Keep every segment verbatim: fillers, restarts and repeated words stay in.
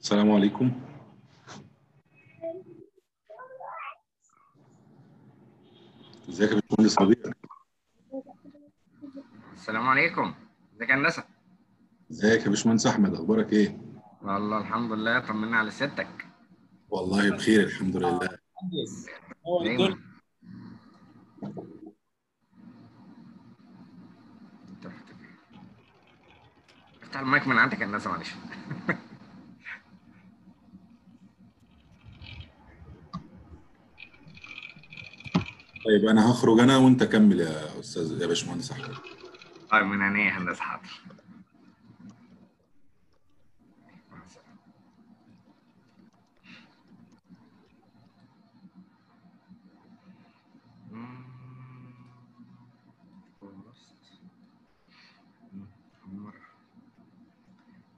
السلام عليكم. ازيك يا باشمهندس صديق؟ السلام عليكم. ازيك يا هندسه؟ ازيك يا باشمهندس احمد، اخبارك ايه؟ والله الحمد لله، طمنا على سيادتك. والله بخير الحمد لله. افتح المايك من عندك يا هندسه معلش. طيب انا هخرج انا وانت كمل يا استاذ يا باشمهندس احمد. طيب من عينيا يا هندسه. حاضر.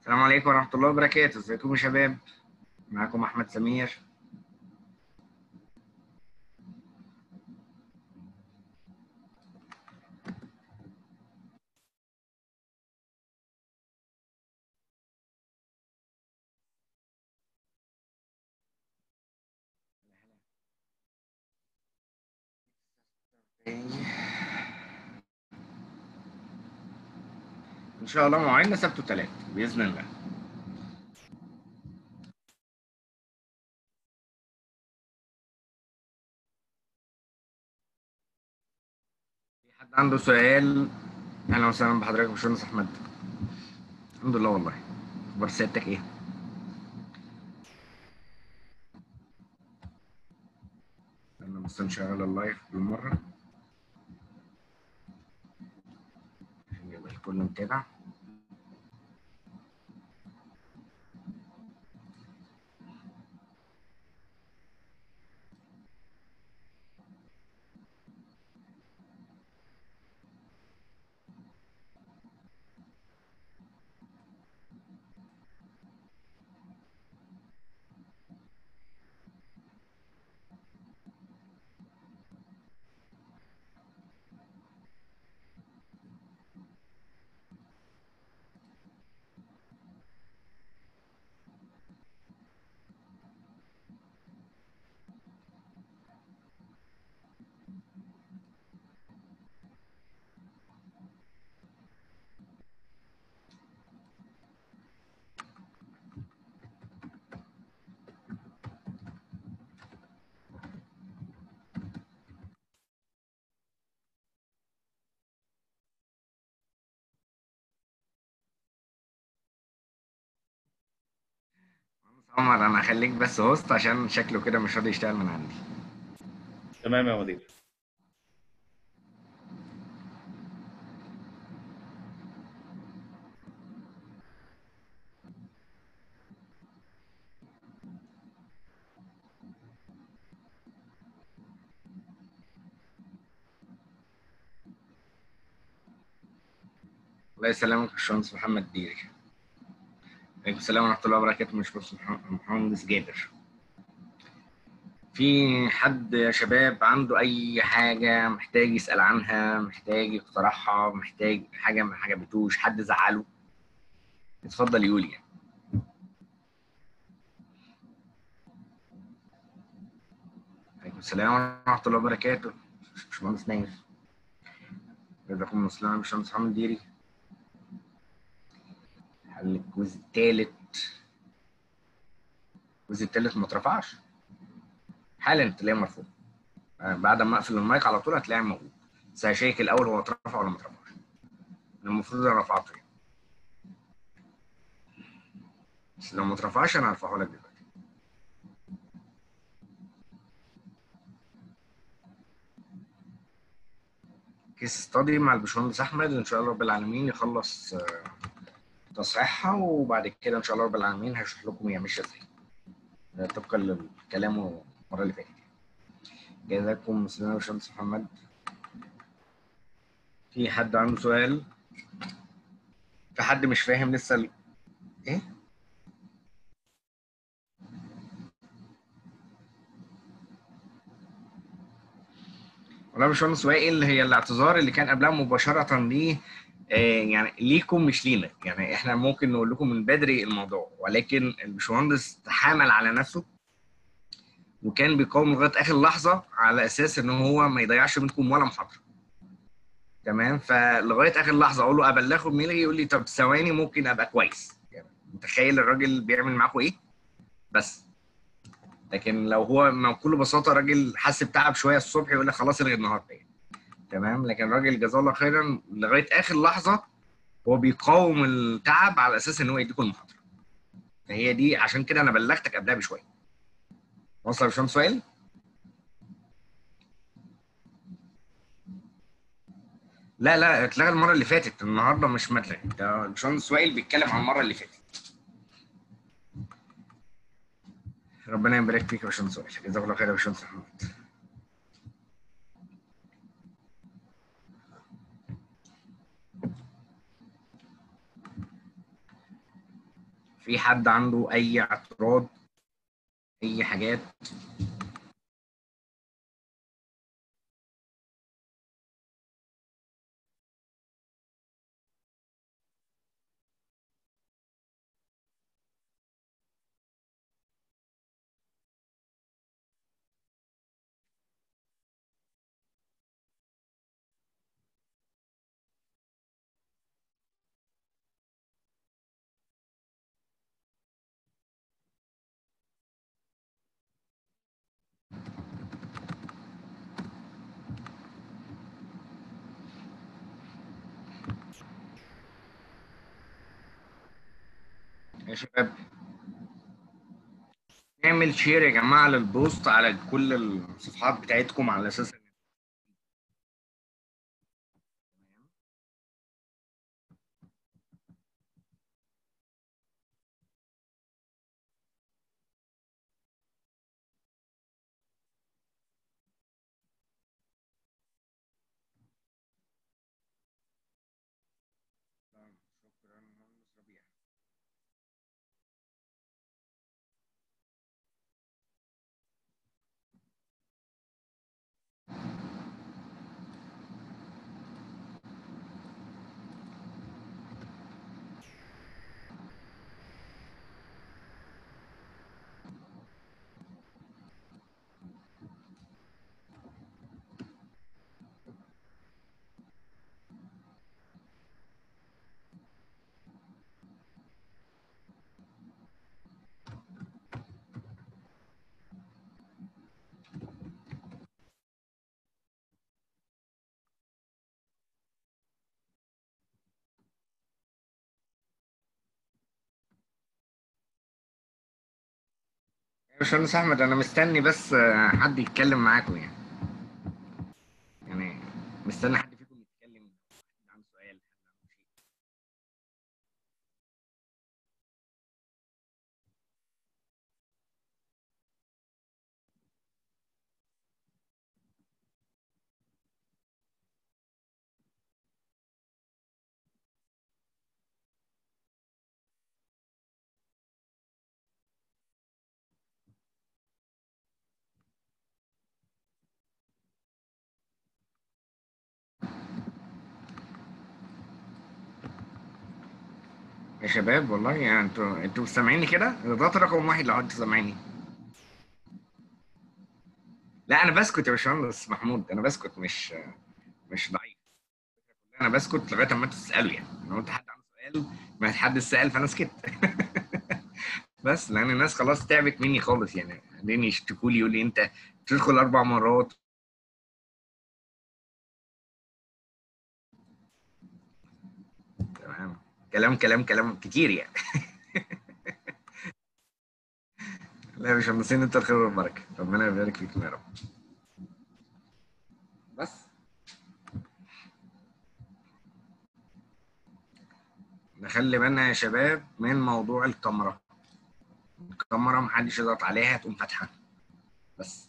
السلام عليكم ورحمه الله وبركاته. ازيكم يا شباب؟ معاكم احمد سمير. ان شاء الله موعدنا سبت وثلاث باذن الله. في حد عنده سؤال؟ اهلا وسهلا بحضرتك يا باشمهندس احمد. الحمد لله. والله اخبار سيادتك ايه؟ انا بس نشغل اللايف بالمره كله متابع. عمر انا هخليك بس هوست عشان شكله كده مش راضي يشتغل من عندي. تمام يا مدير. الله يسلمك يا باشمهندس محمد ديري. عليكم السلام ورحمة الله وبركاته. مش بس مهندس جابر. في حد يا شباب عنده أي حاجة محتاج يسأل عنها، محتاج يقترحها، محتاج حاجة ما عجبتوش، حد زعله؟ اتفضل يوليا. عليكم السلام ورحمة الله وبركاته. مش مهندس نايف. جزاكم الله خيرا. مش مهندس محمد ديري. الجزء الثالث الجزء الثالث ما اترفعش حالا، تلاقيه مرفوع بعد ما اقفل المايك على طول هتلاقيه موجود، بس هشيك الاول هو اترفع ولا ما اترفعش. انا المفروض انا رفعته، بس لو ما اترفعش انا هرفعه لك دلوقتي. كيس ستادي مع الباشمهندس احمد ان شاء الله رب العالمين يخلص تصحيحها، وبعد كده ان شاء الله رب العالمين هشرح لكم هي ماشيه ازاي طبقا للكلام المره اللي فاتت. جزاكم الله يا باشمهندس محمد. في حد عنده سؤال؟ في حد مش فاهم لسه ال... ايه؟ والله يا باشمهندس وائل هي الاعتذار اللي كان قبلها مباشره ليه يعني ليكم مش لينا، يعني احنا ممكن نقول لكم من بدري الموضوع، ولكن الباشمهندس تحامل على نفسه وكان بيقاوم لغايه اخر لحظه على اساس ان هو ما يضيعش منكم ولا محاضره. تمام؟ فلغايه اخر لحظه اقول له ابلغه بميلي، يقول لي طب ثواني ممكن ابقى كويس. يعني متخيل الراجل بيعمل معاكم ايه؟ بس لكن لو هو بكل بساطه راجل حس بتعب شويه الصبح يقول لك خلاص الغي النهارده. تمام؟ لكن الراجل جزاه الله خيرا لغايه اخر لحظه هو بيقاوم التعب على اساس ان هو يديكم المحاضره. فهي دي، عشان كده انا بلغتك قبلها بشويه. وصل يا باشمهندس سؤال؟ لا لا اتلغى المره اللي فاتت، النهارده مش متلغي، ده باشمهندس سؤال بيتكلم عن المره اللي فاتت. ربنا يبارك فيك يا باشمهندس سؤال، جزاك الله خير يا باشمهندس محمد. في حد عنده اي اعتراض اي حاجات؟ يا شباب نعمل شير يا جماعه للبوست على كل الصفحات بتاعتكم على اساس يا باشمهندس احمد. انا مستني بس حد يتكلم معاكم، يعني يعني مستني حد فيكم يتكلم عن سؤال. يا شباب والله يعني انتوا انتوا سامعيني كده؟ ده رقم واحد لو انتوا سامعيني. لا انا بسكت يا باشمهندس محمود، انا بسكت مش مش ضعيف، انا بسكت لغايه اما انتوا تسالوا. يعني انا قلت حد عنده سؤال، ما حد سال فانا سكت. بس لان الناس خلاص تعبت مني خالص، يعني قاعدين يشتكوا لي يقول لي انت تدخل اربع مرات. كلام كلام كلام كتير يعني. لا يا باشمهندسين انت الخير والبركه، ربنا يبارك فيكم يا رب. بس نخلي بالنا يا شباب من موضوع الكاميرا. الكاميرا محدش يضغط عليها تقوم فاتحه. بس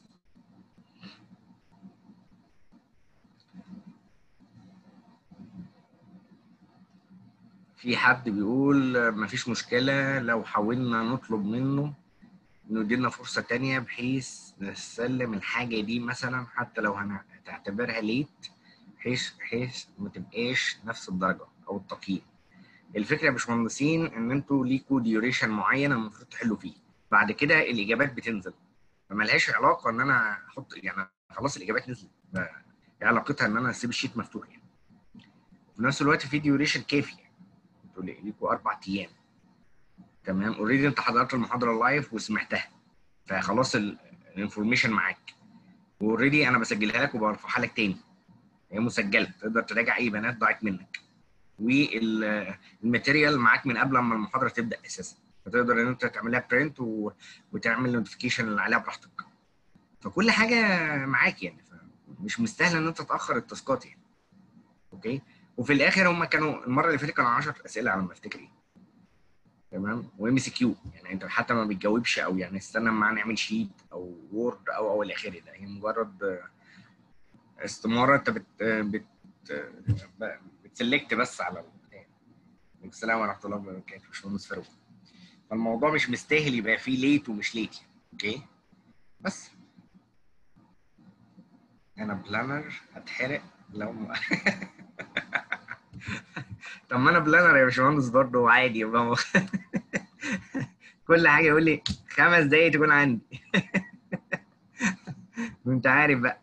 في حد بيقول مفيش مشكلة لو حاولنا نطلب منه انه يدينا فرصة تانية بحيث نسلم الحاجة دي مثلا حتى لو هنعتبرها ليت، بحيث بحيث ما تبقاش نفس الدرجة. او التقييم. الفكره يا باشمهندسين ان انتوا ليكوا ديوريشن معين المفروض تحلوا فيه، بعد كده الاجابات بتنزل، فمالهاش علاقه ان انا احط، يعني خلاص الاجابات نزلت، علاقتها ان انا اسيب الشيت مفتوح يعني. في نفس الوقت في ديوريشن كافي، انتوا ليكوا اربع ايام. تمام، اوريدي انت حضرت المحاضره لايف وسمعتها، فخلاص الانفورميشن معاك، واوريدي انا بسجلها لك وبرفعها لك تاني، هي مسجله تقدر تراجع اي بيانات ضاعت منك، والماتيريال معاك من قبل ما المحاضره تبدا اساسا، فتقدر ان انت تعملها برنت وتعمل نوتيفيكيشن اللي عليها براحتك. فكل حاجه معاك يعني، مش مستاهل ان انت تاخر التاسكات يعني. اوكي، وفي الاخر هم كانوا المره اللي فاتت كانوا عشر اسئله على ما افتكر ايه. تمام، وام سي كيو، يعني انت حتى ما بتجاوبش او يعني استنى معانا نعمل شيت او وورد او او الى اخره، ده هي مجرد استماره انت بت بت بتسلكت بس على ال. السلام ورحمه الله وبركاته يا باشمهندس فاروق. فالموضوع مش مستاهل يبقى فيه ليت ومش ليت يعني. اوكي، بس انا بلانر هتحرق لو ما طب ما انا بلانر يا باشمهندس برضه عادي يبقى كل حاجه يقول لي خمس دقايق تكون عندي وانت عارف بقى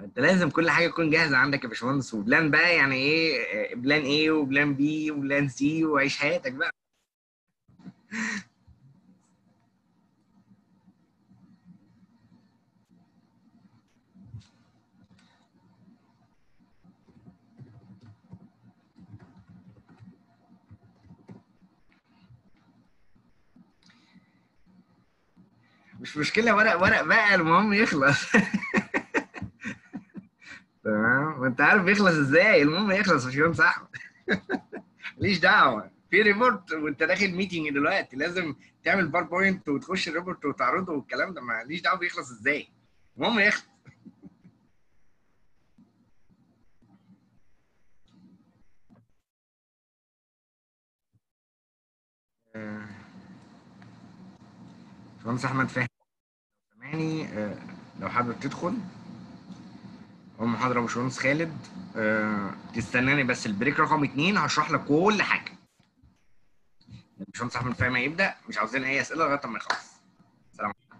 انت لازم كل حاجه تكون جاهزه عندك يا باشمهندس، وبلان بقى يعني ايه، بلان ايه وبلان بي وبلان سي، وعيش حياتك بقى مش مشكلة، ورق ورق بقى المهم يخلص تمام وانت عارف يخلص ازاي، المهم يخلص مش مهم صح ماليش دعوة في ريبورت وانت داخل ميتنج دلوقتي لازم تعمل باوربوينت وتخش الريبورت وتعرضه والكلام ده، ماليش دعوة بيخلص ازاي، المهم يخلص. باشمهندس احمد فهمي لو حابب تدخل، او محاضره باشمهندس خالد تستناني بس، البريك رقم اتنين هشرح لك كل حاجه. باشمهندس احمد فهمي هيبدا، مش عاوزين اي اسئله لغايه ما يخلص. سلام عليكم.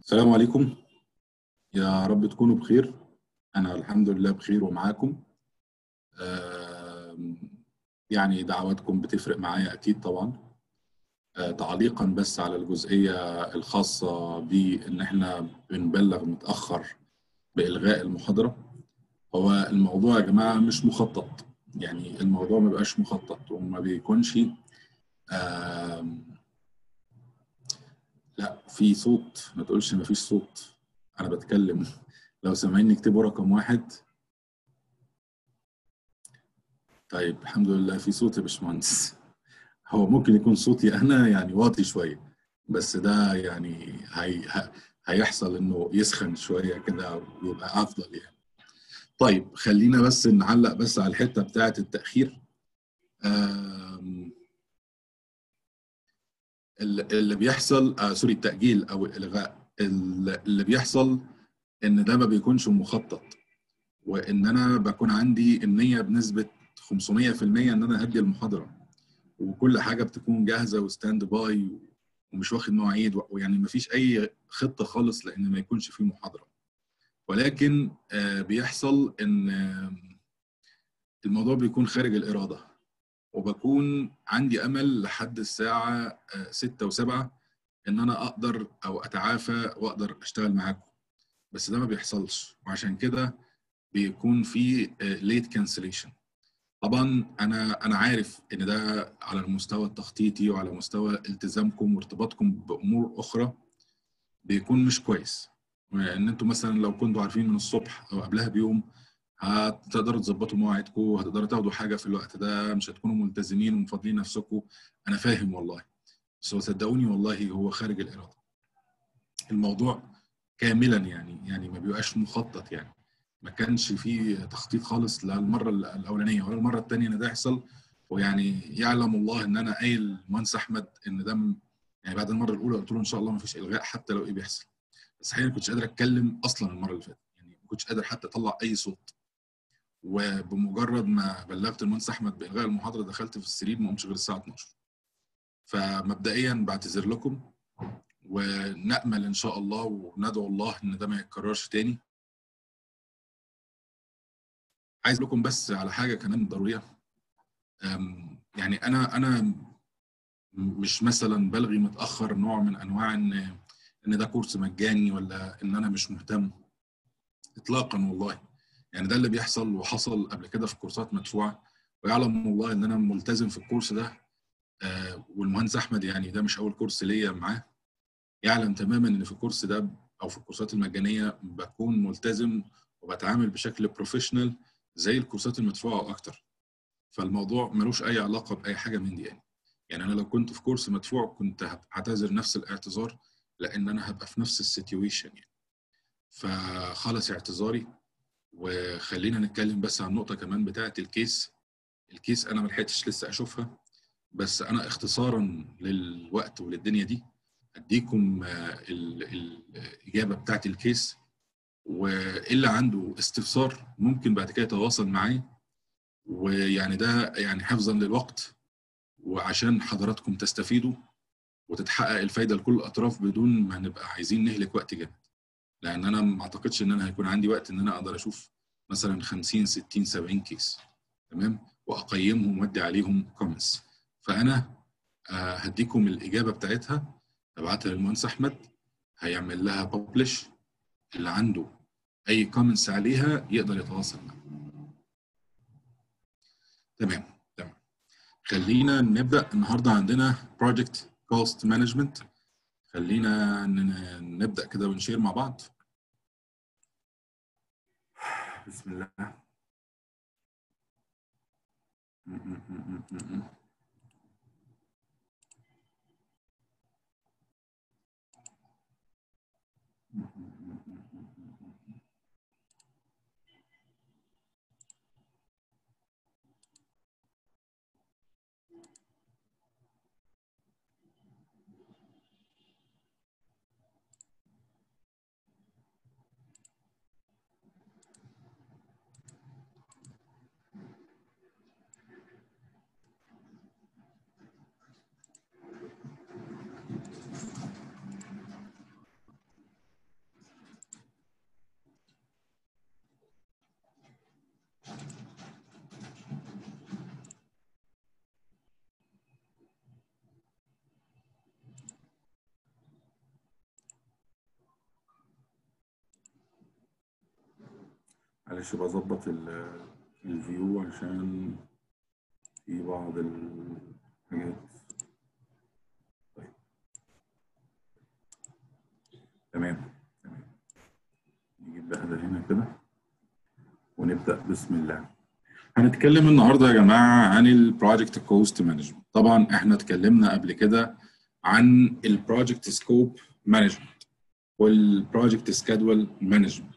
السلام عليكم، يا رب تكونوا بخير. انا الحمد لله بخير ومعاكم. يعني دعواتكم بتفرق معايا اكيد طبعا. تعليقا بس على الجزئيه الخاصه بان احنا بنبلغ متاخر بالغاء المحاضره، هو الموضوع يا جماعه مش مخطط، يعني الموضوع ما بقاش مخطط وما بيكونش لا في صوت، ما تقولش ما فيش صوت، انا بتكلم. لو سامعيني اكتبوا رقم واحد. طيب الحمد لله في صوت يا باشمهندس، هو ممكن يكون صوتي انا يعني واطي شويه، بس ده يعني هي هيحصل انه يسخن شويه كده ويبقى افضل يعني. طيب خلينا بس نعلق بس على الحته بتاعه التاخير. اللي بيحصل آه سوري التاجيل او الالغاء، اللي بيحصل ان ده ما بيكونش مخطط، وان انا بكون عندي النيه بنسبه خمسمية في المية ان انا هدي المحاضره، وكل حاجه بتكون جاهزه وستاند باي ومش واخد مواعيد، ويعني ما فيش اي خطه خالص لان ما يكونش فيه محاضره. ولكن بيحصل ان الموضوع بيكون خارج الاراده، وبكون عندي امل لحد الساعه ستة وسبعة ان انا اقدر او اتعافى واقدر اشتغل معاكم، بس ده ما بيحصلش، وعشان كده بيكون في ليت كانسليشن. طبعا انا انا عارف ان ده على المستوى التخطيطي وعلى مستوى التزامكم وارتباطكم بامور اخرى بيكون مش كويس، ان انتم مثلا لو كنتوا عارفين من الصبح او قبلها بيوم هتقدروا تظبطوا مواعيدكم وهتقدروا تاخدوا حاجه في الوقت ده، مش هتكونوا ملتزمين ومفضلين نفسكم. انا فاهم والله، بس صدقوني والله هو خارج الاراده الموضوع كاملا يعني، يعني ما بيبقاش مخطط يعني، ما كانش فيه تخطيط خالص لا المره الاولانيه ولا المره الثانيه ان ده يحصل. ويعني يعلم الله ان انا قايل مهندس احمد ان ده يعني بعد المره الاولى قلت له ان شاء الله ما فيش الغاء حتى لو ايه بيحصل، بس حقيقي ما كنتش قادر اتكلم اصلا المره اللي فاتت، يعني ما كنتش قادر حتى اطلع اي صوت، وبمجرد ما بلغت المهندس احمد بالغاء المحاضره دخلت في السرير ما قمتش غير الساعه اتناشر. فمبدئيا بعتذر لكم، ونأمل ان شاء الله وندعو الله ان ده ما يتكررش تاني. عايز لكم بس على حاجه كمان ضروريه، يعني انا انا مش مثلا بلغي متاخر نوع من انواع ان ان ده كورس مجاني ولا ان انا مش مهتم اطلاقا، والله يعني ده اللي بيحصل وحصل قبل كده في كورسات مدفوعه، ويعلم الله ان انا ملتزم في الكورس ده. والمهندس احمد يعني ده مش اول كورس ليا معاه، يعلم تماما ان في الكورس ده او في الكورسات المجانيه بكون ملتزم وبتعامل بشكل بروفيشنال زي الكورسات المدفوعه او اكتر. فالموضوع ملوش اي علاقه باي حاجه من دي، يعني يعني انا لو كنت في كورس مدفوع كنت هعتذر نفس الاعتذار، لان انا هبقى في نفس السيتويشن يعني. فخلص اعتذاري، وخلينا نتكلم بس عن النقطه كمان بتاعه الكيس. الكيس انا ما لحقتش لسه اشوفها، بس انا اختصارا للوقت وللدنيا دي اديكم الاجابه بتاعه الكيس، واللي عنده استفسار ممكن بعد كده يتواصل معايا، ويعني ده يعني حفظا للوقت وعشان حضراتكم تستفيدوا وتتحقق الفايده لكل الاطراف بدون ما نبقى عايزين نهلك وقت جامد. لان انا ما اعتقدش ان انا هيكون عندي وقت ان انا اقدر اشوف مثلا خمسين ستين سبعين كيس، تمام، واقيمهم وادي عليهم كومنتس. فانا هديكم الاجابه بتاعتها، ابعتها للمهندس احمد هيعمل لها ببلش. اللي عنده اي كومنتس عليها يقدر يتواصل معايا. تمام تمام خلينا نبدا. النهارده عندنا بروجكت كوست مانجمنت. خلينا نبدا كده ونشير مع بعض. بسم الله. معلش بظبط الفيو عشان في بعض الحاجات. طيب تمام تمام نجيب ده هنا كده ونبدا. بسم الله. هنتكلم النهارده يا جماعه عن البروجكت كوست مانجمنت. طبعا احنا اتكلمنا قبل كده عن البروجكت سكوب مانجمنت والبروجكت سكادول مانجمنت.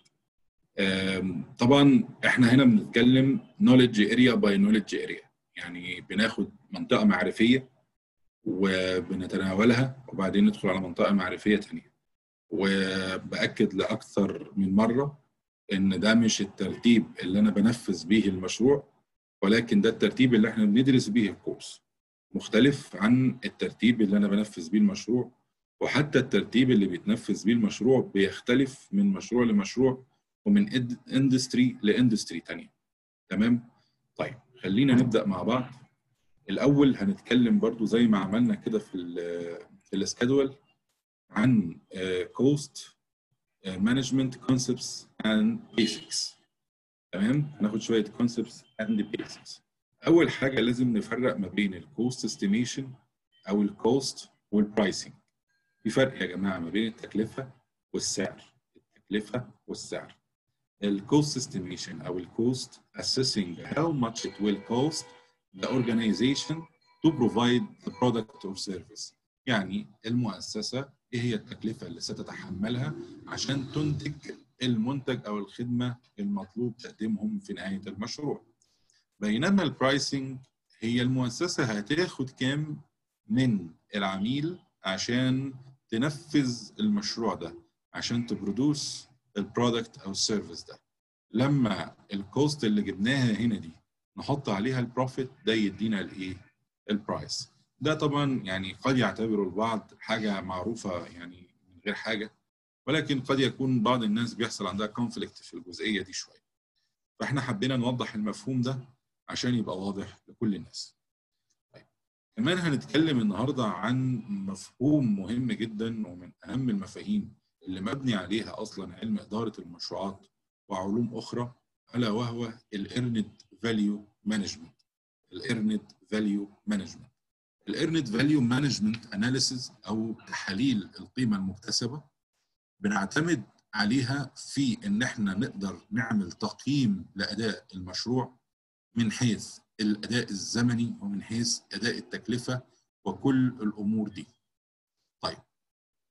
طبعا احنا هنا بنتكلم نوليدج اريا باي نوليدج اريا، يعني بناخد منطقه معرفيه وبنتناولها وبعدين ندخل على منطقه معرفيه ثانيه. وباكد لاكثر من مره ان ده مش الترتيب اللي انا بنفذ بيه المشروع، ولكن ده الترتيب اللي احنا بندرس بيه الكورس، مختلف عن الترتيب اللي انا بنفذ بيه المشروع. وحتى الترتيب اللي بيتنفذ بيه المشروع بيختلف من مشروع لمشروع ومن اندستري لاندستري ثانيه. تمام؟ طيب خلينا نبدا مع بعض. الاول هنتكلم برضو زي ما عملنا كده في في السكادول عن كوست مانجمنت كونسبتس اند بيسكس. تمام؟ هناخد شويه كونسبتس اند بيسكس. اول حاجه لازم نفرق ما بين الكوست استيميشن او الكوست والبرايسنج. في فرق يا جماعه ما بين التكلفه والسعر. التكلفه والسعر. The cost estimation or cost assessing how much it will cost the organization to provide the product or service. يعني المؤسسة إيه هي التكلفة اللي ستتحملها عشان تنتج المنتج أو الخدمة المطلوب تقديمهم في نهاية المشروع. بينما البرايسنج هي المؤسسة هتاخد كام من العميل عشان تنفذ المشروع ده، عشان تبرودوس البرودكت او السيرفيس ده. لما الكوست اللي جبناها هنا دي نحط عليها البروفيت، ده يدينا الايه؟ البرايس. ده طبعا يعني قد يعتبره البعض حاجه معروفه يعني من غير حاجه، ولكن قد يكون بعض الناس بيحصل عندها كونفليكت في الجزئيه دي شويه. فاحنا حبينا نوضح المفهوم ده عشان يبقى واضح لكل الناس. طيب كمان هنتكلم النهارده عن مفهوم مهم جدا ومن اهم المفاهيم اللي مبني عليها اصلا علم اداره المشروعات وعلوم اخرى، الا وهو الايرند فاليو مانجمنت. الايرند فاليو مانجمنت الايرند فاليو مانجمنت اناليسيز او تحليل القيمه المكتسبه، بنعتمد عليها في ان احنا نقدر نعمل تقييم لاداء المشروع من حيث الاداء الزمني ومن حيث اداء التكلفه وكل الامور دي. طيب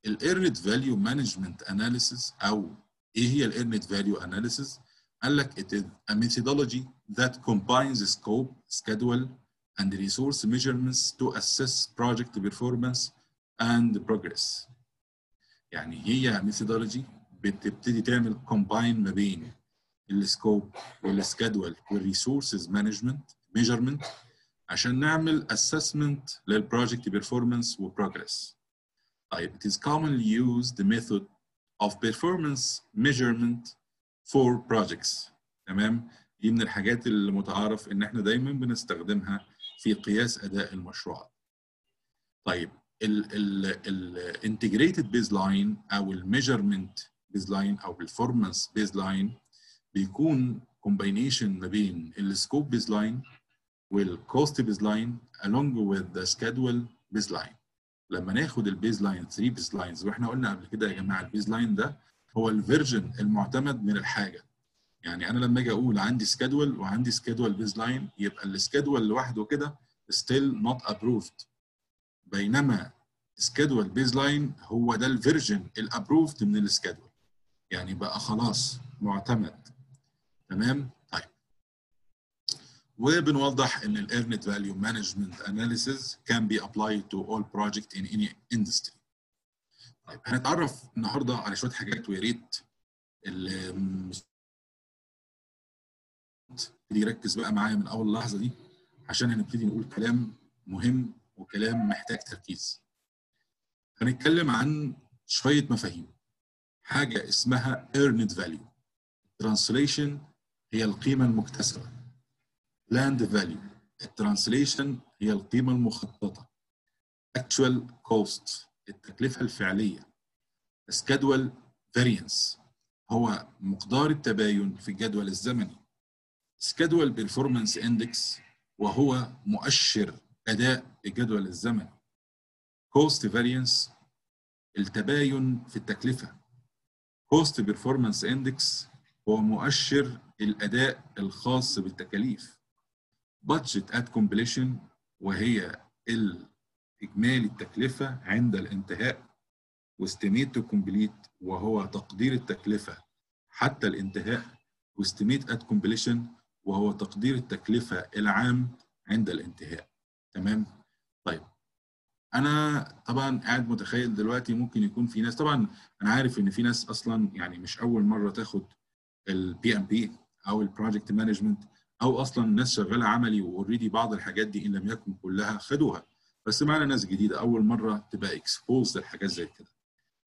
الايرند فاليو مانجمنت اناليسيز، او ايه هي الايرند فاليو اناليسيز؟ قال لك it is a methodology that combines scope, schedule, and resource measurements to assess project performance and progress. يعني هي methodology بتبتدي تعمل combine ما بين السكوب والسكادول والريسورسز مانجمنت ميجرمنت عشان نعمل assessment للproject performance وprogress. طيب it is commonly used the method of performance measurement for projects. تمام؟ دي من الحاجات اللي متعارف ان احنا دايما بنستخدمها في قياس اداء المشروعات. طيب الانتجريتد بيز لاين او الميجرمنت بيز لاين او البرفورمانس بيز لاين بيكون كومباينيشن ما بين السكوب بيز لاين والكوست بيز لاين along with the schedule baseline. لما ناخد البيز لاين ثلاثة بيز لاينز، واحنا قلنا قبل كده يا جماعه البيز لاين ده هو الفيرجن المعتمد من الحاجه. يعني انا لما اجي اقول عندي سكادول وعندي سكادول بيز لاين، يبقى السكادول لوحده كده ستيل نوت ابروفد، بينما سكادول بيز لاين هو ده الفيرجن الابروفد من السكادول، يعني بقى خلاص معتمد. تمام؟ طيب وبنوضح ان الايرند فاليو مانجمنت اناليسيز كان بي ابلايد تو اول بروجكت ان اني اندستري. طيب هنتعرف النهارده على شويه حاجات، ويا ريت اللي يركز بقى معايا من اول لحظه دي عشان هنبتدي نقول كلام مهم وكلام محتاج تركيز. هنتكلم عن شويه مفاهيم. حاجه اسمها earned value. translation هي القيمه المكتسبه. planned value. translation هي القيمه المخططه. actual cost التكلفة الفعلية. schedule variance هو مقدار التباين في الجدول الزمني. schedule performance index وهو مؤشر أداء الجدول الزمني. cost variance التباين في التكلفة. cost performance index هو مؤشر الأداء الخاص بالتكاليف. budget at completion وهي ال إجمالي التكلفة عند الانتهاء. واستيميت تو كومبليت وهو تقدير التكلفة حتى الانتهاء. واستيميت ات كومبليشن وهو تقدير التكلفة العام عند الانتهاء. تمام؟ طيب أنا طبعًا قاعد متخيل دلوقتي ممكن يكون في ناس، طبعًا أنا عارف إن في ناس أصلًا يعني مش أول مرة تاخد البي إم بي أو البروجكت مانجمنت، أو أصلًا ناس شغالة عملي وأوريدي بعض الحاجات دي إن لم يكن كلها خدوها. بس معنا ناس جديده اول مره تبقى اكسبوزد لحاجات زي كده.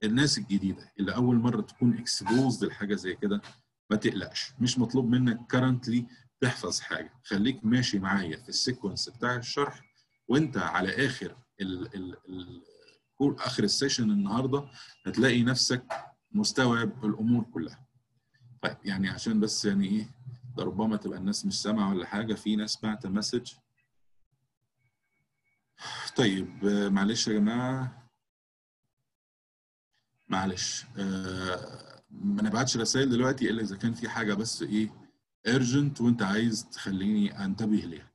الناس الجديده اللي اول مره تكون اكسبوزد لحاجه زي كده ما تقلقش، مش مطلوب منك كرنتلي تحفظ حاجه، خليك ماشي معايا في السيكونس بتاع الشرح، وانت على اخر ال ال ال اخر السيشن النهارده هتلاقي نفسك مستوعب الامور كلها. طيب يعني عشان بس يعني ايه، ربما تبقى الناس مش سامعه ولا حاجه، في ناس بعت مسج. طيب معلش يا جماعه، معلش آه ما نبعتش رسائل دلوقتي الا اذا كان في حاجه بس ايه urgent وانت عايز تخليني انتبه ليها.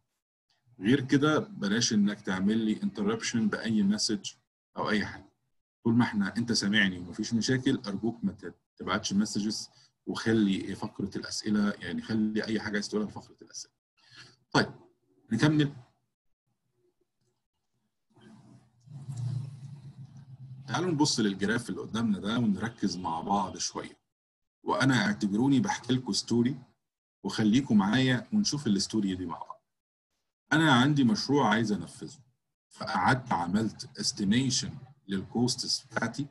غير كده بلاش انك تعمل لي interruption باي مسج او اي حاجه. طول ما احنا انت سامعني ومفيش مشاكل، ارجوك ما تبعتش مسجز، وخلي فقره الاسئله، يعني خلي اي حاجه عايز تقولها في فقره الاسئله. طيب نكمل. تعالوا نبص للجراف اللي قدامنا ده ونركز مع بعض شويه. وانا اعتبروني بحكي لكم ستوري وخليكم معايا ونشوف الستوري دي مع بعض. انا عندي مشروع عايز انفذه، فقعدت عملت استيميشن للكوست بتاعتي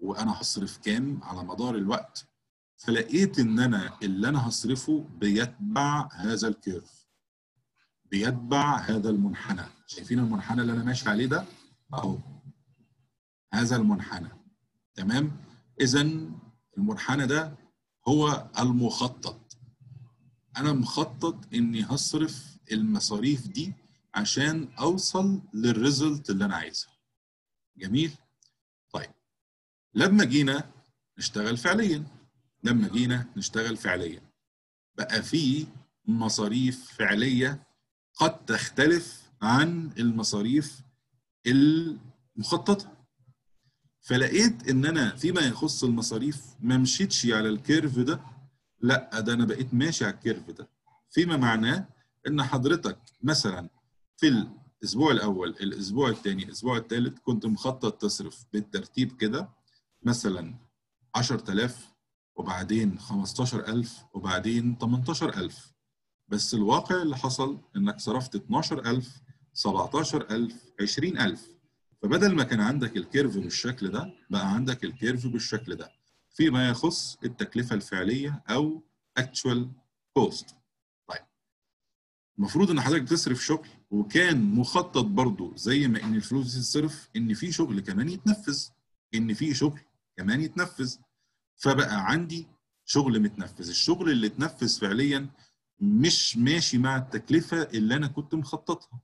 وانا هصرف كام على مدار الوقت، فلقيت ان انا اللي انا هصرفه بيتبع هذا الكيرف، بيتبع هذا المنحنى. شايفين المنحنى اللي انا ماشي عليه ده اهو، هذا المنحنى، تمام؟ اذا المنحنى ده هو المخطط، انا مخطط اني هصرف المصاريف دي عشان اوصل للريزلت اللي انا عايزها. جميل. طيب لما جينا نشتغل فعليا، لما جينا نشتغل فعليا بقى في مصاريف فعليه قد تختلف عن المصاريف المخططه، فلقيت ان انا فيما يخص المصاريف ما مشيتش على الكيرف ده، لا ده انا بقيت ماشي على الكيرف ده، فيما معناه ان حضرتك مثلا في الاسبوع الاول، الاسبوع الثاني، الاسبوع الثالث كنت مخطط تصرف بالترتيب كده مثلا عشرة آلاف وبعدين خمستاشر ألف وبعدين تمنتاشر ألف، بس الواقع اللي حصل انك صرفت اتناشر ألف، سبعتاشر ألف، عشرين ألف، فبدل ما كان عندك الكيرف بالشكل ده بقى عندك الكيرف بالشكل ده فيما يخص التكلفه الفعليه او actual cost. طيب المفروض ان حضرتك تصرف شغل وكان مخطط برضو زي ما ان الفلوس تتصرف ان في شغل كمان يتنفذ، ان في شغل كمان يتنفذ، فبقى عندي شغل متنفذ، الشغل اللي اتنفذ فعليا مش ماشي مع التكلفه اللي انا كنت مخططها.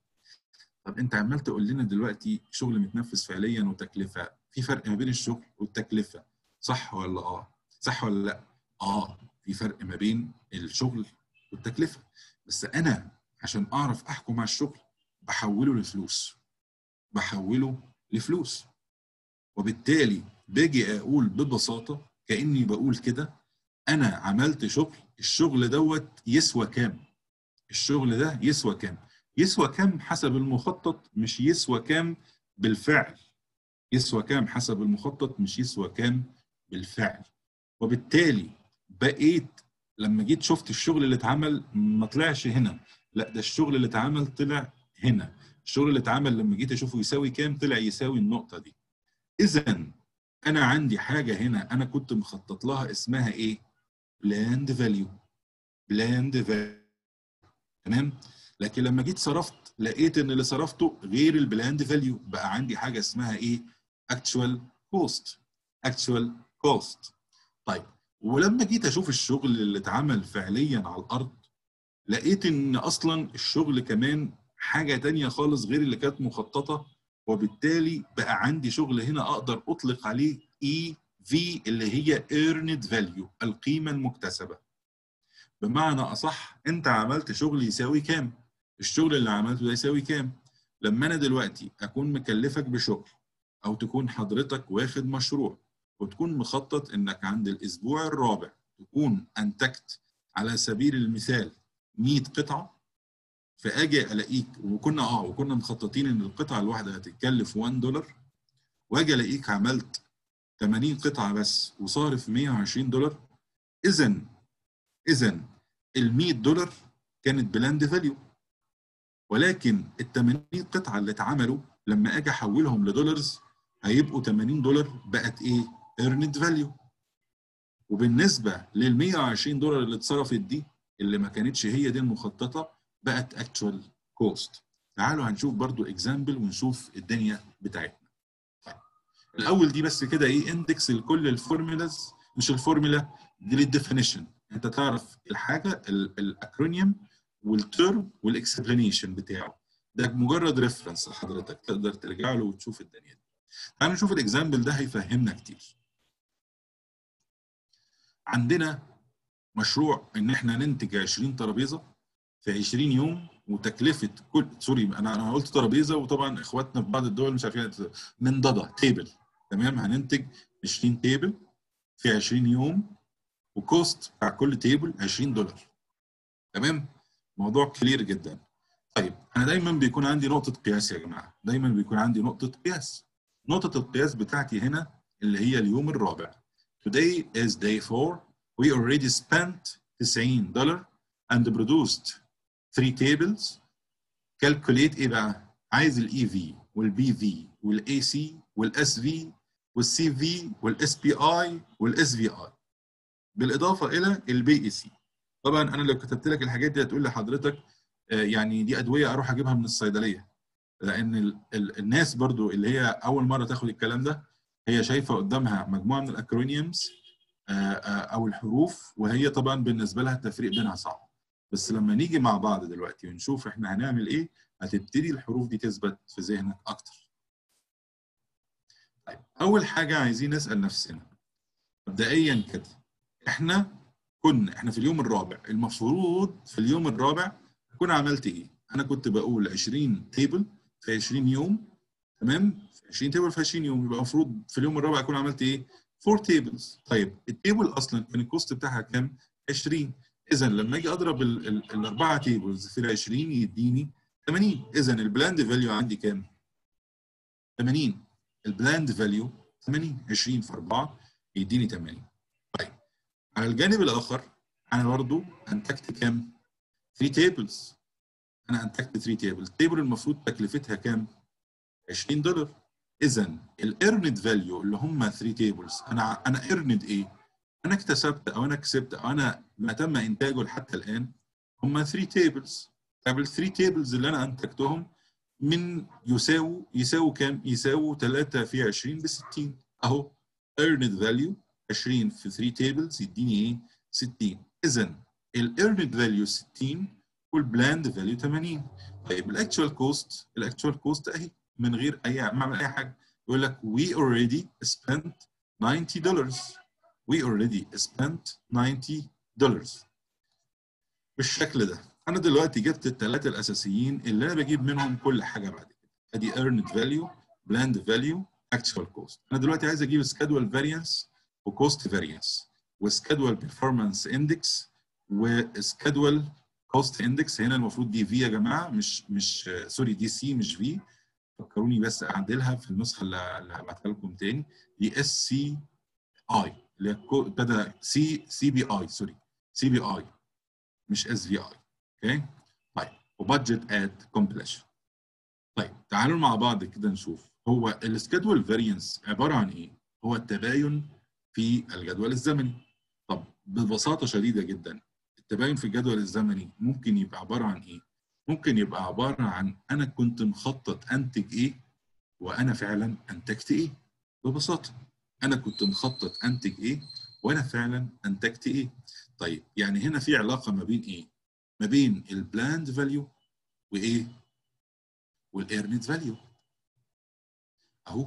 طب انت عمال تقول لنا دلوقتي شغل متنفذ فعليا وتكلفه، في فرق ما بين الشغل والتكلفه، صح ولا اه؟ صح ولا لا؟ اه في فرق ما بين الشغل والتكلفه، بس انا عشان اعرف احكم على الشغل بحوله لفلوس، بحوله لفلوس، وبالتالي باجي اقول ببساطه كاني بقول كده، انا عملت شغل، الشغل دوت يسوى كام؟ الشغل ده يسوى كام؟ يسوى كام حسب المخطط، مش يسوى كام بالفعل. يسوى كام حسب المخطط، مش يسوى كام بالفعل. وبالتالي بقيت لما جيت شفت الشغل اللي اتعمل ما طلعش هنا، لا ده الشغل اللي اتعمل طلع هنا، الشغل اللي اتعمل لما جيت اشوفه يساوي كام طلع يساوي النقطة دي. إذا أنا عندي حاجة هنا أنا كنت مخطط لها اسمها إيه؟ بلاند فاليو. بلاند فاليو. تمام؟ لكن لما جيت صرفت لقيت ان اللي صرفته غير البلاند فاليو، بقى عندي حاجه اسمها ايه؟ اكتشوال كوست. اكتشوال كوست. طيب ولما جيت اشوف الشغل اللي اتعمل فعليا على الارض لقيت ان اصلا الشغل كمان حاجه ثانيه خالص غير اللي كانت مخططه، وبالتالي بقى عندي شغل هنا اقدر اطلق عليه اي في اللي هي ايرند فاليو، القيمه المكتسبه. بمعنى اصح انت عملت شغل يساوي كام؟ الشغل اللي عملته ده يساوي كام؟ لما انا دلوقتي اكون مكلفك بشغل او تكون حضرتك واخد مشروع وتكون مخطط انك عند الاسبوع الرابع تكون انتجت على سبيل المثال مية قطعه، فاجي الاقيك وكنا اه وكنا مخططين ان القطعه الواحده هتتكلف واحد دولار، واجي الاقيك عملت تمانين قطعه بس وصارف مية وعشرين دولار، اذا اذا ال مية دولار كانت بلاند فاليو، ولكن ال تمانين قطعه اللي اتعملوا لما اجي احولهم لدولارز هيبقوا تمانين دولار بقت ايه؟ earned value. وبالنسبه لل مية وعشرين دولار اللي اتصرفت دي اللي ما كانتش هي دي المخططه بقت actual cost. تعالوا هنشوف برضو اكزامبل ونشوف الدنيا بتاعتنا. طيب الاول دي بس كده ايه؟ اندكس لكل الفورمولاز، مش الفورمولا دي للديفينيشن، انت تعرف الحاجه الاكرونيم والترم والاكسبلانيشن بتاعه، ده مجرد ريفرنس لحضرتك تقدر ترجع له وتشوف الدنيا دي. تعالوا نشوف الاكزامبل ده هيفهمنا كتير. عندنا مشروع ان احنا ننتج عشرين ترابيزه في عشرين يوم، وتكلفه كل سوري انا انا قلت ترابيزه وطبعا اخواتنا في بعض الدول مش عارفين منضده تيبل، تمام؟ هننتج عشرين تيبل في عشرين يوم، وكوست بتاع كل تيبل عشرين دولار، تمام؟ موضوع كلير جدا. طيب انا دايما بيكون عندي نقطه قياس يا جماعه، دايما بيكون عندي نقطه قياس. نقطه القياس بتاعتي هنا اللي هي اليوم الرابع. Today is day four we already spent تسعين دولار and produced three tables. Calculate ايه بقى؟ عايز ال إي في وال بي في وال إيه سي وال إس في وال سي في وال إس بي آي وال إس في آي بالاضافه الى البي اي سي. طبعا انا لو كتبت لك الحاجات دي هتقول لحضرتك يعني دي ادويه اروح اجيبها من الصيدليه، لان الناس برضو اللي هي اول مره تاخد الكلام ده هي شايفه قدامها مجموعه من الاكرونيمز او الحروف، وهي طبعا بالنسبه لها التفريق بينها صعب، بس لما نيجي مع بعض دلوقتي ونشوف احنا هنعمل ايه هتبتدي الحروف دي تثبت في ذهنك اكتر. طيب اول حاجه عايزين نسال نفسنا مبدئيا كده، احنا كنا احنا في اليوم الرابع المفروض في اليوم الرابع اكون عملت ايه؟ انا كنت بقول عشرين تيبل في عشرين يوم، تمام؟ عشرين تيبل في عشرين يوم، يبقى المفروض في اليوم الرابع اكون عملت ايه؟ فور تيبلز. طيب التيبل اصلا كان الكوست بتاعها كام؟ عشرين. اذا لما اجي اضرب الاربعه تيبلز في ال عشرين يديني ثمانين. اذا البلاند فاليو عندي كام؟ ثمانين. البلاند فاليو ثمانين، عشرين في أربعة يديني ثمانين. طيب على الجانب الاخر انا برضو انتجت كام؟ ثلاث تيبلز. انا انتجت ثلاث تيبلز، التيبل المفروض تكلفتها كام؟ عشرين دولار. اذا الايرند فاليو اللي هم ثلاث تيبلز انا انا ايرند ايه؟ انا اكتسبت او انا كسبت او انا ما تم انتاجه حتى الان هم ثلاث تيبلز. طب ال ثلاث تيبلز اللي انا انتجتهم من يساوي يساوي كام؟ يساوي ثلاثة في عشرين بستين، اهو earned value عشرين في ثلاث tables يديني ايه؟ ستين. اذا ال earned value ستين والبلاند فاليو ثمانين. طيب الاكتشوال كوست، الاكتشوال كوست اهي من غير اي ما اعمل اي حاجه، يقول لك we already spent ninety dollars. we already spent ninety dollars بالشكل ده. انا دلوقتي جبت الثلاثه الاساسيين اللي انا بجيب منهم كل حاجه بعد كده، ادي earned value، planned value، actual cost. انا دلوقتي عايز اجيب schedule variance وcost variance وschedule performance index وschedule cost index. هنا المفروض دي في يا جماعه مش مش سوري دي سي مش في، فكروني بس اعدلها في النسخه اللي هبعتها لكم تاني، دي اس سي اي اللي هي ابتدى سي سي بي اي سوري سي بي اي مش اس في اي. اوكي طيب وبادجت ات كومبليشن. طيب تعالوا مع بعض كده نشوف هو السكادول فاريانس عباره عن ايه؟ هو التباين في الجدول الزمني. طب ببساطه شديده جدا التباين في الجدول الزمني ممكن يبقى عباره عن ايه؟ ممكن يبقى عباره عن انا كنت مخطط انتج ايه وانا فعلا انتجت ايه. ببساطه انا كنت مخطط انتج ايه وانا فعلا انتجت ايه. طيب يعني هنا في علاقه ما بين ايه؟ ما بين البلاند فاليو وايه؟ والايرنت فاليو. اهو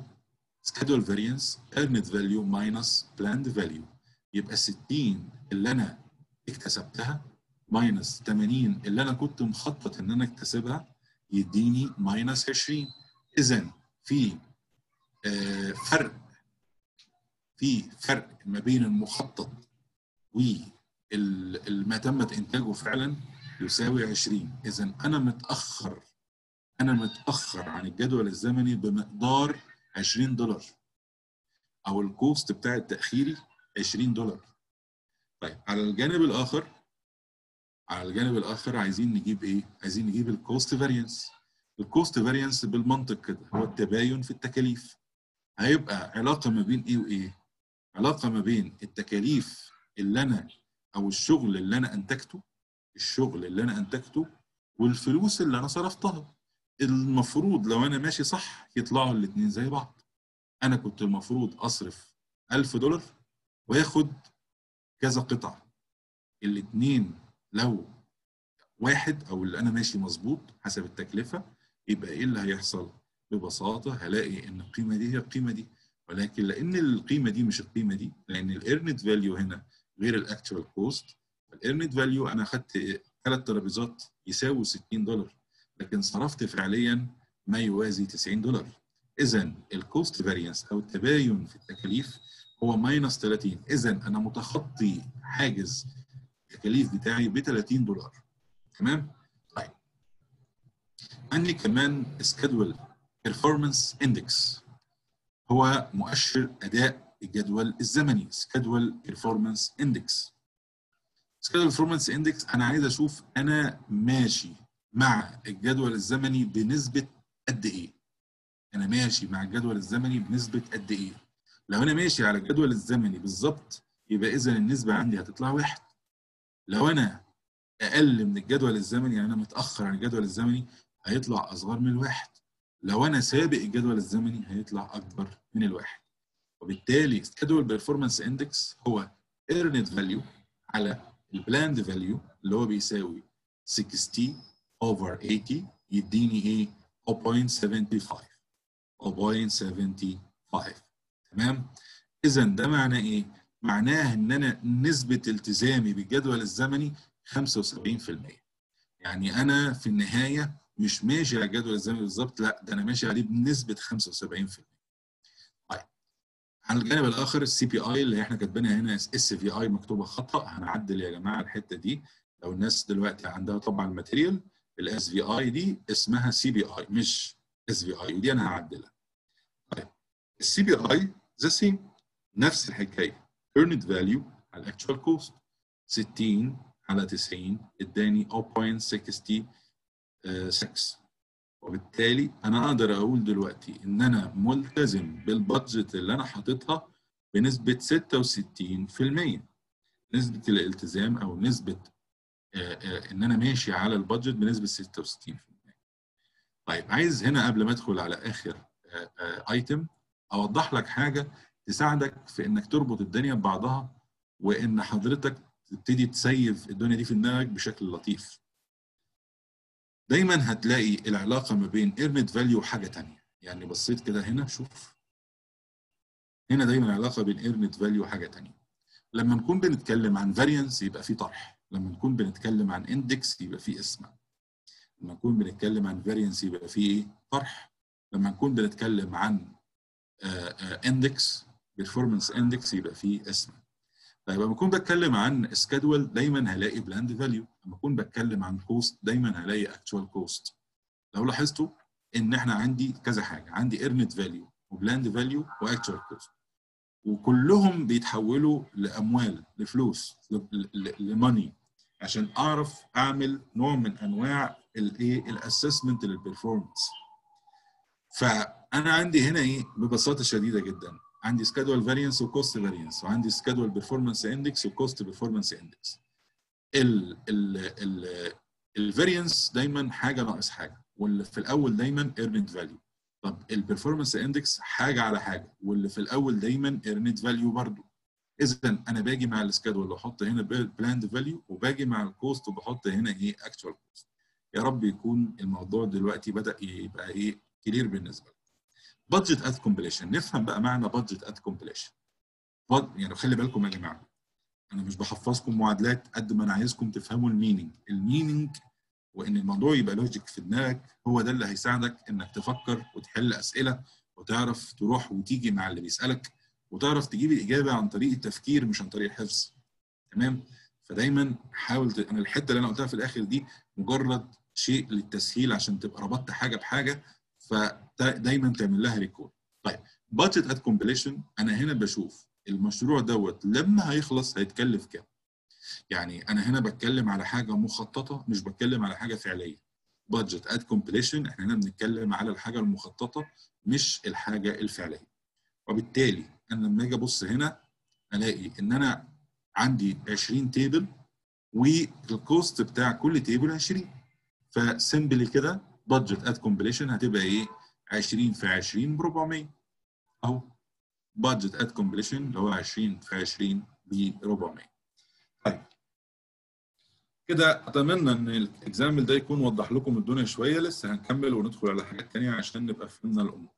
سكادول فاريانس ايرنت فاليو ماينس بلاند فاليو، يبقى ستين اللي انا اكتسبتها ماينس ثمانين اللي انا كنت مخطط ان انا اكتسبها يديني ماينس عشرين. اذا في آه فرق في فرق ما بين المخطط وما تم انتاجه فعلا يساوي عشرين. اذا انا متاخر انا متاخر عن الجدول الزمني بمقدار عشرين دولار، او الكوست بتاع التاخيري عشرين دولار. طيب على الجانب الاخر على الجانب الاخر عايزين نجيب ايه؟ عايزين نجيب الكوست فاريانس. الكوست فاريانس بالمنطق كده هو التباين في التكاليف، هيبقى علاقه ما بين ايه وايه؟ علاقه ما بين التكاليف اللي انا او الشغل اللي انا انتجته الشغل اللي انا انتجته والفلوس اللي انا صرفتها. المفروض لو انا ماشي صح يطلعوا الاثنين زي بعض. انا كنت المفروض اصرف ألف دولار واخد كذا قطعه، الاثنين لو واحد او اللي انا ماشي مظبوط حسب التكلفه يبقى ايه اللي هيحصل؟ ببساطه هلاقي ان القيمه دي هي القيمه دي، ولكن لان القيمه دي مش القيمه دي، لان الايرنت فاليو هنا غير الاكتشوال كوست. الايرنت فاليو انا اخدت ثلاث ترابيزات يساوي ستين دولار، لكن صرفت فعليا ما يوازي تسعين دولار. اذا الكوست فاريانس او التباين في التكاليف هو ماينس ثلاثين. اذا انا متخطي حاجز التكاليف بتاعي ب ثلاثين دولار، تمام؟ طيب عندي كمان سكادول Performance Index، هو مؤشر أداء الجدول الزمني Schedule Performance Index. Schedule Performance Index انا عايز اشوف انا ماشي مع الجدول الزمني بنسبه قد ايه؟ انا ماشي مع الجدول الزمني بنسبه قد ايه؟ لو انا ماشي على الجدول الزمني بالظبط يبقى اذا النسبه عندي هتطلع واحد. لو انا اقل من الجدول الزمني يعني انا متاخر عن الجدول الزمني هيطلع اصغر من الواحد. لو انا سابق الجدول الزمني هيطلع اكبر من الواحد. وبالتالي Schedule Performance Index هو Earned Value على البلاند فاليو اللي هو بيساوي ستين over ثمانين يديني ايه؟ صفر فاصلة سبعة وسبعين صفر فاصلة سبعة وسبعين تمام؟ إذا ده معناه ايه؟ معناه ان انا نسبة التزامي بالجدول الزمني خمسة وسبعين في المية. يعني انا في النهاية مش ماشي على الجدول الزمني بالظبط، لا ده انا ماشي عليه بنسبة خمسة وسبعين في المية. طيب على الجانب الاخر السي بي اي اللي احنا كاتبينها هنا اس في اي مكتوبة خطأ، هنعدل يا جماعة الحتة دي. لو الناس دلوقتي عندها طبعا ماتيريال الاس في اي دي اسمها سي بي اي مش اس في اي، ودي انا هعدلها. طيب السي بي اي ذا سيم نفس الحكاية، earned value على actual cost ستين على تسعين اداني صفر فاصلة ستة وستين. وبالتالي انا اقدر اقول دلوقتي ان انا ملتزم بالبادجت اللي انا حاططها بنسبه ستة وستين في المية. نسبه الالتزام او نسبه آآ آآ ان انا ماشي على البادجت بنسبه ستة وستين في المية. طيب عايز هنا قبل ما ادخل على اخر ايتم اوضح لك حاجه تساعدك في انك تربط الدنيا ببعضها وان حضرتك تبتدي تسيف الدنيا دي في دماغك بشكل لطيف. دايما هتلاقي العلاقه ما بين earned value وحاجه ثانيه، يعني بصيت كده هنا شوف هنا دايما العلاقه بين earned value وحاجه ثانيه. لما نكون بنتكلم عن variance يبقى في طرح، لما نكون بنتكلم عن index يبقى في اسمه، لما نكون بنتكلم عن variance يبقى في ايه؟ طرح. لما نكون بنتكلم عن آآ آآ index performance index يبقى في اسمه. طيب لما اكون بتكلم عن schedule دايما هلاقي planned value، لما اكون بتكلم عن cost دايما هلاقي actual cost. لو لاحظتوا ان احنا عندي كذا حاجه، عندي earned value وplanned value واكتشوال cost، وكلهم بيتحولوا لاموال لفلوس لماني عشان اعرف اعمل نوع من انواع الايه الاسسمنت للبرفورمانس. فانا عندي هنا ايه ببساطه شديده جدا، عندي schedule variance و cost variance، وعندي schedule performance index و cost performance index. ال ال ال الفاريانس دايما حاجه ناقص حاجه، واللي في الاول دايما earned value. طب البرفورمانس اندكس حاجه على حاجه، واللي في الاول دايما earned value برضو. اذا انا باجي مع السكادول واحط هنا planned value، وباجي مع الكوست وبحط هنا ايه actual cost. يا رب يكون الموضوع دلوقتي بدا يبقى ايه كلير بالنسبه لك. budget at completion، نفهم بقى معنى budget at completion. يعني خلي بالكم يا جماعه انا مش بحفظكم معادلات قد ما انا عايزكم تفهموا المينينج. المينينج وان الموضوع يبقى لوجيك في دماغك هو ده اللي هيساعدك انك تفكر وتحل اسئله وتعرف تروح وتيجي مع اللي بيسالك وتعرف تجيب الاجابه عن طريق التفكير مش عن طريق الحفظ. تمام؟ فدايما حاول ت... انا الحته اللي انا قلتها في الاخر دي مجرد شيء للتسهيل عشان تبقى ربطت حاجه بحاجه، فدايما تعمل لها ريكول. طيب budget at completion انا هنا بشوف المشروع دوت لما هيخلص هيتكلف كام؟ يعني انا هنا بتكلم على حاجه مخططه مش بتكلم على حاجه فعليه. budget at completion احنا هنا بنتكلم على الحاجه المخططه مش الحاجه الفعليه. وبالتالي انا لما اجي ابص هنا الاقي ان انا عندي عشرين تيبل والكوست بتاع كل تيبل عشرين. فسمبلي كده budget at completion هتبقى ايه؟ عشرين في عشرين ب أربعمية اهو. budget at completion اللي هو عشرين في عشرين ب أربعمية. طيب كده اتمنى ان الاكزامبل ده يكون وضح لكم الدنيا شويه. لسه هنكمل وندخل على حاجات ثانيه عشان نبقى فهمنا الامور.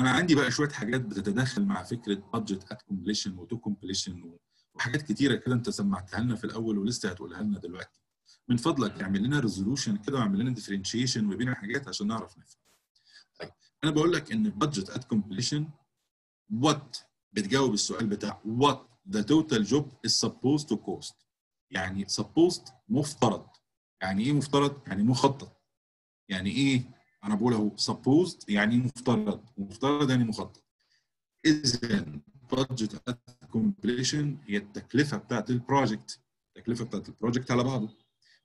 انا عندي بقى شويه حاجات بتتداخل مع فكره budget at completion و to completion وحاجات كتيره كده انت سمعتها لنا في الاول ولسه هتقولها لنا دلوقتي. من فضلك اعمل لنا ريزولوشن كده واعمل لنا ديفرنشيشن ما بين الحاجات عشان نعرف نفهم. طيب انا بقول لك ان budget at completion what بتجاوب السؤال بتاع what the total job is supposed to cost. يعني supposed مفترض. يعني ايه مفترض؟ يعني مخطط. يعني ايه؟ انا بقول اهو supposed يعني مفترض، ومفترض يعني مخطط. اذا budget at completion هي التكلفه بتاعت البروجكت. التكلفه بتاعت البروجكت على بعضه.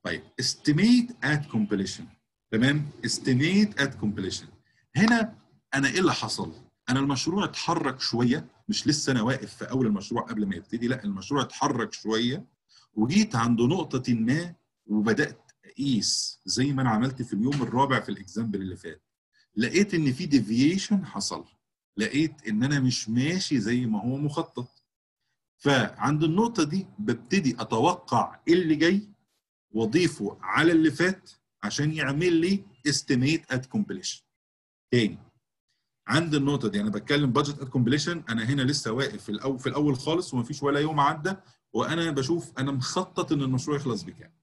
طيب استيميت ات كومبليشن، تمام؟ استيميت ات كومبليشن. هنا انا ايه اللي حصل؟ انا المشروع اتحرك شويه، مش لسه انا واقف في اول المشروع قبل ما يبتدي، لا المشروع اتحرك شويه وجيت عند نقطه ما وبدات اقيس زي ما انا عملت في اليوم الرابع في الاكزامبل اللي فات. لقيت ان في ديفيشن حصل، لقيت ان انا مش ماشي زي ما هو مخطط. فعند النقطه دي ببتدي اتوقع ايه اللي جاي واضيفه على اللي فات عشان يعمل لي استيميت ات كومبليشن. تاني عند النقطه دي انا بتكلم بادجت ات كومبليشن، انا هنا لسه واقف في الاول في الاول خالص ومفيش ولا يوم عدى وانا بشوف انا مخطط ان المشروع يخلص بكام.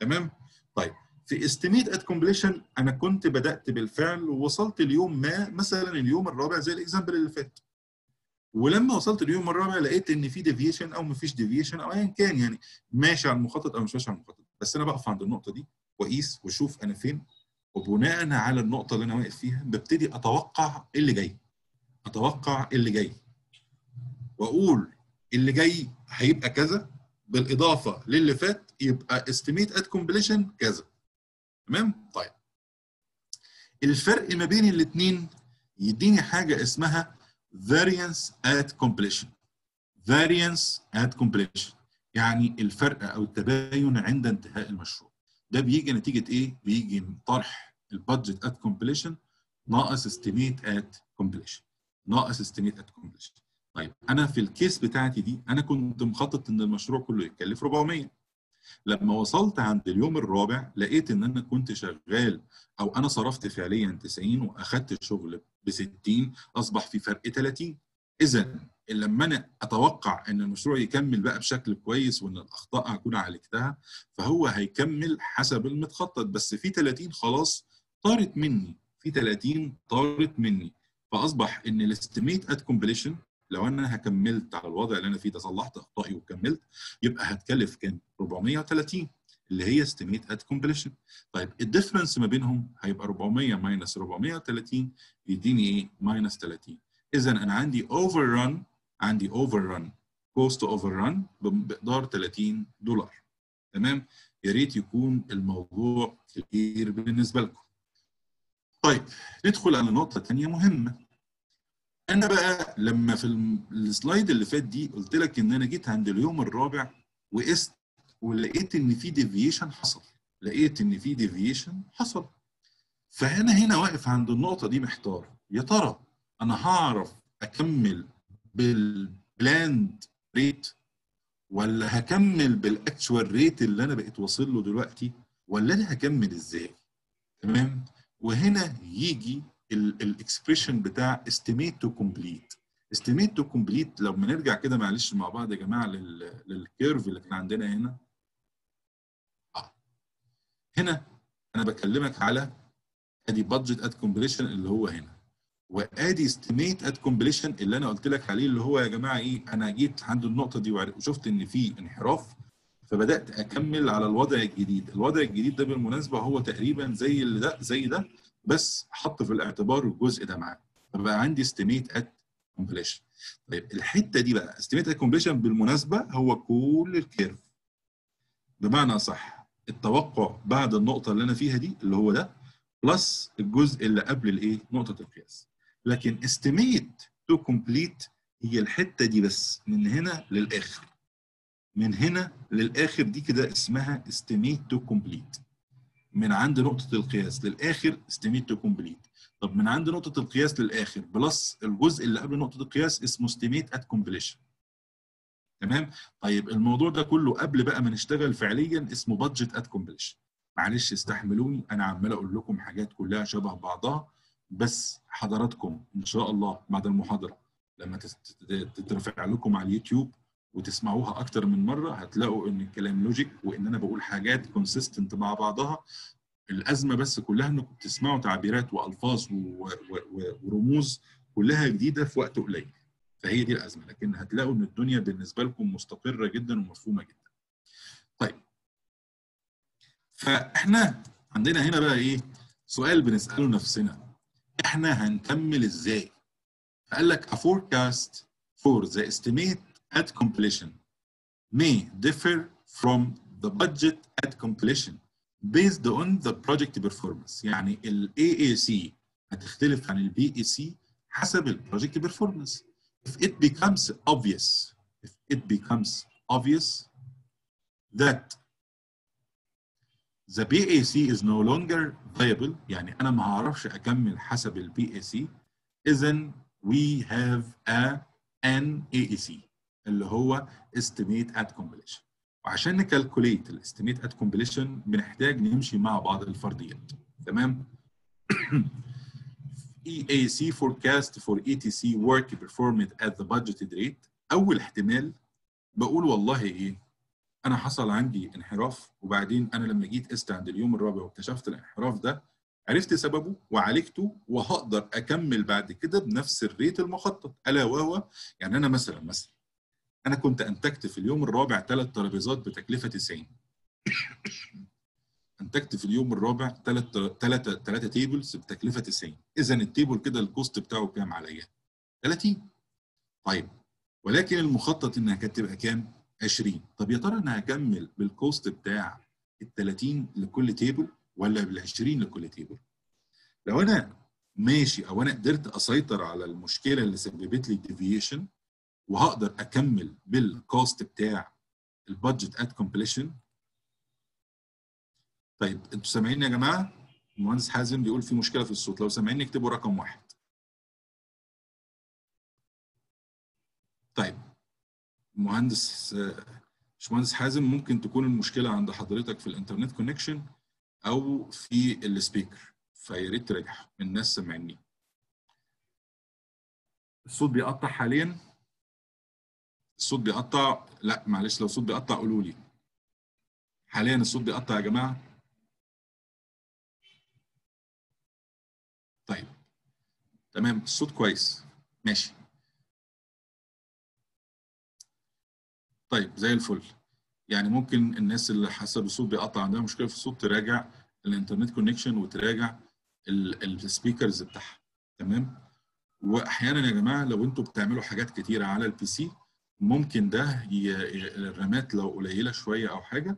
تمام؟ طيب في استيميت ات كومبليشن انا كنت بدات بالفعل ووصلت اليوم ما، مثلا اليوم الرابع زي الاكزامبل اللي فات. ولما وصلت اليوم الرابع لقيت ان في ديفيشن او مفيش ديفيشن او ايا كان، يعني ماشي على المخطط او مش ماشي على المخطط، بس انا بقف عند النقطه دي واقيس واشوف انا فين، وبناء على النقطه اللي انا واقف فيها ببتدي اتوقع ايه اللي جاي. اتوقع ايه اللي جاي واقول اللي جاي هيبقى كذا بالاضافه للي فات، يبقى استيميت ات كومبليشن كذا. تمام؟ طيب الفرق ما بين الاثنين يديني حاجه اسمها variance at completion. variance at completion يعني الفرق او التباين عند انتهاء المشروع. ده بيجي نتيجه ايه؟ بيجي من طرح البادجت at completion ناقص estimate at completion ناقص estimate at completion. طيب انا في الكيس بتاعتي دي انا كنت مخطط ان المشروع كله يتكلف أربعمية. لما وصلت عند اليوم الرابع لقيت ان انا كنت شغال او انا صرفت فعليا تسعين واخدت الشغل ب ستين، اصبح في فرق ثلاثين. اذا لما انا اتوقع ان المشروع يكمل بقى بشكل كويس وان الاخطاء هكون عالجتها، فهو هيكمل حسب المتخطط، بس في ثلاثين خلاص طارت مني، في ثلاثين طارت مني. فاصبح ان الاستيميت ات كومبليشن لو انا هكملت على الوضع اللي انا فيه ده، صلحت اخطائي وكملت، يبقى هتكلف كام؟ أربعمية وتلاتين اللي هي استيميت ات كومبليشن. طيب الديفرنس ما بينهم هيبقى أربعمية ماينس أربعمية وتلاتين يديني ايه؟ ماينس ثلاثين. اذا انا عندي اوفر ران، عندي اوفر ران كوست اوفر ران بمقدار تلاتين دولار. تمام؟ يا ريت يكون الموضوع كبير بالنسبه لكم. طيب ندخل على نقطه ثانيه مهمه. أنا بقى لما في السلايد اللي فات دي قلت لك إن أنا جيت عند اليوم الرابع وقست ولقيت إن في ديفيشن حصل، لقيت إن في ديفيشن حصل. فأنا هنا واقف عند النقطة دي محتار، يا ترى أنا هعرف أكمل بالبلاند ريت ولا هكمل بالأكتشوال ريت اللي أنا بقيت واصل له دلوقتي، ولا أنا هكمل إزاي؟ تمام؟ وهنا يجي الاكسبريشن بتاع استيميت تو كومبليت. استيميت تو كومبليت لو بنرجع كده معلش مع بعض يا جماعه للكيرف اللي كان عندنا هنا. اه هنا انا بكلمك على ادي بادجت ات كومبليشن اللي هو هنا، وادي استيميت ات كومبليشن اللي انا قلت لك عليه، اللي هو يا جماعه ايه، انا جيت عند النقطه دي وشفت ان في انحراف فبدات اكمل على الوضع الجديد. الوضع الجديد ده بالمناسبه هو تقريبا زي اللي ده زي ده، بس حط في الاعتبار الجزء ده معاه، فبقى عندي استيميت ات كومبليشن. طيب الحته دي بقى استيميت ات كومبليشن بالمناسبه هو كل الكيرف، بمعنى صح التوقع بعد النقطه اللي انا فيها دي اللي هو ده بلس الجزء اللي قبل الايه، نقطه القياس. لكن استيميت تو كومبليت هي الحته دي بس من هنا للاخر، من هنا للاخر دي كده اسمها استيميت تو كومبليت، من عند نقطة القياس للآخر استيميت تو كومبليت. طب من عند نقطة القياس للآخر بلس الجزء اللي قبل نقطة القياس اسمه استيميت ات كومبليشن. تمام؟ طيب الموضوع ده كله قبل بقى ما نشتغل فعليا اسمه بادجت ات كومبليشن. معلش استحملوني أنا عمال أقول لكم حاجات كلها شبه بعضها، بس حضراتكم إن شاء الله بعد المحاضرة لما تترفع لكم على اليوتيوب وتسمعوها أكتر من مرة هتلاقوا إن الكلام لوجيك وإن أنا بقول حاجات كونسيستنت مع بعضها. الأزمة بس كلها إنكم بتسمعوا تعبيرات وألفاظ ورموز كلها جديدة في وقت قليل، فهي دي الأزمة، لكن هتلاقوا إن الدنيا بالنسبة لكم مستقرة جدا ومفهومة جدا. طيب فإحنا عندنا هنا بقى إيه؟ سؤال بنسأله نفسنا، إحنا هنكمل إزاي؟ فقال لك a forecast for the estimate at completion may differ from the budget at completion based on the project performance. يعني ال إيه إيه سي هتختلف عن ال بي إيه سي حسب ال project performance. If it becomes obvious, if it becomes obvious that the بي إيه سي is no longer viable, يعني أنا ما هعرفش أكمل حسب ال بي إيه سي, then we have a إن إيه سي اللي هو estimate at completion. وعشان نكالكوليت ال estimate at completion بنحتاج نمشي مع بعض الفرضيات. تمام؟ إي إيه سي forecast for إي تي سي work performed at the budgeted rate. أول احتمال بقول والله إيه؟ أنا حصل عندي انحراف, وبعدين أنا لما جيت قست عند اليوم الرابع واكتشفت الانحراف ده عرفت سببه وعالجته وهقدر أكمل بعد كده بنفس الريت المخطط. ألا وهو يعني أنا مثلا مثلا أنا كنت أنتجت في اليوم الرابع ثلاث ترابيزات بتكلفة تسعين. أنتجت في اليوم الرابع ثلاث تيبلز بتكلفة تسعين. إذا التيبل كده الكوست بتاعه كام عليا؟ ثلاثين. طيب ولكن المخطط إنها كانت تبقى كام؟ عشرين. طب يا ترى أنا هكمل بالكوست بتاع ال ثلاثين لكل تيبل ولا بال عشرين لكل تيبل؟ لو أنا ماشي أو أنا قدرت أسيطر على المشكلة اللي سببت لي الديفيشن وهقدر أكمل بالكوست بتاع البادجت ات كومبليشن. طيب أنتوا سامعيني يا جماعة؟ المهندس حازم بيقول في مشكلة في الصوت، لو سامعيني اكتبوا رقم واحد. طيب مهندس باشمهندس حازم ممكن تكون المشكله عند حضرتك في الانترنت كونكشن او في السبيكر، فيا ريت تراجع. الناس سامعيني؟ الصوت بيقطع حاليا؟ الصوت بيقطع؟ لا معلش، لو الصوت بيقطع قولوا لي. حاليا الصوت بيقطع يا جماعه؟ طيب تمام، الصوت كويس ماشي. طيب زي الفل. يعني ممكن الناس اللي حاسه بالصوت بيقطع عندها مشكله في الصوت تراجع الانترنت كونكشن وتراجع السبيكرز بتاعها. تمام؟ واحيانا يا جماعه لو انتوا بتعملوا حاجات كتيره على البي سي ممكن ده الرامات لو قليله شويه او حاجه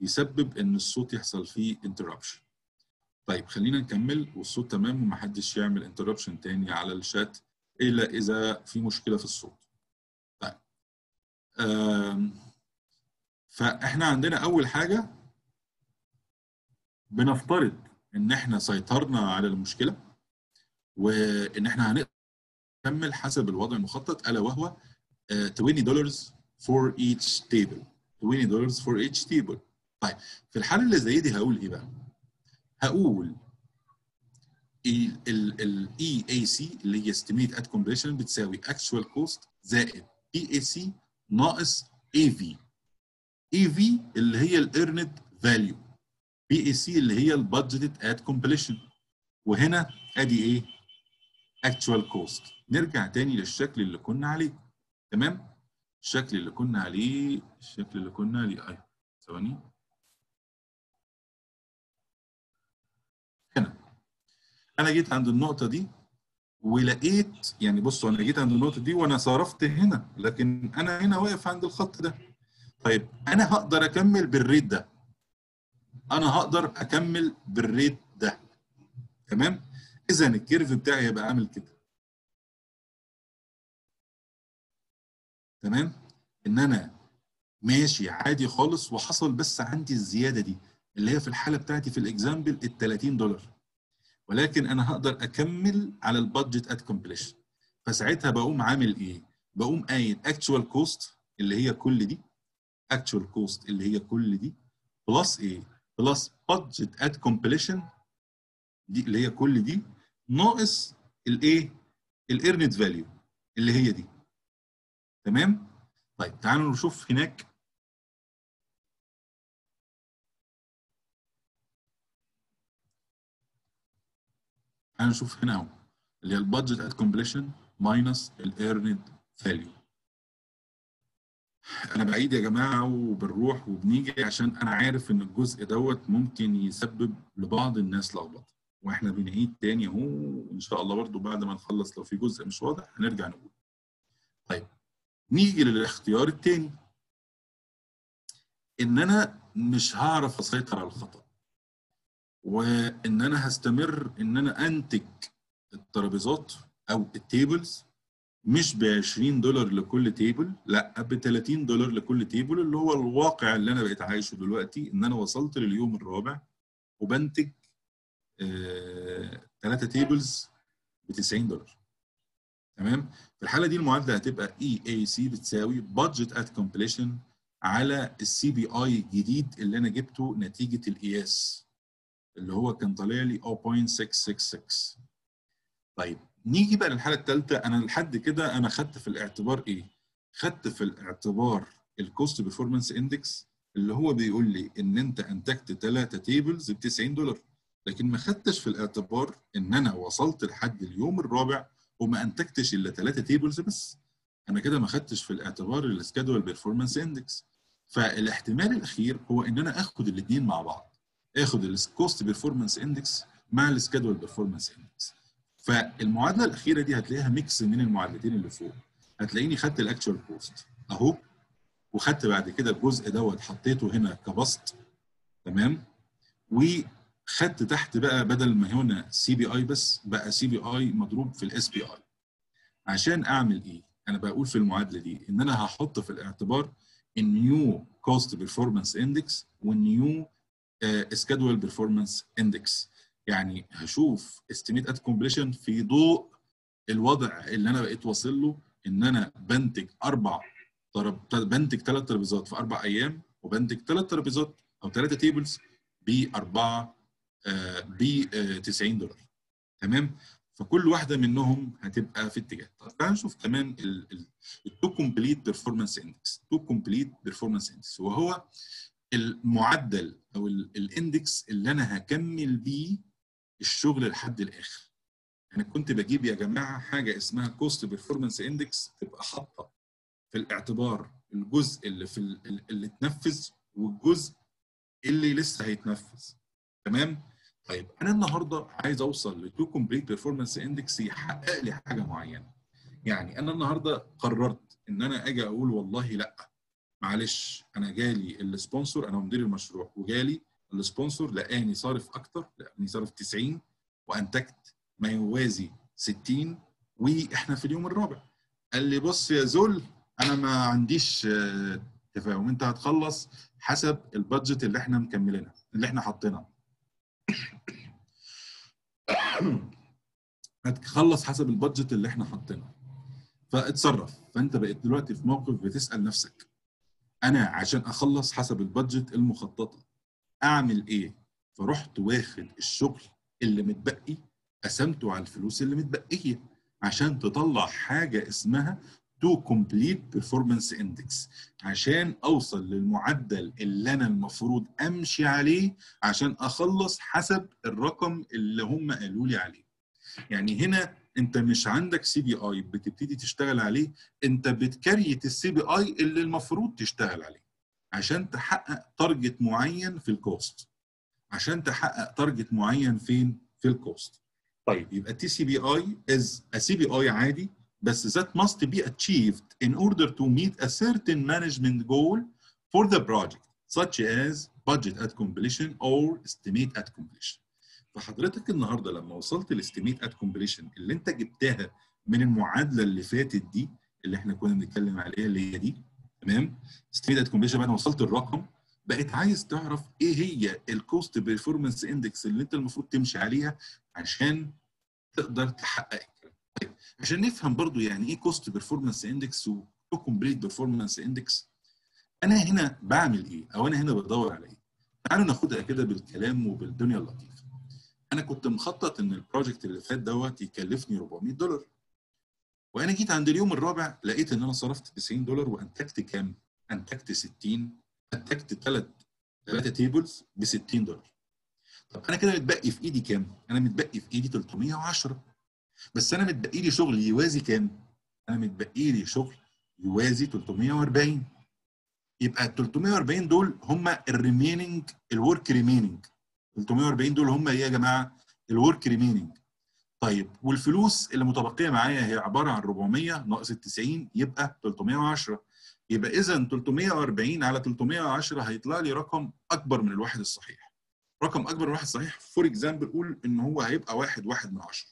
يسبب ان الصوت يحصل فيه انتربشن. طيب خلينا نكمل والصوت تمام ومحدش يعمل انتربشن تاني على الشات الا اذا في مشكله في الصوت. فاحنا عندنا اول حاجه بنفترض ان احنا سيطرنا على المشكله وان احنا هنقدر نكمل حسب الوضع المخطط، الا وهو عشرين دولار for each table. عشرين دولار for each table. طيب في الحاله اللي زي دي هقول ايه بقى؟ هقول ال إي إيه سي اللي هي Estimate at Completion بتساوي Actual Cost زائد بي إيه سي ناقص إيه في. إيه في اللي هي ال Earned Value. بي إيه سي اللي هي ال Budgeted at Completion. وهنا أدي إيه؟ Actual Cost. نرجع تاني للشكل اللي كنا عليه. تمام؟ الشكل اللي كنا عليه، الشكل اللي كنا عليه، أيوه، ثواني. هنا. أنا جيت عند النقطة دي ولقيت، يعني بصوا انا جيت عند النقطه دي وانا صرفت هنا، لكن انا هنا واقف عند الخط ده. طيب انا هقدر اكمل بالريت ده. انا هقدر اكمل بالريت ده. تمام؟ اذا الكيرف بتاعي هيبقى عامل كده. تمام؟ ان انا ماشي عادي خالص وحصل بس عندي الزياده دي اللي هي في الحاله بتاعتي في الاكزامبل ال ثلاثين دولار. ولكن انا هقدر اكمل على البادجت ات كومبليشن. فساعتها بقوم عامل ايه؟ بقوم قايل اكتشوال كوست اللي هي كل دي، اكتشوال كوست اللي هي كل دي بلس ايه؟ بلس بادجت ات كومبليشن دي اللي هي كل دي ناقص الايه؟ الايرند فاليو اللي هي دي. تمام؟ طيب تعالوا نشوف هناك. هنشوف هنا اهو اللي هي البادجت ات كومبليشن ماينس الايرند فاليو. انا بعيد يا جماعه وبنروح وبنيجي عشان انا عارف ان الجزء دوت ممكن يسبب لبعض الناس لخبطه، واحنا بنعيد تاني اهو، وان شاء الله برضو بعد ما نخلص لو في جزء مش واضح هنرجع نقول. طيب نيجي للاختيار التاني. ان انا مش هعرف اسيطر على الخطأ، وان انا هستمر ان انا انتج الترابيزات او التيبلز مش ب عشرين دولار لكل تيبل، لا ب تلاتين دولار لكل تيبل، اللي هو الواقع اللي انا بقيت عايشه دلوقتي، ان انا وصلت لليوم الرابع وبنتج ثلاثة تيبلز ب تسعين دولار. تمام؟ في الحاله دي المعادله هتبقى إي إيه سي بتساوي بادجت ات كومبليشن على السي بي اي الجديد اللي انا جبته نتيجه القياس اللي هو كان طالع لي صفر فاصلة ستمية ستة وستين. طيب نيجي بقى للحاله الثالثه. انا لحد كده انا خدت في الاعتبار ايه؟ خدت في الاعتبار الكوست بيرفورمانس اندكس اللي هو بيقول لي ان انت انتجت ثلاثة تيبلز ب تسعين دولار، لكن ما خدتش في الاعتبار ان انا وصلت لحد اليوم الرابع وما انتجتش الا ثلاثة تيبلز بس. انا كده ما خدتش في الاعتبار السكادول بيرفورمانس اندكس. فالاحتمال الاخير هو ان انا اخد الاثنين مع بعض، اخد الكوست بيرفورمانس اندكس مع السكادول بيرفورمانس اندكس. فالمعادله الاخيره دي هتلاقيها ميكس من المعادلتين اللي فوق. هتلاقيني خدت الاكتشوال كوست اهو، وخدت بعد كده الجزء دوت حطيته هنا كبسط. تمام؟ وخدت تحت بقى بدل ما هنا سي بي اي بس، بقى سي بي اي مضروب في الاس بي اي. عشان اعمل ايه؟ انا بقول في المعادله دي ان انا هحط في الاعتبار النيو كوست بيرفورمانس اندكس والنيو سكادول بيرفورمانس اندكس. يعني هشوف استيميت ات كومبليشن في ضوء الوضع اللي انا بقيت واصل له، ان انا بنتج اربع طرب... بنتج ثلاث ترابيزات في اربع ايام، وبنتج ثلاث ترابيزات او ثلاثه تيبلز ب اربعه ب تسعين دولار. تمام؟ فكل واحده منهم هتبقى في اتجاه. طب تعالى نشوف كمان التو كومبليت بيرفورمانس اندكس. تو كومبليت بيرفورمانس اندكس وهو المعدل او الاندكس اللي انا هكمل بيه الشغل لحد الاخر. انا كنت بجيب يا جماعه حاجه اسمها كوست بيرفورمانس اندكس، تبقى حاطه في الاعتبار الجزء اللي في اللي اتنفذ والجزء اللي لسه هيتنفذ. تمام؟ طيب انا النهارده عايز اوصل لتو كومبليت بيرفورمانس اندكس يحقق لي حاجه معينه. يعني انا النهارده قررت ان انا اجي اقول والله لا معلش، انا جالي السبونسر، انا مدير المشروع وجالي السبونسر لقاني صارف اكتر، لقاني صارف تسعين وانتجت ما يوازي ستين، واحنا في اليوم الرابع. قال لي بص يا زول انا ما عنديش تفاهم، انت هتخلص حسب البادجت اللي احنا مكملينها اللي احنا حاطينها. هتخلص حسب البادجت اللي احنا حاطينها، فاتصرف. فانت بقيت دلوقتي في موقف بتسال نفسك انا عشان اخلص حسب البادجت المخططه اعمل ايه؟ فرحت واخد الشغل اللي متبقي قسمته على الفلوس اللي متبقيه عشان تطلع حاجه اسمها تو كومبليت بيرفورمانس اندكس، عشان اوصل للمعدل اللي انا المفروض امشي عليه عشان اخلص حسب الرقم اللي هم قالوا لي عليه. يعني هنا انت مش عندك سي بي اي بتبتدي تشتغل عليه، انت بتكريت السي بي اي اللي المفروض تشتغل عليه عشان تحقق تارجت معين في الكوست، عشان تحقق تارجت معين فين؟ في الكوست. طيب يبقى تي سي بي اي از ا سي بي اي عادي، بس that must be achieved in order to meet a certain management goal for the project such as budget at completion or estimate at completion. فحضرتك النهارده لما وصلت للاستيميت ات كومبليشن اللي انت جبتها من المعادله اللي فاتت دي اللي احنا كنا بنتكلم عليها اللي هي دي. تمام؟ استيميت ات كومبليشن بعد ما وصلت الرقم بقيت عايز تعرف ايه هي الكوست بيرفورمانس اندكس اللي انت المفروض تمشي عليها عشان تقدر تحقق الكلام. طيب عشان نفهم برضو يعني ايه كوست بيرفورمانس اندكس و كومبليت بيرفورمانس اندكس، انا هنا بعمل ايه؟ او انا هنا بدور على ايه؟ تعالوا ناخدها كده بالكلام وبالدنيا اللطيفه. انا كنت مخطط ان البروجكت اللي فات دوت يكلفني اربعمية دولار، وانا جيت عند اليوم الرابع لقيت ان انا صرفت تسعين دولار وانتجت كام؟ انتجت ستين، انتجت ثلاث ثلاثة تيبلز ب ستين دولار. طب انا كده متبقي في ايدي كام؟ انا متبقي في ايدي تلتمية وعشرة، بس انا متبقي لي شغل يوازي كام؟ انا متبقي لي شغل يوازي تلتمية واربعين. يبقى ال تلتمية واربعين دول هم الريميننج، الورك ريميننج. تلتمية واربعين دول هم ايه يا جماعه؟ الورك ريميننج. طيب والفلوس اللي متبقيه معايا هي عباره عن أربعمية ناقص التسعين يبقى ثلاثمية وعشرة. يبقى اذا ثلاثمية وأربعين على ثلاثمية وعشرة هيطلع لي رقم اكبر من الواحد الصحيح. رقم اكبر من الواحد الصحيح فور اكزامبل قول ان هو هيبقى واحد واحد من عشرة.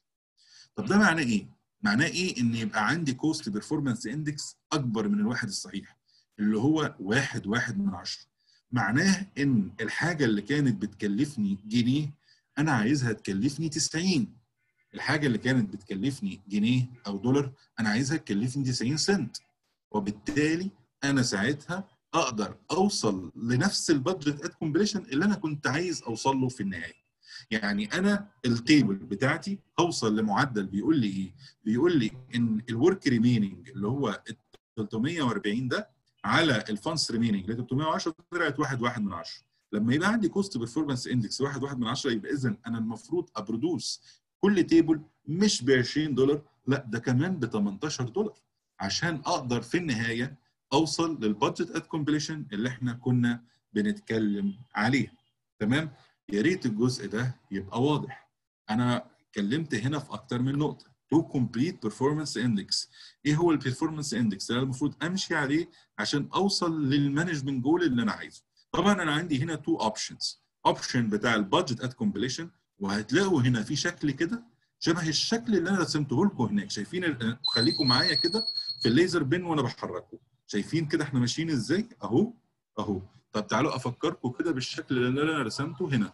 طب ده معناه ايه؟ معناه ايه ان يبقى عندي كوست بيرفورمانس اندكس اكبر من الواحد الصحيح اللي هو واحد واحد من عشرة. معناه ان الحاجه اللي كانت بتكلفني جنيه انا عايزها تكلفني تسعين. الحاجه اللي كانت بتكلفني جنيه او دولار انا عايزها تكلفني تسعين سنت. وبالتالي انا ساعتها اقدر اوصل لنفس البادجت ات كومبليشن اللي انا كنت عايز اوصل له في النهايه. يعني انا التيبل بتاعتي هوصل لمعدل بيقول لي ايه؟ بيقول لي ان الورك ريميننج اللي هو ثلاثمية وأربعين ده على الفانس ريميننج اللي ثلاثمية وعشرة طلعت واحد واحد من عشرة. لما يبقى عندي كوست بيرفورمانس اندكس واحد واحد من عشرة يبقى اذا انا المفروض ابرودوس كل تيبل مش ب عشرين دولار، لا ده كمان ب تمنتاشر دولار عشان اقدر في النهايه اوصل للبادجت ات كومبليشن اللي احنا كنا بنتكلم عليه. تمام؟ يا ريت الجزء ده يبقى واضح. انا اتكلمت هنا في اكتر من نقطه. تو كومبليت بيرفورمانس اندكس، ايه هو البيرفورمانس اندكس اللي المفروض امشي عليه عشان اوصل للمانجمنت جول اللي انا عايزه؟ طبعا انا عندي هنا تو اوبشنز، اوبشن بتاع البادجت ات كومبليشن وهتلاقوا هنا في شكل كده شبه الشكل اللي انا رسمته لكم هناك، شايفين؟ خليكم معايا كده في الليزر بن وانا بحركه، شايفين كده احنا ماشيين ازاي؟ اهو اهو. طب تعالوا افكركم كده بالشكل اللي انا رسمته هنا.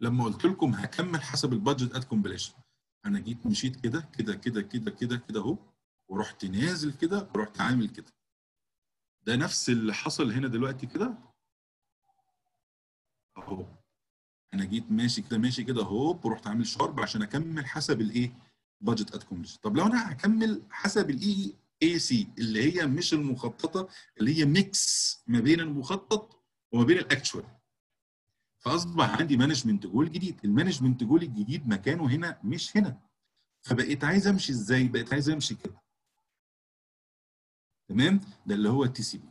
لما قلت لكم هكمل حسب البادجت ات كومبليشن، انا جيت مشيت كده كده كده كده كده كده اهو، ورحت نازل كده ورحت عامل كده. ده نفس اللي حصل هنا دلوقتي كده اهو. انا جيت ماشي كده ماشي كده اهو، ورحت عامل شارب عشان اكمل حسب الايه؟ بادجت ات كومبليشن. طب لو انا هكمل حسب الاي اي سي اللي هي مش المخططه، اللي هي ميكس ما بين المخطط وما بين الاكتشوال، فاصبح عندي مانجمنت جول جديد. المانجمنت جول الجديد مكانه هنا مش هنا، فبقيت عايز امشي ازاي؟ بقيت عايز امشي كده. تمام؟ ده اللي هو التي سي بي.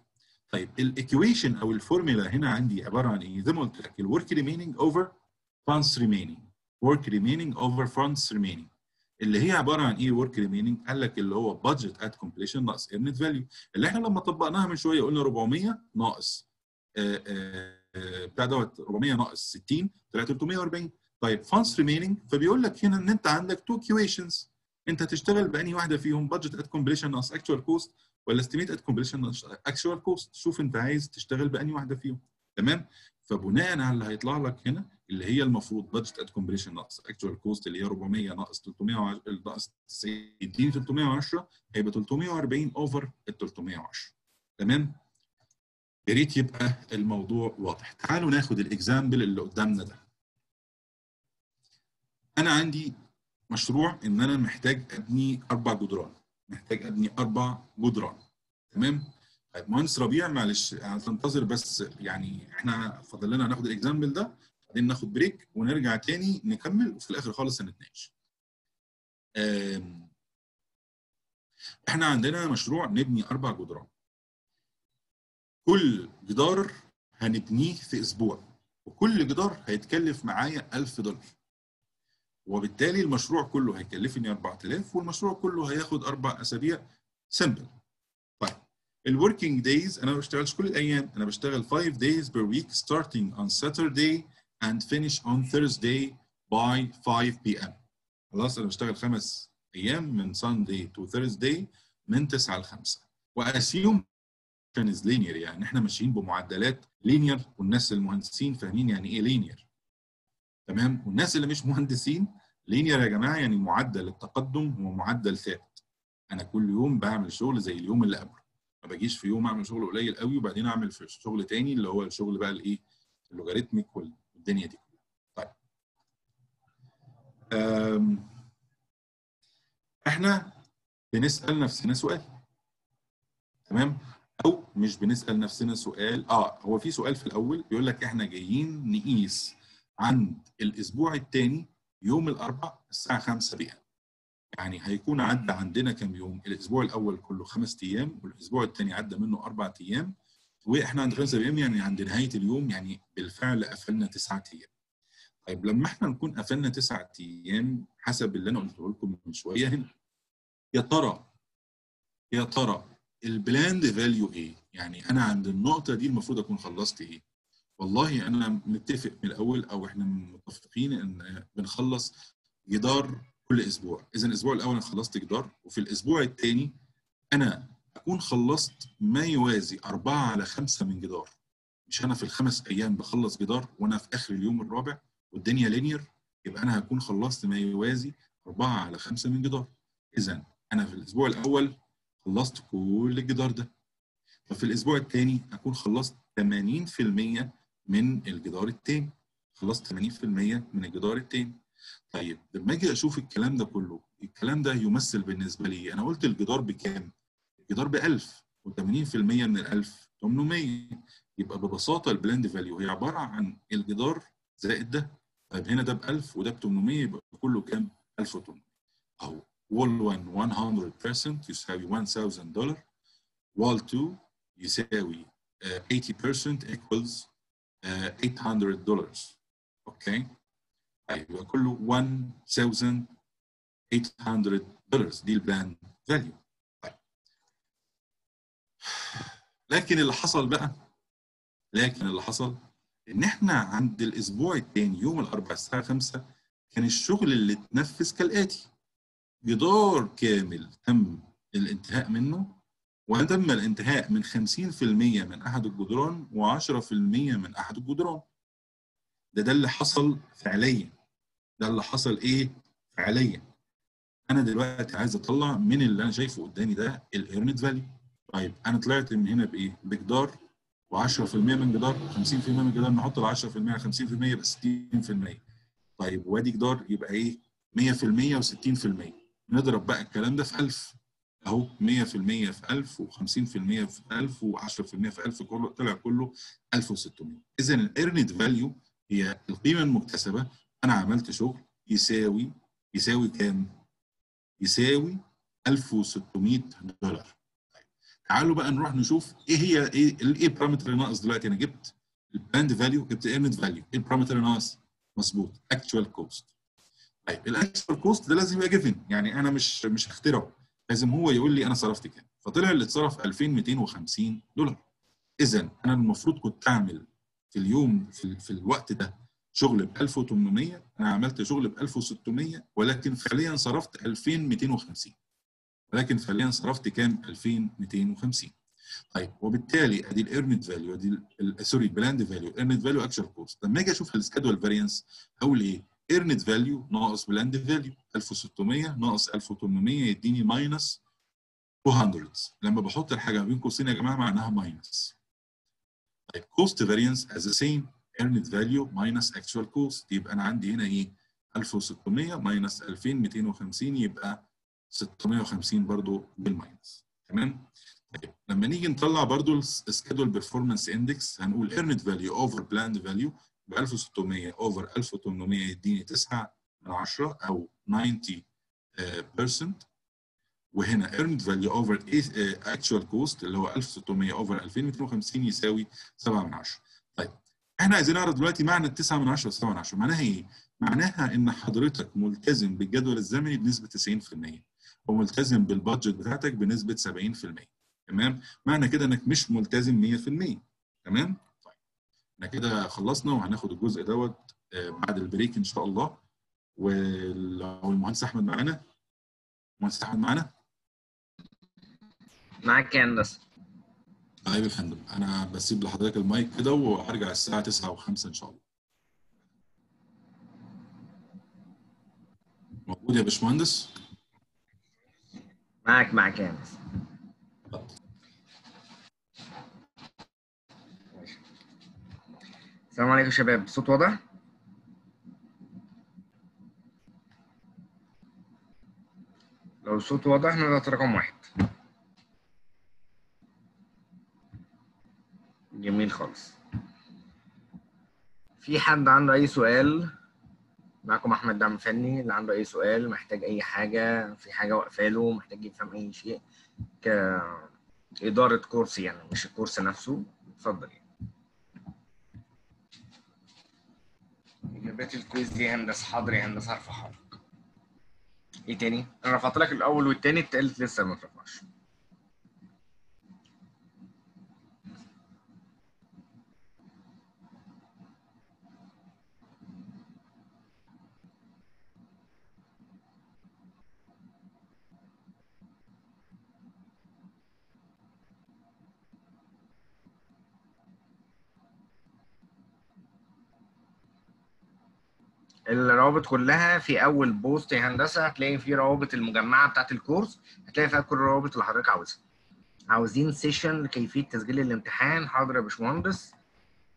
طيب الايكويشن او الفورميلا هنا عندي عباره عن ايه؟ زي ما قلت لك الورك ريميننج اوفر فانس ريميننج، ورك ريميننج اوفر فانس ريميننج، اللي هي عباره عن ايه ورك ريميننج؟ قال لك اللي هو بادجت ات كومبليشن ناقص ايرند فاليو، اللي احنا لما طبقناها من شويه قلنا أربعمية ناقص بتاع دوت أربعمية ناقص ستين طلع ثلاثمية وأربعين. طيب فانس ريميننج، فبيقول لك هنا ان انت عندك تو كويشنز، انت هتشتغل باني واحده فيهم، بادجت ات كومبليشن ناقص اكتشوال كوست ولا استيميت ات كومبليشن ناقص اكتشوال كوست، شوف انت عايز تشتغل باني واحده فيهم. تمام؟ فبناء على اللي هيطلع لك هنا اللي هي المفروض بادجت ات كومبليشن ناقص اكتشوال كوست اللي هي أربعمية ناقص ثلاثمية ناقص تسعين ثلاثمية وعشرة هيبقى ثلاثمية وأربعين اوفر ال ثلاثمية وعشرة. تمام؟ يا ريت يبقى الموضوع واضح. تعالوا ناخد الاكزامبل اللي قدامنا ده. انا عندي مشروع ان انا محتاج ابني اربع جدران، محتاج ابني اربع جدران. تمام؟ طيب مهندس ربيع معلش هتنتظر بس، يعني احنا فاضل لنا ناخد الاكزامبل ده بعدين ناخد بريك ونرجع تاني نكمل وفي الاخر خالص هنتناقش. احنا عندنا مشروع نبني اربع جدران. كل جدار هنبنيه في اسبوع، وكل جدار هيتكلف معايا ألف دولار. وبالتالي المشروع كله هيكلفني أربعة آلاف والمشروع كله هياخد أربع أسابيع سمبل. طيب الوركينج دايز، أنا ما بشتغلش كل الأيام، أنا بشتغل five days per week starting on Saturday and finish on Thursday by five p m خلاص أنا بشتغل خمس أيام من Sunday to Thursday من تسعة ل خمسة. وأسيوم is linear، يعني احنا ماشيين بمعدلات linear والناس المهندسين فاهمين يعني ايه linear. تمام؟ والناس اللي مش مهندسين linear يا جماعه يعني معدل التقدم هو معدل ثابت. انا كل يوم بعمل شغل زي اليوم اللي قبله، ما باجيش في يوم اعمل شغل قليل قوي وبعدين اعمل في شغل تاني اللي هو الشغل بقى الايه؟ اللوغاريتميك والدنيا دي كلها. طيب. أم. احنا بنسال نفسنا سؤال. تمام؟ أو مش بنسأل نفسنا سؤال، آه هو في سؤال في الأول بيقول لك إحنا جايين نقيس عند الأسبوع الثاني يوم الأربعاء الساعة خمسة بي ام. يعني هيكون عدى عندنا كام يوم؟ الأسبوع الأول كله خمس أيام والأسبوع الثاني عدى منه أربع أيام وإحنا عند خمسة بي ام يعني عند نهاية اليوم يعني بالفعل قفلنا تسعة أيام. طيب لما احنا نكون قفلنا تسعة ايام حسب اللي انا قلته لكم من شويه هنا، يا ترى يا ترى البلاند فاليو ايه؟ يعني انا عند النقطه دي المفروض اكون خلصت ايه؟ والله انا متفق من الاول او احنا متفقين ان بنخلص جدار كل اسبوع، اذا الاسبوع الاول انا خلصت جدار، وفي الاسبوع الثاني انا اكون خلصت ما يوازي اربعه على خمسه من جدار. مش انا في الخمس ايام بخلص جدار وانا في اخر اليوم الرابع والدنيا لينير، يبقى انا هكون خلصت ما يوازي اربعه على خمسه من جدار. اذا انا في الاسبوع الاول خلصت كل الجدار ده. ففي الاسبوع الثاني اكون خلصت ثمانين بالمئة من الجدار الثاني. خلصت ثمانين بالمئة من الجدار الثاني. طيب لما اجي اشوف الكلام ده كله، الكلام ده يمثل بالنسبه لي، انا قلت الجدار بكام؟ الجدار ب ألف و80% من ال ألف ثمانمئة. يبقى ببساطه البلاند فاليو هي عباره عن الجدار زائد ده. طيب هنا ده ب ألف وده ب ثمانمئة، يبقى كله كام؟ ألف وثمانمئة. اهو وول واحد مئة بالمئة يساوي ألف دولار، وول اتنين يساوي ثمانين بالمئة equals ثمانمئة دولار. اوكي؟ يبقى كله ألف وثمانمئة دولار، دي البلاند فاليو. طيب لكن اللي حصل بقى، لكن اللي حصل ان احنا عند الاسبوع الثاني يوم الاربعاء الساعه خمسة كان الشغل اللي اتنفذ كالاتي: جدار كامل تم الانتهاء منه، وتم الانتهاء من خمسين بالمئة من احد الجدران وعشرة بالمئة من احد الجدران. ده ده اللي حصل فعليا. ده اللي حصل ايه فعليا. انا دلوقتي عايز اطلع من اللي انا شايفه قدامي ده الايرند فاليو. طيب انا طلعت من هنا بايه؟ بجدار و10% من جدار و50% من جدار، نحط ال عشرة بالمئة على خمسين بالمئة يبقى ستين بالمئة. طيب وادي جدار يبقى ايه؟ مئة بالمئة و60%. نضرب بقى الكلام ده في ألف. اهو مئة بالمئة في ألف وخمسين بالمئة في ألف وعشرة بالمئة في ألف، كله طلع كله ألف وستمئة. اذا الايرند فاليو هي القيمه المكتسبه. انا عملت شغل يساوي يساوي كام؟ يساوي ألف وستمئة دولار. تعالوا بقى نروح نشوف ايه هي ايه ايه البارامتر اللي ناقص دلوقتي. انا جبت الباند فاليو، جبت الايرند فاليو، ايه البارامتر اللي ناقص؟ مظبوط، اكتشوال كوست. طيب الاكتشوال كوست ده لازم يبقى جيفن، يعني انا مش مش هخترعه، لازم هو يقول لي انا صرفت كام. فطلع اللي اتصرف ألفين ومئتين وخمسين دولار. اذا انا المفروض كنت اعمل في اليوم في, في الوقت ده شغل ب ألف وثمانمئة، انا عملت شغل ب ألف وستمئة، ولكن فعليا صرفت ألفين ومئتين وخمسين. ولكن فعليا صرفت كام؟ ألفين ومئتين وخمسين. طيب وبالتالي ادي الايرند فاليو، ادي سوري البلاند فاليو، الايرند فاليو، اكشوال كوست. لما اجي اشوف السكادول فاريانس اقول ايه؟ ايرند فاليو ناقص بلاند فاليو، ألف وستمئة ناقص ألف وثمانمئة يديني ماينس مئتين. لما بحط الحاجه ما بين قوسين يا جماعه معناها ماينس. طيب كوست فاريانس از ذا سيم، ايرند فاليو ماينس اكشوال كوست. يبقى انا عندي هنا ايه؟ ألف وستمئة ماينس ألفين ومئتين وخمسين يبقى ستمئة وخمسين برضو بالماينس. تمام؟ طيب لما نيجي نطلع برضو السكادول بيرفورمانس اندكس هنقول ايرند فاليو اوفر بلاند فاليو ب ألف وستمئة اوفر ألف وثمانمئة يديني تسعة من عشرة او تسعين بالمئة. وهنا ايرند فاليو اوفر اكشوال كوست اللي هو ألف وستمئة اوفر ألفين ومئتين وخمسين يساوي سبعة من عشرة. طيب احنا عايزين نعرف دلوقتي معنى ال تسعة من عشرة و سبعة من عشرة. معناها ايه؟ معناها ان حضرتك ملتزم بالجدول الزمني بنسبه تسعين بالمئة، وملتزم بالبادجت بتاعتك بنسبه سبعين بالمئة. تمام؟ معنى كده انك مش ملتزم مئة بالمئة. تمام؟ طيب احنا كده خلصنا وهناخد الجزء دوت بعد البريك ان شاء الله. ولو المهندس احمد معانا، المهندس احمد معانا؟ معاك يا هندسه. طيب يا فندم انا بسيب لحضرتك المايك كده وهرجع الساعه تسعة وخمسة ان شاء الله. موجود يا باشمهندس؟ معاك معاك يا هندسه. السلام عليكم يا شباب، الصوت واضح؟ لو الصوت واضح نضغط رقم واحد. جميل خالص. في حد عنده اي سؤال؟ معكم احمد دعم فني، اللي عنده اي سؤال محتاج اي حاجه، في حاجه واقفه له محتاج يفهم اي شيء كاداره كورس يعني مش الكورس نفسه، اتفضل يعني. اجابات الكويز دي هندسه حضري، هندسه ارفع حضرتك. ايه تاني؟ انا رفعت لك الاول والتاني، التالت لسه ما اترفعش. الروابط كلها في اول بوست يا هندسه، هتلاقي في روابط المجمعه بتاعه الكورس، هتلاقي فيها كل الروابط اللي حضرتك عاوزها. عاوزين سيشن لكيفيه تسجيل الامتحان؟ حاضر يا باشمهندس،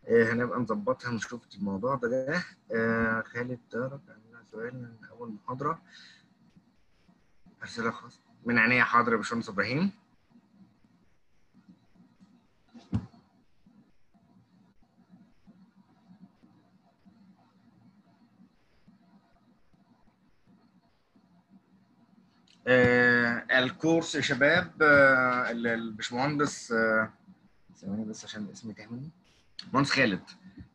آه هنبقى نظبطها ونشوف الموضوع ده. ده آه خالد طارق عندنا سؤال من اول محاضره، ارسله خاص من عينيا. حاضر يا باشمهندس ابراهيم. آه الكورس يا شباب، آه الباشمهندس ثواني آه بس عشان اسمي تهمني، مهندس خالد،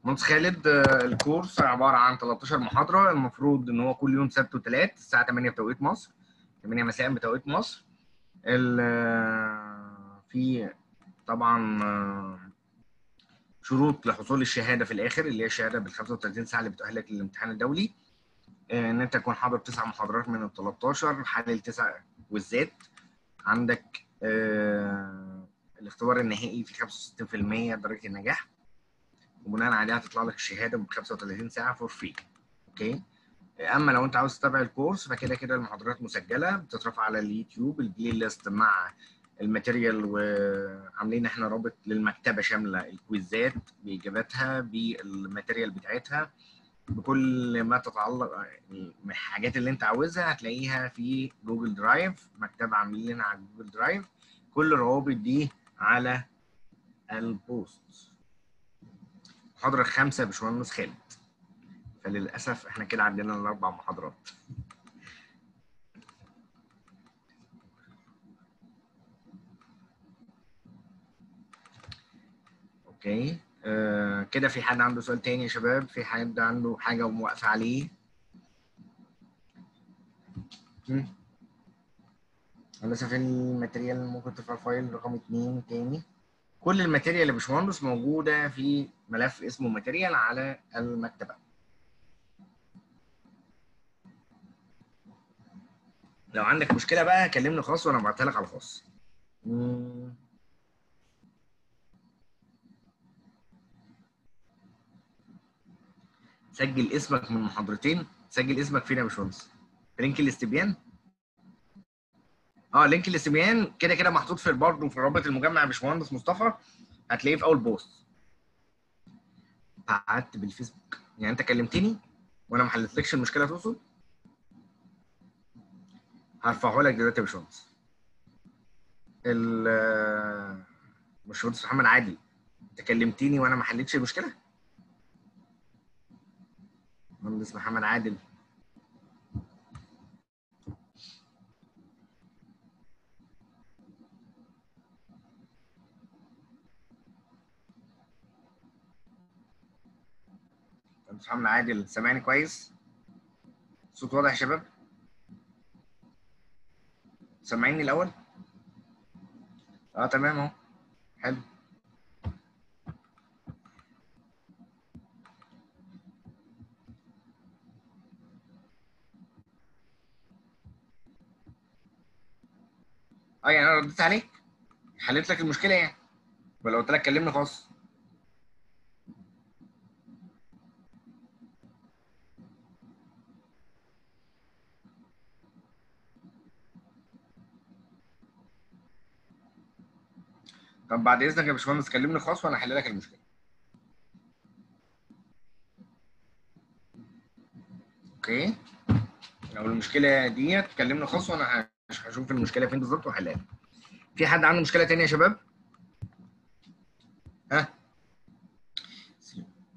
مهندس خالد. آه الكورس عباره عن تلتاشر محاضره، المفروض ان هو كل يوم سبت وثلاث الساعه تمانية بتوقيت مصر، تمانية مساء بتوقيت مصر. في طبعا آه شروط لحصول الشهاده في الاخر، اللي هي الشهاده بال خمسة وتلاتين ساعه اللي بتؤهلك للامتحان الدولي، ان انت تكون حاضر تسع محاضرات من ال تلتاشر، حلل تسع والذات، عندك آه الاختبار النهائي في خمسة وستين بالمية درجه النجاح، وبناء عليها هتطلع لك الشهاده ب خمسة وتلاتين ساعه فور فري. اوكي، اما لو انت عاوز تتابع الكورس فكده كده المحاضرات مسجله، بتترفع على اليوتيوب، البلاي ليست مع الماتيريال، وعاملين احنا رابط للمكتبه شامله الكويزات باجاباتها بالماتيريال بتاعتها بكل ما تتعلق الحاجات اللي انت عاوزها، هتلاقيها في جوجل درايف، مكتبه عاملين لنا على جوجل درايف، كل الروابط دي على البوست. محاضره خمسه يا باشمهندس خالد، فللاسف احنا كده عندنا الاربع محاضرات. اوكي آه كده، في حد عنده سؤال تاني يا شباب؟ في حد عنده حاجه وموقف عليه؟ لسه في الماتيريال، ممكن ترفع فايل رقم اتنين تاني. كل الماتيريال يا باشمهندس موجوده في ملف اسمه ماتيريال على المكتبه. لو عندك مشكله بقى كلمني خاص وانا هبعتها لك على الخاص. سجل اسمك من محاضرتين، سجل اسمك فين يا باشمهندس؟ في لينك الاستبيان؟ اه لينك الاستبيان كده كده محطوط في برضه في رابط المجمع يا باشمهندس مصطفى، هتلاقيه في اول بوست. قعدت بالفيسبوك، يعني انت كلمتني وانا ما حلتلكش المشكله توصل؟ هرفعه لك دلوقتي يا باشمهندس. ال باشمهندس محمد عادل، انت كلمتني وانا ما حلتش المشكله؟ مهندس محمد عادل، مهندس محمد عادل سامعني كويس؟ صوت واضح يا شباب؟ سامعيني الاول؟ اه تمام اهو، حلو. اه يعني انا رديت عليك؟ حليت لك المشكله يعني؟ ولا قلت لك كلمني خاص؟ طب بعد اذنك يا باشمهندس كلمني خاص وانا هحل لك المشكله. اوكي؟ لو المشكله ديت كلمني خاص وانا ه... مش هشوف المشكله فين بالظبط وحلها. في حد عنده مشكله تانية يا شباب؟ ها؟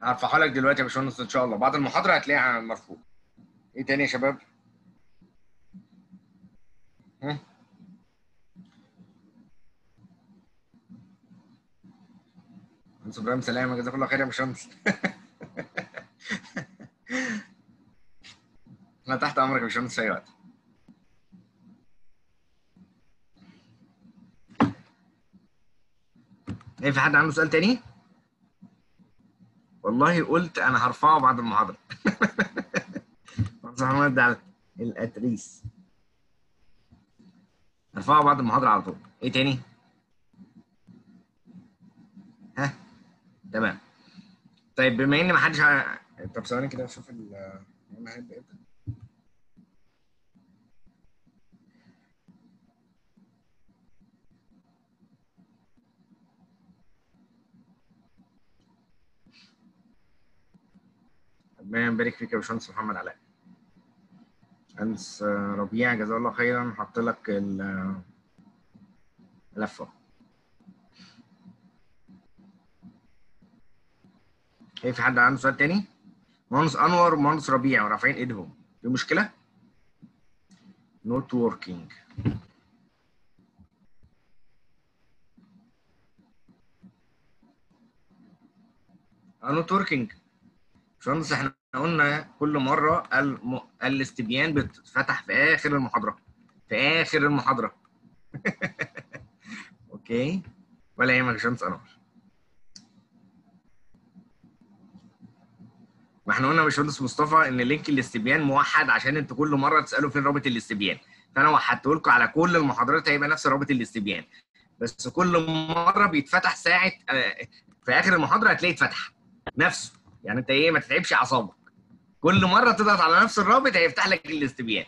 هرفعها لك دلوقتي يا باشمهندس ان شاء الله، بعد المحاضره هتلاقيها مرفوعه. ايه تاني يا شباب؟ ها؟ مهندس ابراهيم سلامه، جزاك الله خير يا باشمهندس. انا تحت امرك يا باشمهندس في اي وقت. ايه، في حد عنده سؤال تاني؟ والله قلت انا هرفعه بعد المحاضره. صح، ما ادعي الاتريس هرفعه بعد المحاضره على طول. ايه تاني؟ ها تمام. طيب بما ان ما حدش ع... طب ثواني كده اشوف المهم هيبقى امتى. ربنا يبارك فيك يا باشمهندس محمد علاء. باشمهندس ربيع جزاه الله خيرا حط لك اللفه. ايه، في حد عنده سؤال تاني؟ مهندس انور ومهندس ربيع ورافعين ايدهم، في مشكله؟ نوت وركينج. اه نوت وركينج. باشمهندس احنا قلنا كل مره الم... الاستبيان بتتفتح في اخر المحاضره، في اخر المحاضره. اوكي ولا يهمك يا باشمهندس انور. ما احنا قلنا يا باشمهندس مصطفى ان لينك الاستبيان موحد عشان انتوا كل مره تسالوا فين رابط الاستبيان، فانا وحدته لكم على كل المحاضرات هيبقى نفس رابط الاستبيان، بس كل مره بيتفتح ساعه في اخر المحاضره هتلاقيه اتفتح نفسه، يعني انت ايه ما تتعبش اعصابك، كل مره تضغط على نفس الرابط هيفتح لك الاستبيان.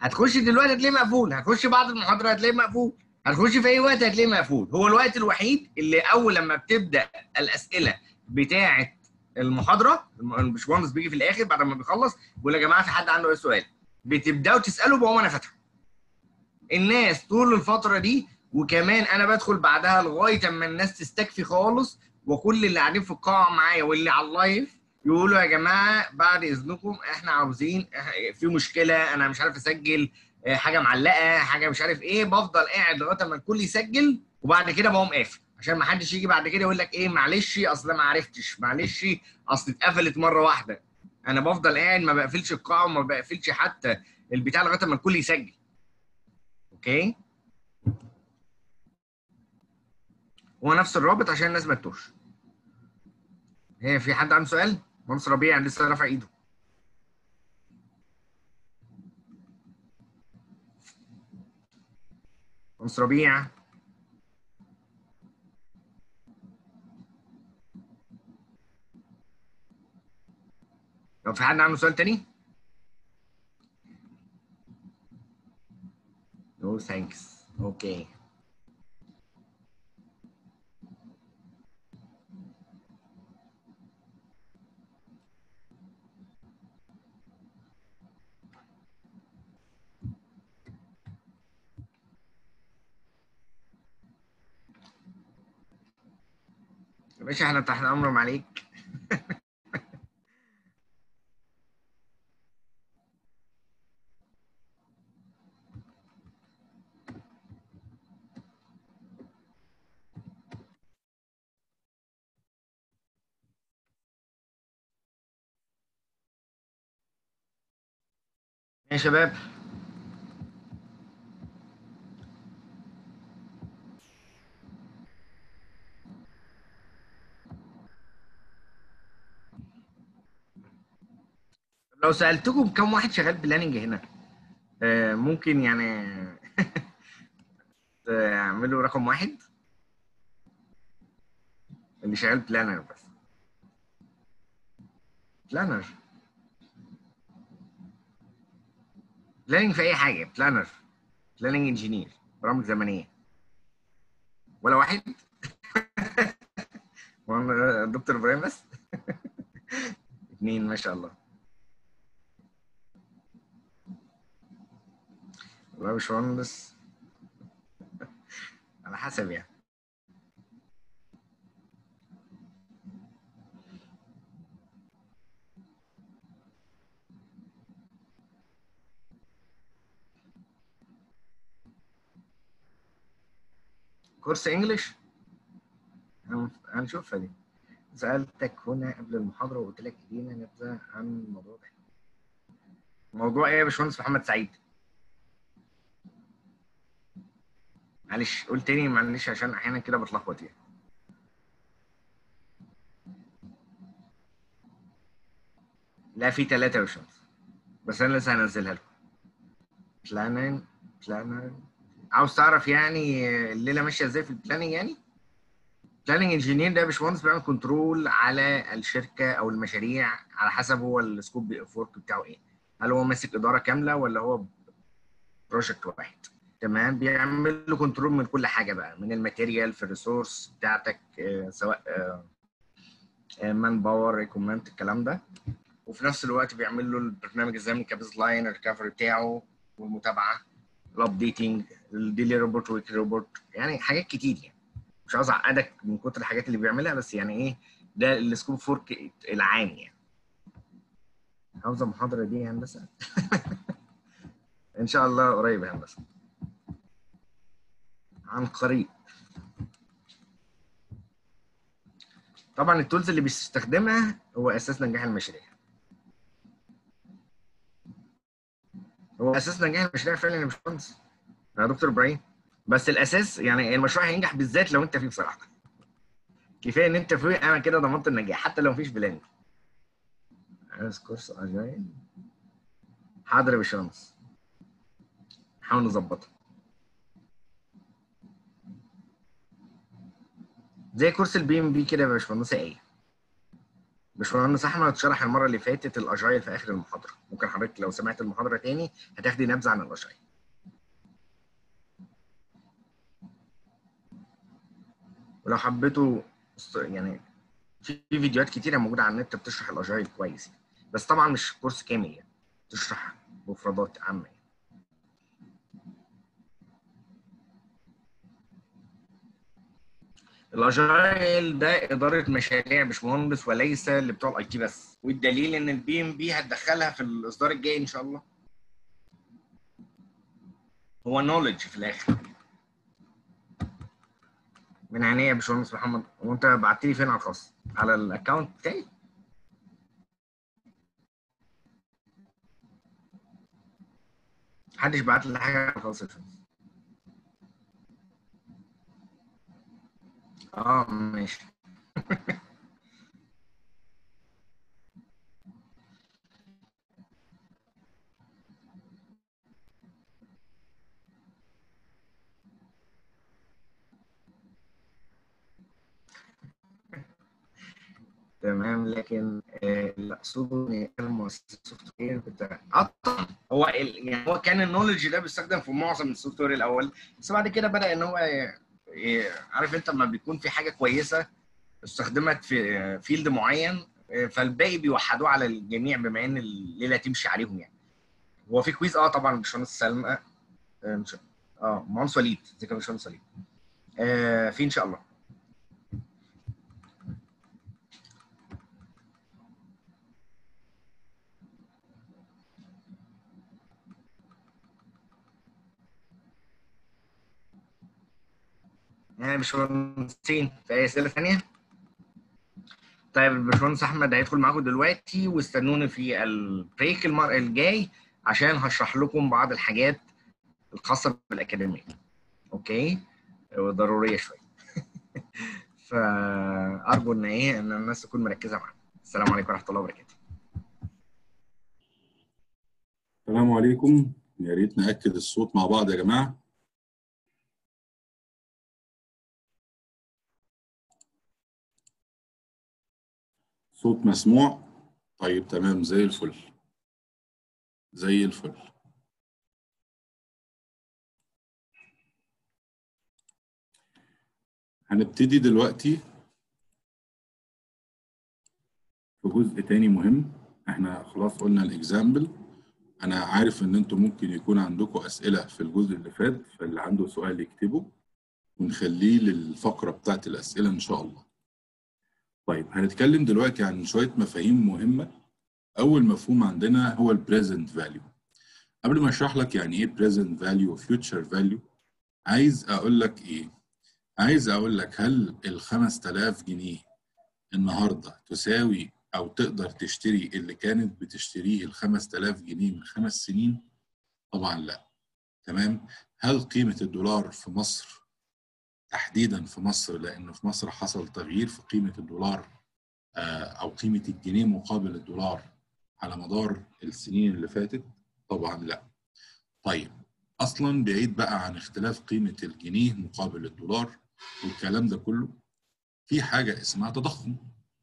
هتخش دلوقتي هتلاقيه مقفول، هتخش بعد المحاضره هتلاقيه مقفول، هتخش في اي وقت هتلاقيه مقفول. هو الوقت الوحيد اللي اول لما بتبدا الاسئله بتاعه المحاضره الباشمهندس بيجي في الاخر بعد ما بيخلص بيقول يا جماعه في حد عنده اي سؤال، بتبداوا تسالوا بقوم انا فاتحه. الناس طول الفتره دي وكمان انا بدخل بعدها لغايه اما الناس تستكفي خالص، وكل اللي قاعدين في القاعه معايا واللي على اللايف يقولوا يا جماعه بعد اذنكم احنا عاوزين، في مشكله انا مش عارف اسجل، حاجه معلقه، حاجه مش عارف ايه، بفضل قاعد لغايه اما الكل يسجل وبعد كده بقوم قافل عشان ما حدش يجي بعد كده يقول لك ايه معلش اصل ما عرفتش، معلش اصل اتقفلت مره واحده. انا بفضل قاعد ما بقفلش القاعه وما بقفلش حتى البتاع لغايه ما الكل يسجل. اوكي؟ هو نفس الرابط عشان الناس ما تتوهش. هي في حد عنده سؤال؟ مهندس ربيع لسه رافع ايده. مهندس ربيع لو في حد عنده سؤال تاني؟ نو ثانكس. اوكي يا باشا احنا تحت امرهم عليك. يا شباب لو سألتكم كم واحد شغال بلاننج هنا آه ممكن يعني تعملوا رقم واحد اللي شغال بلانر، بس بلانر بلاننج في اي حاجه، بلانر بلاننج انجينير برامج زمنيه. ولا واحد؟ دكتور ابراهيم بس. اثنين ما شاء الله. والله يا باشمهندس على حسب يعني. كورس انجلش هنشوفها دي. سالتك هنا قبل المحاضره وقلت لك ادينا نبذه عن الموضوع ده. موضوع ايه يا باشمهندس محمد سعيد؟ معلش قول تاني، معلش عشان احيانا كده بتلخبط يعني. لا في ثلاثة يا باشمهندس، بس انا لسه هنزلها لكم. بلاننج بلاننج عاوز تعرف يعني الليله ماشيه ازاي في البلاننج يعني؟ بلاننج انجينير ده يا باشمهندس بيعمل كنترول على الشركه او المشاريع على حسب هو السكوب اوف ورك بتاعه ايه؟ هل هو ماسك اداره كامله ولا هو بروجكت واحد؟ تمام، بيعمل له كنترول من كل حاجه بقى، من الماتيريال في الريسورس بتاعتك سواء مان باور ريكومنت الكلام ده، وفي نفس الوقت بيعمل له البرنامج الزمني كبيز لاين الريكفري بتاعه والمتابعه الابديتنج الديلي ريبورت ويك ريبورت، يعني حاجات كتير يعني. مش عاوز اعقدك من كتر الحاجات اللي بيعملها، بس يعني ايه ده السكوب فورك العام يعني. عاوزه المحاضره دي يا هندسه؟ ان شاء الله قريب يا هندسه، عن قريب. طبعا التولز اللي بيستخدمها هو اساس نجاح المشاريع. هو اساس نجاح المشاريع فعلا يا باشمهندس يا دكتور ابراهيم، بس الاساس يعني المشروع هينجح بالذات لو انت فيه بصراحه. كفايه ان انت فيه، انا كده ضمنت النجاح حتى لو مفيش بلان. عايز كورس اجايل؟ حاضر يا باشمهندس، نحاول نظبطها زي كورس البي ام بي كده يا باشمهندس. ايه باشمهندس احمد شرح المره اللي فاتت الاجايل في اخر المحاضره، ممكن حضرتك لو سمعت المحاضره تاني هتاخدي نبذه عن الاجايل. ولو حبيتوا يعني في فيديوهات كتيره موجوده على النت بتشرح الاجايل كويس، بس طبعا مش كورس كامل يعني، بتشرح مفردات عامه. الاجايل ده اداره مشاريع باشمهندس وليس لبتوع الاي تي بس، والدليل ان البي ام بي هتدخلها في الاصدار الجاي ان شاء الله. هو نوليدج في الاخر. من عينيا يا باشمهندس محمد، وانت بعت لي فين على الخاص؟ على الاكونت بتاعي؟ محدش بعت لي حاجه على الخاص يا باشمهندس. اه ماشي. تمام، لكن اللي اقصده ان المؤسسات السوفت وير بتاع هو يعني هو كان النولج ده بيستخدم في معظم السوفت وير الاول، بس بعد كده بدا ان هو عارف انت لما بيكون في حاجه كويسه استخدمت في فيلد معين فالباقي بيوحدوه على الجميع بما ان الليله تمشي عليهم يعني. هو في كويز اه طبعا باشمهندس سلمى اه مهندس وليد زي كده باشمهندس وليد آه في ان شاء الله. يعني باشمهندسين في اسئله ثانيه؟ طيب الباشمهندس احمد هيدخل معاكم دلوقتي، واستنوني في البريك المره الجاي عشان هشرح لكم بعض الحاجات الخاصه بالاكاديميه. اوكي؟ ضروريه شويه. فارجو ان ايه ان الناس تكون مركزه معانا. السلام عليكم ورحمه الله وبركاته. السلام عليكم، يا ريت ناكد الصوت مع بعض يا جماعه. صوت مسموع؟ طيب تمام، زي الفل زي الفل. هنبتدي دلوقتي في جزء تاني مهم. احنا خلاص قلنا الاكزامبل. انا عارف ان انتم ممكن يكون عندكم اسئله في الجزء اللي فات، فاللي عنده سؤال يكتبه ونخليه للفقره بتاعت الاسئله ان شاء الله. طيب هنتكلم دلوقتي عن شويه مفاهيم مهمه. اول مفهوم عندنا هو البريزنت فاليو. قبل ما اشرح لك يعني ايه بريزنت فاليو وفيوتشر فاليو، عايز اقول لك ايه؟ عايز اقول لك هل ال خمسة آلاف جنيه النهارده تساوي او تقدر تشتري اللي كانت بتشتريه ال خمسة آلاف جنيه من خمس سنين؟ طبعا لا. تمام؟ هل قيمه الدولار في مصر تحديدا في مصر، لانه في مصر حصل تغيير في قيمه الدولار او قيمه الجنيه مقابل الدولار على مدار السنين اللي فاتت؟ طبعا لا. طيب اصلا بعيد بقى عن اختلاف قيمه الجنيه مقابل الدولار والكلام ده كله، في حاجه اسمها تضخم.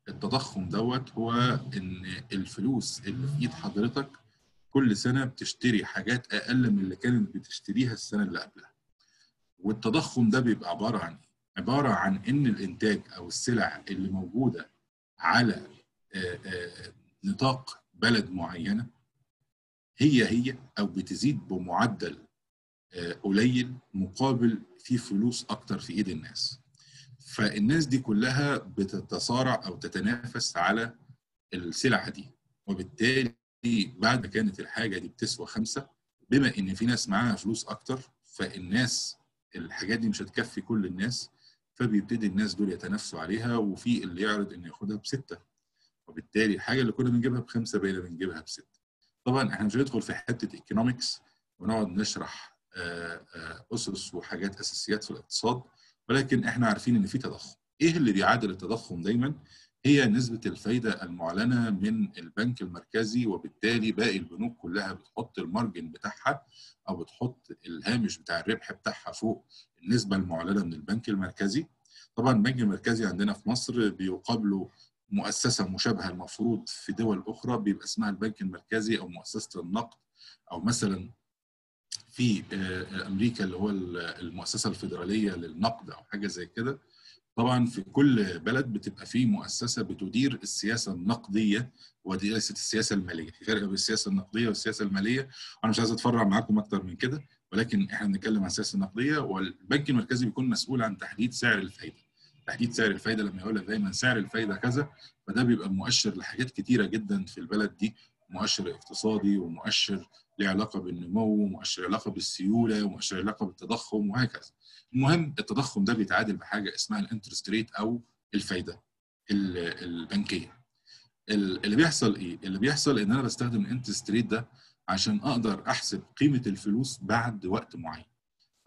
التضخم دوت هو ان الفلوس اللي في ايد حضرتك كل سنه بتشتري حاجات اقل من اللي كانت بتشتريها السنه اللي قبلها. والتضخم ده بيبقى عباره عن ايه؟ عباره عن ان الانتاج او السلع اللي موجوده على نطاق بلد معينه هي هي او بتزيد بمعدل قليل مقابل في فلوس اكتر في ايد الناس. فالناس دي كلها بتتصارع او تتنافس على السلعه دي، وبالتالي بعد ما كانت الحاجه دي بتسوى خمسه، بما ان في ناس معاها فلوس اكتر، فالناس الحاجات دي مش هتكفي كل الناس، فبيبتدي الناس دول يتنافسوا عليها، وفي اللي يعرض انه ياخدها بسته، وبالتالي الحاجه اللي كنا بنجيبها بخمسه بقينا بنجيبها بسته. طبعا احنا مش هندخل في حته ايكونومكس ونقعد نشرح اسس وحاجات اساسيات في الاقتصاد، ولكن احنا عارفين ان في تضخم. ايه اللي بيعادل التضخم دايما؟ هي نسبه الفايده المعلنه من البنك المركزي، وبالتالي باقي البنوك كلها بتحط المارجن بتاعها او بتحط الهامش بتاع الربح بتاعها فوق النسبه المعلنه من البنك المركزي. طبعا البنك المركزي عندنا في مصر بيقابله مؤسسه مشابهه المفروض في دول اخرى بيبقى اسمها البنك المركزي او مؤسسه النقد، او مثلا في امريكا اللي هو المؤسسه الفيدراليه للنقد او حاجه زي كده. طبعا في كل بلد بتبقى فيه مؤسسه بتدير السياسه النقديه وليست السياسه الماليه، في فرق بين السياسه النقديه والسياسه الماليه، وانا مش عايز اتفرع معاكم اكتر من كده، ولكن احنا بنتكلم عن السياسه النقديه. والبنك المركزي بيكون مسؤول عن تحديد سعر الفائده. تحديد سعر الفائده لما يقول لك دايما سعر الفائده كذا، فده بيبقى مؤشر لحاجات كتيره جدا في البلد دي، مؤشر اقتصادي ومؤشر له علاقه بالنمو ومؤشر له علاقه بالسيوله ومؤشر له علاقه بالتضخم وهكذا. المهم التضخم ده بيتعادل بحاجه اسمها الانترست ريت او الفائده البنكيه. اللي بيحصل ايه؟ اللي بيحصل ان انا بستخدم الانترست ريت ده عشان اقدر احسب قيمه الفلوس بعد وقت معين.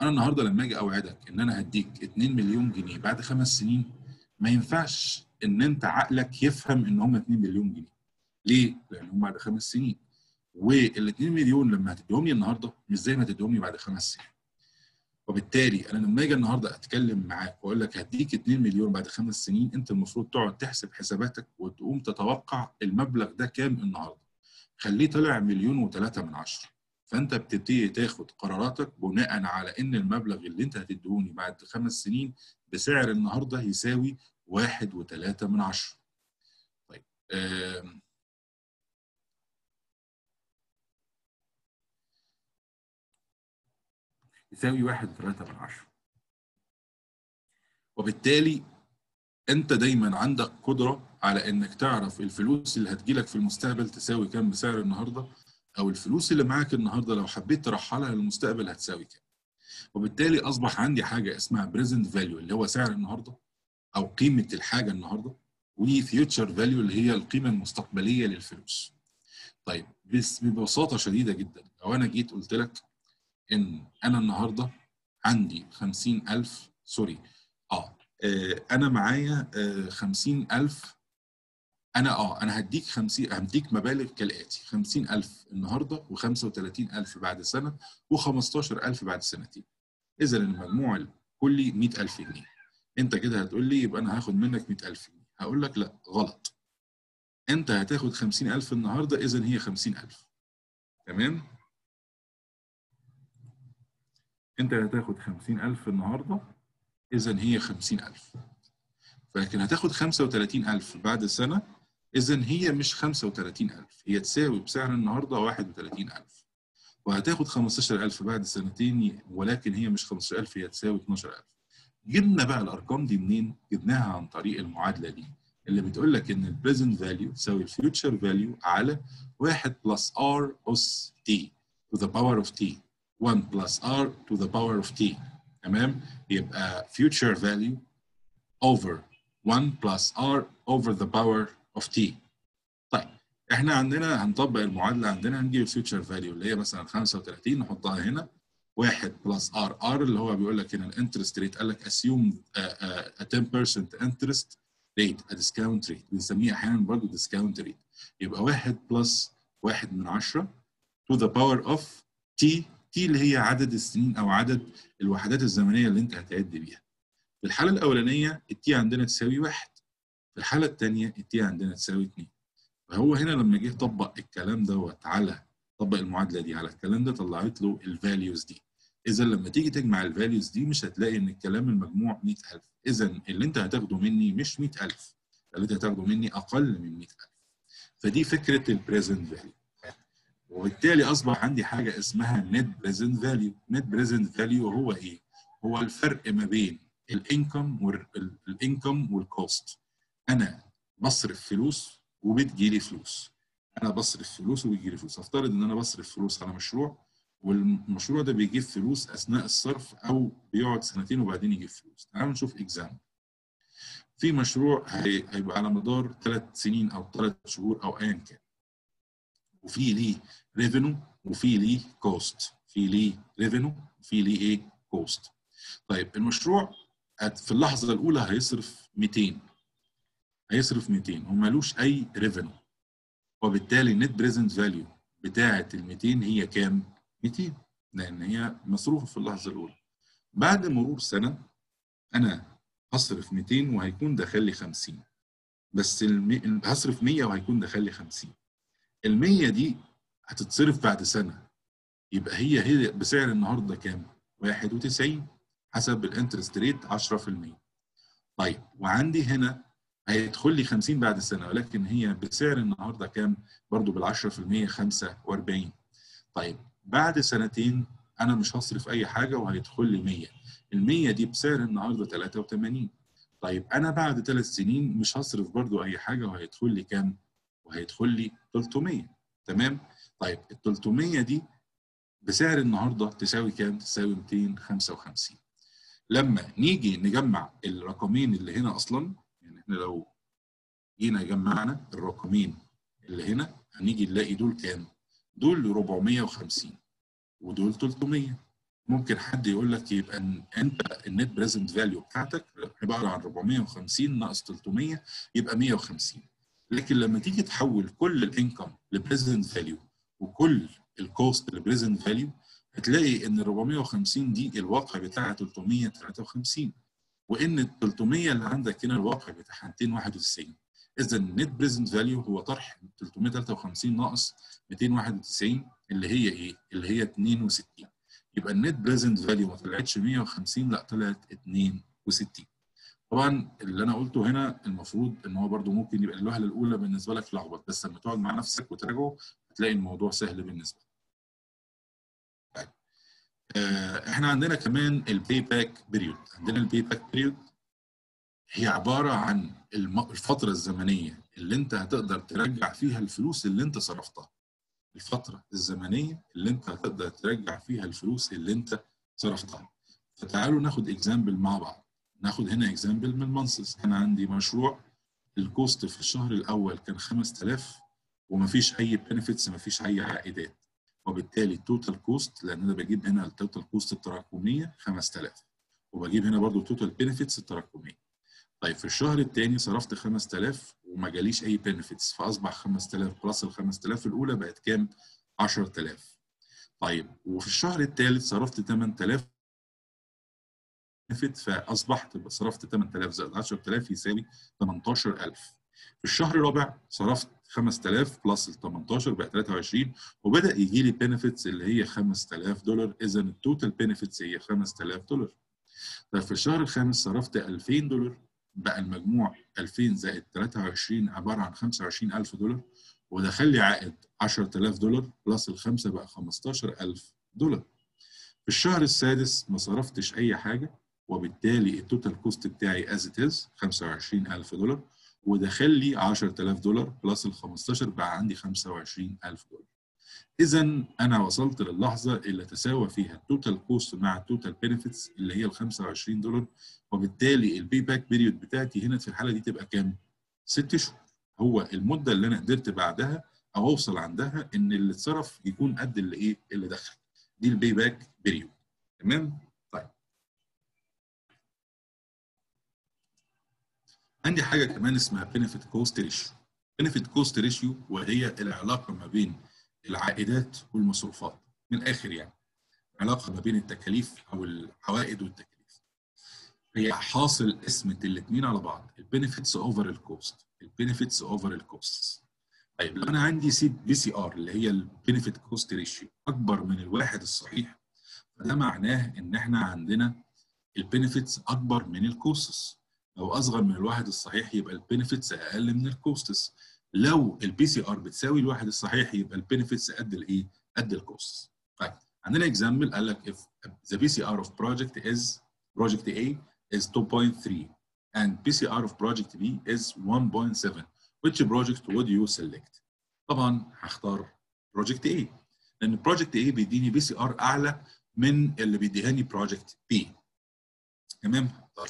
انا النهارده لما اجي اوعدك ان انا هديك اتنين مليون جنيه بعد خمس سنين، ما ينفعش ان انت عقلك يفهم ان هم اتنين مليون جنيه. ليه؟ لان هم بعد خمس سنين. وال اتنين مليون لما هتديهم لي النهارده مش زي ما هتديهم لي بعد خمس سنين. وبالتالي انا لما اجي النهارده اتكلم معاك واقول لك هديك اتنين مليون بعد خمس سنين، انت المفروض تقعد تحسب حساباتك وتقوم تتوقع المبلغ ده كام النهارده. خليه طلع مليون وثلاثه من عشره. فانت بتبتدي تاخد قراراتك بناء على ان المبلغ اللي انت هتديهوني بعد خمس سنين بسعر النهارده يساوي واحد وثلاثه من عشره. طيب آه يساوي واحد وثلاثة من عشرة. وبالتالي انت دايما عندك قدرة على انك تعرف الفلوس اللي هتجيلك في المستقبل تساوي كام بسعر النهاردة، او الفلوس اللي معاك النهاردة لو حبيت ترحلها للمستقبل هتساوي كام. وبالتالي اصبح عندي حاجة اسمها بريزنت فاليو اللي هو سعر النهاردة او قيمة الحاجة النهاردة، وفيوتشر فاليو اللي هي القيمة المستقبلية للفلوس. طيب بس ببساطة شديدة جدا، لو انا جيت قلت لك ان انا النهارده عندي خمسين ألف سوري اه انا معايا خمسين ألف، انا اه انا هديك خمسين هديك مبالغ كالاتي: خمسين ألف النهارده وخمسة وتلاتين ألف بعد سنه وخمستاشر ألف بعد سنتين. اذا المجموع الكلي مية ألف جنيه. انت كده هتقول لي يبقى انا هاخد منك مية ألف جنيه. هقول لك لا، غلط. انت هتاخد خمسين ألف النهارده، اذا هي خمسين ألف. تمام؟ انت هتاخد خمسين ألف النهارده، اذا هي خمسين ألف. لكن هتاخد خمسة وتلاتين ألف بعد سنه، اذا هي مش خمسة وتلاتين ألف، هي تساوي بسعر النهارده واحد وتلاتين ألف. وهتاخد خمستاشر ألف بعد سنتين، ولكن هي مش خمستاشر ألف، هي تساوي اتناشر ألف. جبنا بقى الارقام دي منين؟ جبناها عن طريق المعادله دي اللي بتقول لك ان البريزنت فاليو تساوي الفيوتشر فاليو على واحد بلس ار اس تي تو ذا باور اوف تي، واحد plus r to the power of t. تمام؟ يبقى future value over واحد plus r over the power of t. احنا عندنا هنطبق المعادله، عندنا هنجيب الفيوتشر فاليو اللي هي مثلا خمسة وثلاثين نحطها هنا، واحد بلس ار ار اللي هو بيقول لك هنا الانترست ريت، قال لك اسيوم عشرة بالمية انترست ريت ديسكاونت ريت، بنسميه احيانا برضه ديسكاونت ريت، يبقى واحد بلس واحد من عشرة تو ذا باور اوف تي، تي اللي هي عدد السنين او عدد الوحدات الزمنيه اللي انت هتعد بيها. في الحاله الاولانيه التي عندنا تساوي واحد، في الحاله الثانيه التي عندنا تساوي اتنين. فهو هنا لما جه طبق الكلام دوت على طبق المعادله دي على الكلام ده طلعت له الفاليوز دي. اذا لما تيجي تجمع الفاليوز دي مش هتلاقي ان الكلام المجموع مية ألف، اذا اللي انت هتاخده مني مش مية ألف، اللي انت هتاخده مني اقل من مية ألف. فدي فكره البريزنت فاليو. وبالتالي اصبح عندي حاجه اسمها نت بريزنت فاليو، نت بريزنت فاليو هو ايه؟ هو الفرق ما بين الانكم والانكم والكوست. انا بصرف فلوس وبتجيلي فلوس. انا بصرف فلوس وبتجيلي فلوس، افترض ان انا بصرف فلوس على مشروع والمشروع ده بيجيب فلوس اثناء الصرف او بيقعد سنتين وبعدين يجيب فلوس. تعالوا نشوف اكزامبل. في مشروع هيبقى على مدار ثلاث سنين او ثلاث شهور او ايا كان. وفي ليه ريفينيو وفي ليه كوست، في ليه ريفينيو وفي ليه ايه؟ كوست. طيب المشروع في اللحظه الاولى هيصرف مئتين، هيصرف مئتين وما لوش اي ريفينيو، وبالتالي النت بريزنت فاليو بتاعه ال مئتين هي كام؟ مئتين، لان هي مصروفه في اللحظه الاولى. بعد مرور سنه انا هصرف مئتين وهيكون دخلي خمسين، بس الم... هصرف مئة وهيكون دخلي خمسين. ال مئة دي هتتصرف بعد سنه، يبقى هي هي بسعر النهارده كام؟ واحد وتسعين حسب الانترست ريت عشرة بالمية. طيب وعندي هنا هيدخل لي خمسين بعد سنه، ولكن هي بسعر النهارده كام؟ برضه بال عشرة بالمية خمسة وأربعين. طيب بعد سنتين انا مش هصرف اي حاجه وهيدخل لي مئة، ال مئة دي بسعر النهارده ثلاثة وثمانين. طيب انا بعد ثلاث سنين مش هصرف برضه اي حاجه وهيدخل لي كام؟ وهيدخل لي ثلاثمية. تمام؟ طيب ال ثلاثمية دي بسعر النهارده تساوي كام؟ تساوي مئتين وخمسة وخمسين. لما نيجي نجمع الرقمين اللي هنا اصلا، يعني احنا لو جينا جمعنا الرقمين اللي هنا هنيجي نلاقي دول كام؟ دول أربعمية وخمسين ودول ثلاثمية. ممكن حد يقول لك يبقى انت النت بريزنت فاليو بتاعتك عباره عن أربعمية وخمسين ناقص ثلاثمية يبقى مئة وخمسين. لكن لما تيجي تحول كل الانكم لبريزنت فاليو وكل الكوست لبريزنت فاليو هتلاقي ان أربعمية وخمسين دي الواقع بتاعها ثلاثمية وثلاثة وخمسين، وان ال ثلاثمية اللي عندك هنا الواقع بتاعها مئتين وواحد وتسعين. اذا النت بريزنت فاليو هو طرح ثلاثمية وثلاثة وخمسين ناقص مئتين وواحد وتسعين اللي هي ايه؟ اللي هي اتنين وستين. يبقى النت بريزنت فاليو ما طلعتش مئة وخمسين، لا طلعت اتنين وستين. طبعا اللي انا قلته هنا المفروض ان هو برده ممكن يبقى الوهله الاولى بالنسبه لك لخبط، بس لما تقعد مع نفسك وتراجعه هتلاقي الموضوع سهل بالنسبه لك. طيب آه احنا عندنا كمان الباي باك بيريود، عندنا الباي باك بيريود هي عباره عن الفتره الزمنيه اللي انت هتقدر ترجع فيها الفلوس اللي انت صرفتها. الفتره الزمنيه اللي انت هتقدر ترجع فيها الفلوس اللي انت صرفتها. فتعالوا ناخد اكزامبل مع بعض. ناخد هنا اكزامبل من المنصص. انا عندي مشروع الكوست في الشهر الاول كان خمسة آلاف ومفيش اي بنفيتس، مفيش اي عائدات، وبالتالي التوتال كوست، لان انا بجيب هنا التوتال كوست التراكميه خمسة آلاف وبجيب هنا برضو التوتال بنفيتس التراكميه. طيب في الشهر الثاني صرفت خمسة آلاف وما جاليش اي بنفيتس، فاصبح خمسة آلاف بلس ال خمسة آلاف الاولى بقت كام؟ عشرة آلاف. طيب وفي الشهر الثالث صرفت ثمانية آلاف فاصبحت صرفت ثمانية آلاف زائد عشرة آلاف يساوي ثمانية عشر ألف. في الشهر الرابع صرفت خمسة آلاف بلس ال ثمانية عشر بقى ثلاثة وعشرين وبدا يجي لي بنفيتس اللي هي خمسة آلاف دولار، اذا التوتال بنفيتس هي خمسة آلاف دولار. طيب في الشهر الخامس صرفت ألفين دولار بقى المجموع ألفين زائد ثلاثة وعشرين عباره عن خمسة وعشرين ألف دولار، ودخل لي عائد عشرة آلاف دولار بلس الخمسه بقى خمستاشر ألف دولار. في الشهر السادس ما صرفتش اي حاجه، وبالتالي التوتال كوست بتاعي از ات از خمسة وعشرين ألف دولار ودخل لي عشرة آلاف دولار بلس ال خمستاشر بقى عندي خمسة وعشرين ألف دولار. اذا انا وصلت للحظه اللي تساوى فيها التوتال كوست مع التوتال بنفيتس اللي هي ال خمسة وعشرين دولار، وبالتالي البي باك بيريود بتاعتي هنا في الحاله دي تبقى كام؟ ست شهور. هو المده اللي انا قدرت بعدها او اوصل عندها ان اللي اتصرف يكون قد اللي ايه اللي دخل. دي الباي باك بيريود. تمام؟ طيب. عندي حاجه كمان اسمها بنفيت كوست ريشيو. بنفيت كوست ريشيو وهي العلاقه ما بين العائدات والمصروفات. من الاخر يعني. علاقه ما بين التكاليف او العوائد والتكاليف. هي حاصل اسمه الاثنين على بعض، البنفيتس اوفر الكوست، البنفيتس اوفر الكوست. طيب لو انا عندي سي بي سي ار اللي هي البنفيت كوست ريشيو اكبر من الواحد الصحيح، فده معناه ان احنا عندنا البنفيتس اكبر من الكوستس. لو اصغر من الواحد الصحيح يبقى البنفيتس اقل من الكوستس. لو البي سي ار بتساوي الواحد الصحيح يبقى البنفيتس قد الايه؟ قد الكوستس. طيب عندنا اكزامبل قال لك if the بي سي آر of project is project A is two point three and بي سي آر of project B is one point seven which project would you select؟ طبعا هختار project A لان project A بيديني بي سي آر اعلى من اللي بيديهاني project B. تمام؟ طيب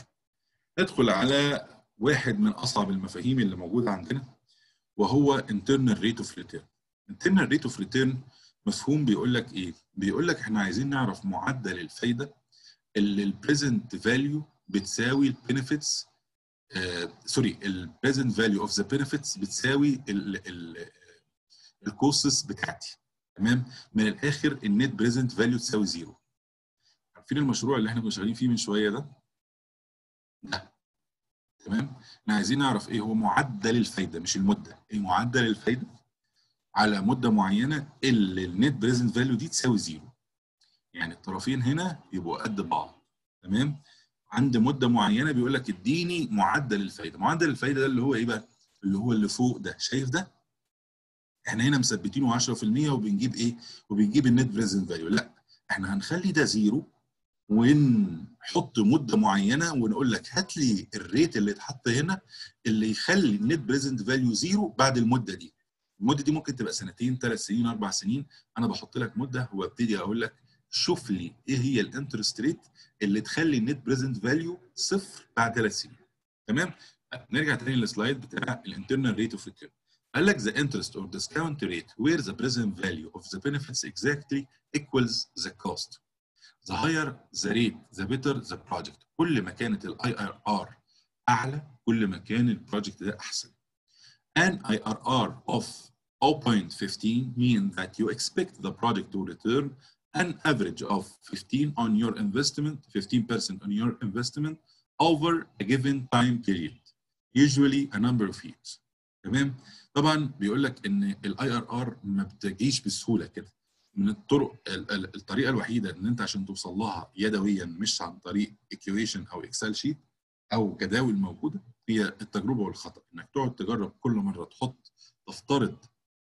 ندخل على واحد من اصعب المفاهيم اللي موجوده عندنا وهو internal rate of return. internal rate of return مفهوم بيقول لك ايه؟ بيقول لك احنا عايزين نعرف معدل الفايده اللي البريزنت فاليو بتساوي البنفيتس سوري البريزنت فاليو اوف ذا بنفيتس بتساوي الكوستس بتاعتي. تمام؟ من الاخر النت بريزنت فاليو تساوي زيرو. عارفين المشروع اللي احنا كنا شغالين فيه من شويه ده؟ ده. تمام؟ احنا عايزين نعرف ايه هو معدل الفايده مش المده، ايه معدل الفايده؟ على مده معينه اللي النت بريزنت فاليو دي تساوي زيرو. يعني الطرفين هنا يبقوا قد بعض. تمام؟ عند مده معينه بيقول لك اديني معدل الفايده، معدل الفايده ده اللي هو ايه بقى؟ اللي هو اللي فوق ده، شايف ده؟ احنا هنا مثبتينه عشرة في المية وبنجيب ايه؟ وبنجيب النت بريزنت فاليو، لا احنا هنخلي ده زيرو ونحط مده معينه ونقول لك هات لي الريت اللي اتحط هنا اللي يخلي النت بريزنت فاليو زيرو بعد المده دي. المده دي ممكن تبقى سنتين، ثلاث سنين، اربع سنين، انا بحط لك مده وابتدي اقول لك شوف لي ايه هي الانترست ريت اللي تخلي النت بريزنت فاليو صفر بعد ثلاث سنين. تمام؟ نرجع تاني للسلايد بتاع الانترنال ريت اوف ريتيرن. قال لك the interest or discount rate where the present value of the benefits exactly equals the cost. The higher the rate, the better the project. كل ما كانت الاي ار ار اعلى كل ما كان البروجكت ده احسن. An I R R of zero point one five means that you expect the project to return an average of fifteen on your investment, fifteen percent on your investment over a given time period, usually a number of years. تمام؟ طبعا بيقول لك ان ال آي آر آر ما بتجيش بسهوله كده. من الطرق الطريقه الوحيده ان انت عشان توصل لها يدويا مش عن طريق equation او اكسل شيت او جداول موجوده هي التجربه والخطا، انك تقعد تجرب كل مره تحط تفترض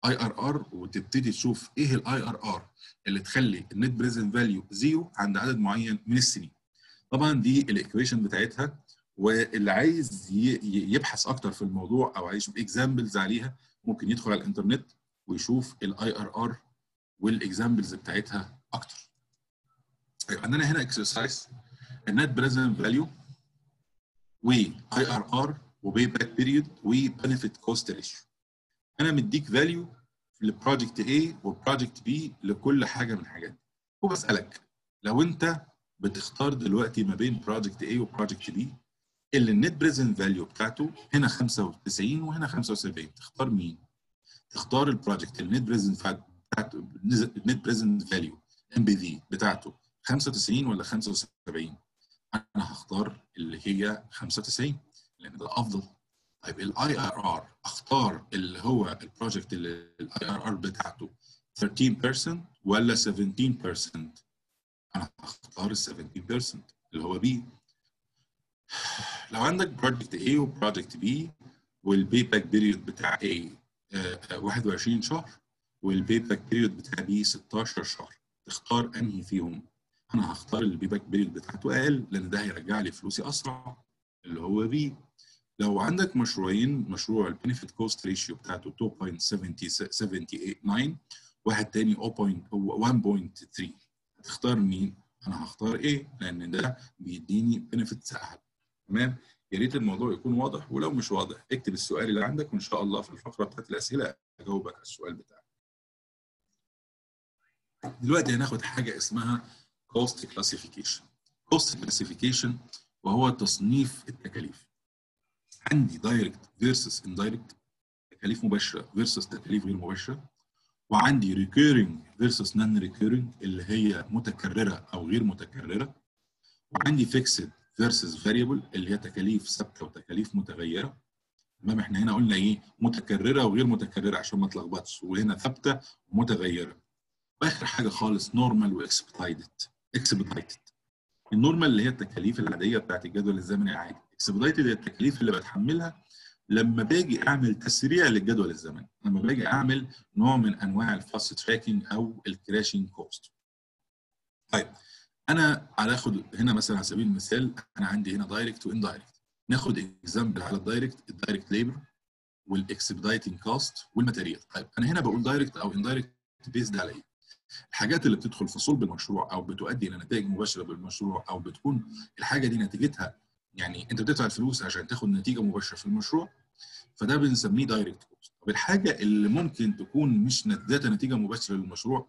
اي ار ار وتبتدي تشوف ايه الاي ار ار اللي تخلي النت بريزنت فاليو زيرو عند عدد معين من السنين. طبعا دي الايكويشن بتاعتها، واللي عايز يبحث اكتر في الموضوع او عايز يشوف اكزامبلز عليها ممكن يدخل على الانترنت ويشوف الاي ار ار والاكزامبلز بتاعتها اكتر. طيب عندنا هنا اكسرسايز النت بريزنت فاليو و آي آر آر و payback period و benefit cost ratio. أنا مديك value لبروجكت A و project B لكل حاجة من الحاجات دي. وبسألك لو أنت بتختار دلوقتي ما بين project A و project B اللي النت بريزنت فاليو بتاعته هنا خمسة وتسعين وهنا خمسة وسبعين، تختار مين؟ تختار البروجكت النت بريزنت بتاعته النت بريزنت فاليو إن بي في بتاعته خمسة وتسعين ولا خمسة وسبعين؟ أنا هختار اللي هي خمسة وتسعين لأن ده أفضل. طيب ال آي آر آر أختار اللي هو البروجكت اللي ال آي آر آر بتاعته thirteen percent ولا seventeen percent؟ أنا هختار ال seventeen percent اللي هو B. لو عندك بروجكت A وبروجكت B والباي باك بيريود بتاع A واحد وعشرين شهر والباي باك بيريود بتاع B ستاشر شهر، تختار أنهي فيهم؟ أنا هختار اللي البيباك بيريد بتاعته أقل لأن ده هيرجع لي فلوسي أسرع اللي هو بي. لو عندك مشروعين، مشروع البنفيت كوست ريشيو بتاعته two point seven nine واحد تاني one point three، هتختار مين؟ أنا هختار A لأن ده بيديني بنفيتس أعلى. تمام؟ يا ريت الموضوع يكون واضح، ولو مش واضح اكتب السؤال اللي عندك وان شاء الله في الفقره بتاعت الاسئله اجاوبك على السؤال بتاعك. دلوقتي هناخد حاجه اسمها cost classification. cost classification وهو تصنيف التكاليف. عندي direct versus indirect، تكاليف مباشره versus تكاليف غير مباشره، وعندي recurring versus non recurring اللي هي متكرره او غير متكرره، وعندي fixed versus variable اللي هي تكاليف ثابته وتكاليف متغيره. تمام، احنا هنا قلنا ايه؟ متكرره وغير متكرره عشان ما تلخبطش، وهنا ثابته ومتغيره. واخر حاجه خالص normal واكسبدايتد. اكسبدايتد النورمال اللي هي التكاليف العاديه بتاعت الجدول الزمني العادي، اكسبدايتد هي التكاليف اللي بتحملها لما باجي اعمل تسريع للجدول الزمني، لما باجي اعمل نوع من انواع الفاست تراكنج او الكراشنج كوست. طيب انا هاخد هنا مثلا على سبيل المثال، انا عندي هنا دايركت واندايركت، ناخد اكزامبل على الدايركت، الدايركت ليبر والاكسبدايتنج كوست والماتيريال. طيب انا هنا بقول دايركت او اندايركت بيزد على ايه؟ الحاجات اللي بتدخل في صلب المشروع او بتؤدي الى نتائج مباشره بالمشروع، او بتكون الحاجه دي نتيجتها يعني انت بتدفع الفلوس عشان تاخد نتيجه مباشره في المشروع، فده بنسميه دايركت كوست. طب الحاجه اللي ممكن تكون مش ذات نتيجه مباشره للمشروع،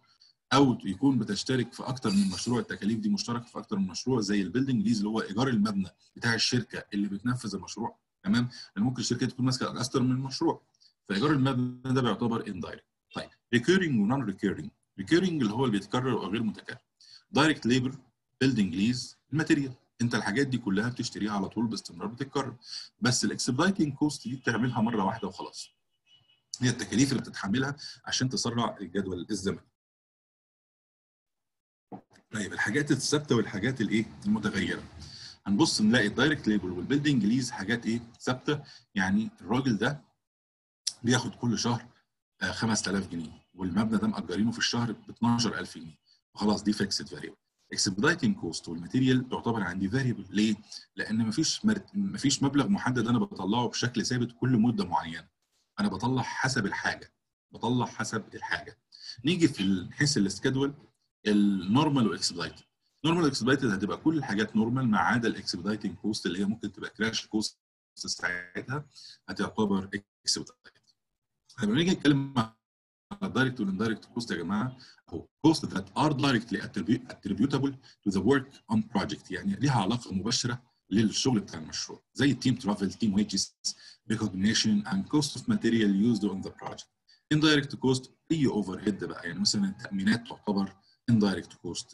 او يكون بتشترك في اكتر من مشروع، التكاليف دي مشتركه في اكتر من مشروع، زي البيلدنج ليز اللي هو ايجار المبنى بتاع الشركه اللي بتنفذ المشروع. تمام، لان ممكن الشركه تكون ماسكه اكتر من مشروع، فايجار المبنى ده بيعتبر اندايركت. طيب ريكيرنج ونون ريكيرنج، ريكيرنج اللي هو اللي بيتكرر او غير متكرر، دايركت ليبر، بيلدنج ليز، الماتيريال، انت الحاجات دي كلها بتشتريها على طول باستمرار بتتكرر. بس الاكسبدايتنج كوست دي بتعملها مره واحده وخلاص، هي التكاليف اللي بتتحملها عشان تسرع الجدول الزمني. طيب الحاجات الثابته والحاجات الايه المتغيره، هنبص نلاقي الدايركت ليبر والبيلدنج ليز حاجات ايه ثابته، يعني الراجل ده بياخد كل شهر خمسة آلاف جنيه، والمبنى ده مأجرينه في الشهر ب اتناشر ألف جنيه، خلاص دي فيكسد فاريبل. اكسبدايتنج كوست والماتيريال تعتبر عندي فاريبل، ليه؟ لأن مفيش مفيش مبلغ محدد أنا بطلعه بشكل ثابت كل مدة معينة، أنا بطلع حسب الحاجة، بطلع حسب الحاجة. نيجي في نحس السكادول النورمال واكسبدايتد. نورمال واكسبدايتد هتبقى كل الحاجات نورمال ما عدا الاكسبدايتنج كوست اللي هي ممكن تبقى كراش كوست، ساعتها هتعتبر اكسبدايتد. لما نيجي نتكلم direct and indirect cost يا جماعه، او costs that are directly attributable to the work on project، يعني ليها علاقه مباشره للشغل بتاع المشروع، زي team travel, team wages, recognition and cost of material used on the project. indirect cost اي overhead بقى، يعني مثلا التامينات تعتبر indirect cost،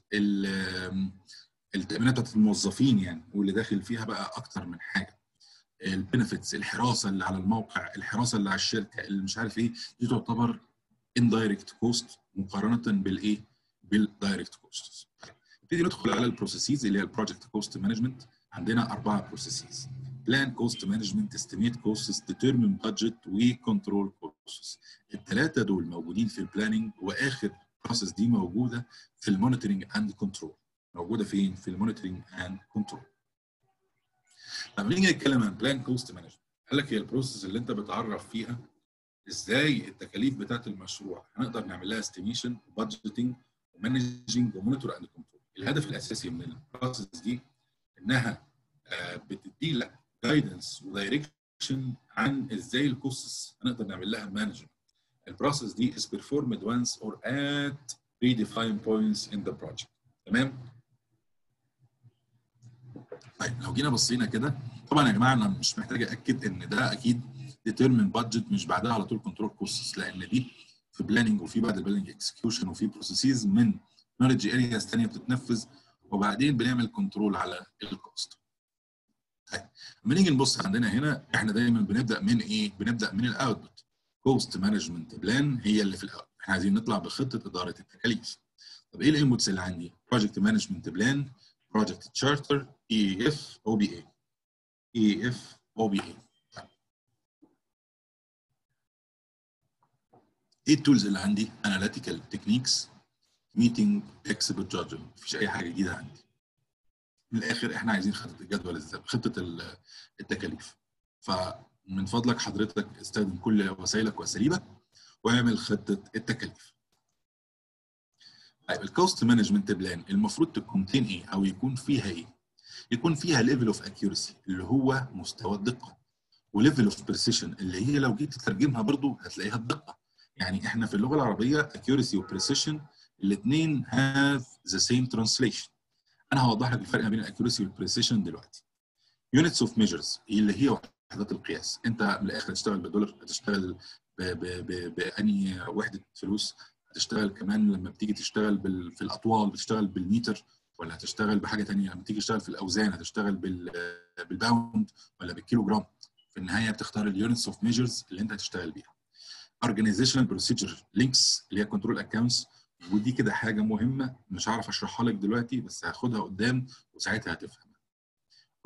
التامينات بتاعت الموظفين يعني، واللي داخل فيها بقى اكتر من حاجه، البنفتس، الحراسه اللي على الموقع، الحراسه اللي على الشركه، اللي مش عارف ايه، دي تعتبر indirect cost مقارنه بالايه؟ بالdirect costs. نبتدي ندخل على البروسيسز اللي هي البروجكت كوست مانجمنت. عندنا اربعه بروسيسز: بلان كوست مانجمنت، استيميت كوستس، ديترمين بادجت، وكنترول كوستس. الثلاثه دول موجودين في البلاننج، واخر بروسيس دي موجوده في المونيتورنج اند كنترول. موجوده فين؟ في المونيتورنج اند كنترول. لما نيجي نتكلم عن بلان كوست مانجمنت، قال لك هي البروسيس اللي انت بتعرف فيها ازاي التكاليف بتاعت المشروع هنقدر نعمل لها استيميشن وبادجيتنج ومانجنج ومونيتور اند كنترول. الهدف الاساسي من البروسيس دي انها بتدي لك جايدنس ودايركشن عن ازاي الكوستس هنقدر نعمل لها مانجمنت. البروسيس دي is performed once or at predefined points in the project. تمام؟ طيب لو جينا بصينا كده، طبعا يا جماعه انا مش محتاج اكد ان ده اكيد ديترمين بادجت، مش بعدها على طول كنترول كوستس، لان دي في بلاننج، وفي بعد البلاننج اكسكيوشن، وفي بروسيسز من نولج ارياز ثانيه بتتنفذ، وبعدين بنعمل كنترول على الكوست. طيب لما نيجي نبص عندنا هنا، احنا دايما بنبدا من ايه؟ بنبدا من الاوتبوت. كوست مانجمنت بلان هي اللي في الاوتبوت، احنا عايزين نطلع بخطه اداره التكاليف. طب ايه الانبوتس اللي عندي؟ بروجكت مانجمنت بلان، بروجكت تشارتر، اي اف او بي اي. اي اف او بي اي. ايه التولز اللي عندي؟ اناليتيكال تكنيكس، ميتنج، اكسبرت جادجمنت، مفيش اي حاجه جديده عندي. من الاخر احنا عايزين خطه الجدول الزمني، خطه التكاليف. فمن فضلك حضرتك استخدم كل وسائلك واساليبك واعمل خطه التكاليف. طيب الكوست مانجمنت بلان المفروض تكونتين ايه او يكون فيها ايه؟ يكون فيها ليفل اوف اكيورسي اللي هو مستوى الدقه، وليفل اوف بريسيشن اللي هي لو جيت تترجمها برضو هتلاقيها الدقه. يعني احنا في اللغه العربيه اكيورسي وبريسيشن الاثنين هاف ذا سيم ترانسليشن. انا هوضح لك الفرق ما بين الاكيورسي والبريسيشن دلوقتي. يونتس اوف ميجرز اللي هي وحدات القياس، انت من الاخر هتشتغل بدولار، هتشتغل بأني وحده فلوس، هتشتغل كمان لما بتيجي تشتغل بال... في الاطوال بتشتغل بالمتر ولا هتشتغل بحاجه ثانيه، لما تيجي تشتغل في الاوزان هتشتغل بال... بالباوند ولا بالكيلو جرام. في النهايه بتختار اليونتس اوف ميجرز اللي انت هتشتغل بيها. اورجانيزيشنال بروسيجر لينكس اللي هي كنترول اكاونتس، ودي كده حاجه مهمه مش هعرف اشرحها لك دلوقتي بس هاخدها قدام وساعتها هتفهم.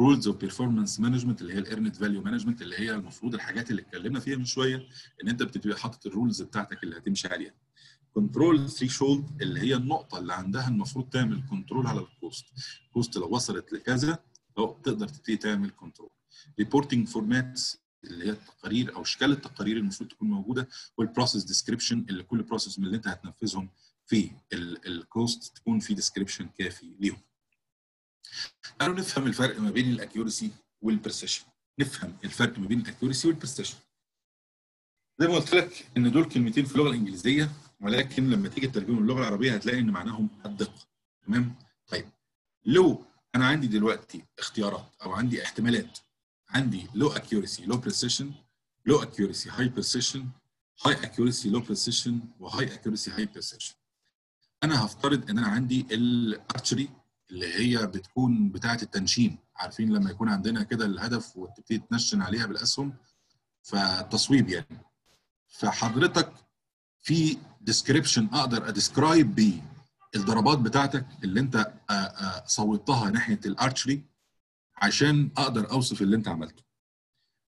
رولز اوف بيرفورمانس مانجمنت اللي هي الايرند فاليو مانجمنت اللي هي المفروض الحاجات اللي اتكلمنا فيها من شويه ان انت بتبقى حاطط الرولز بتاعتك اللي هتمشي عليها. كنترول ثريشولد اللي هي النقطه اللي عندها المفروض تعمل كنترول على الكوست، الكوست لو وصلت لكذا تقدر تبتدي تعمل كنترول. ريبورتنج فورماتس اللي هي التقارير او اشكال التقارير المفروض تكون موجوده، والبروسيس ديسكريبشن اللي كل بروسيس من اللي انت هتنفذهم في الكوست تكون في ديسكريبشن كافي ليهم. قالوا نفهم الفرق ما بين الاكيورسي والبرسيشن، نفهم الفرق ما بين الاكيورسي والبرسيشن. زي ما قلت لك ان دول كلمتين في اللغه الانجليزيه ولكن لما تيجي تترجمهم للغه العربيه هتلاقي ان معناهم الدقه. تمام؟ طيب لو انا عندي دلوقتي اختيارات او عندي احتمالات، عندي لو اكيورسي لو برسيشن، لو اكيورسي هاي برسيشن، هاي اكيورسي لو برسيشن، وهاي اكيورسي هاي برسيشن. انا هفترض ان انا عندي الارتشري اللي هي بتكون بتاعه التنشين، عارفين لما يكون عندنا كده الهدف وتبتدي تنشن عليها بالاسهم فتصويب يعني. فحضرتك في ديسكريبشن اقدر ادسكرايب بيه الضربات بتاعتك اللي انت صوبتها ناحيه الارتشري عشان اقدر اوصف اللي انت عملته.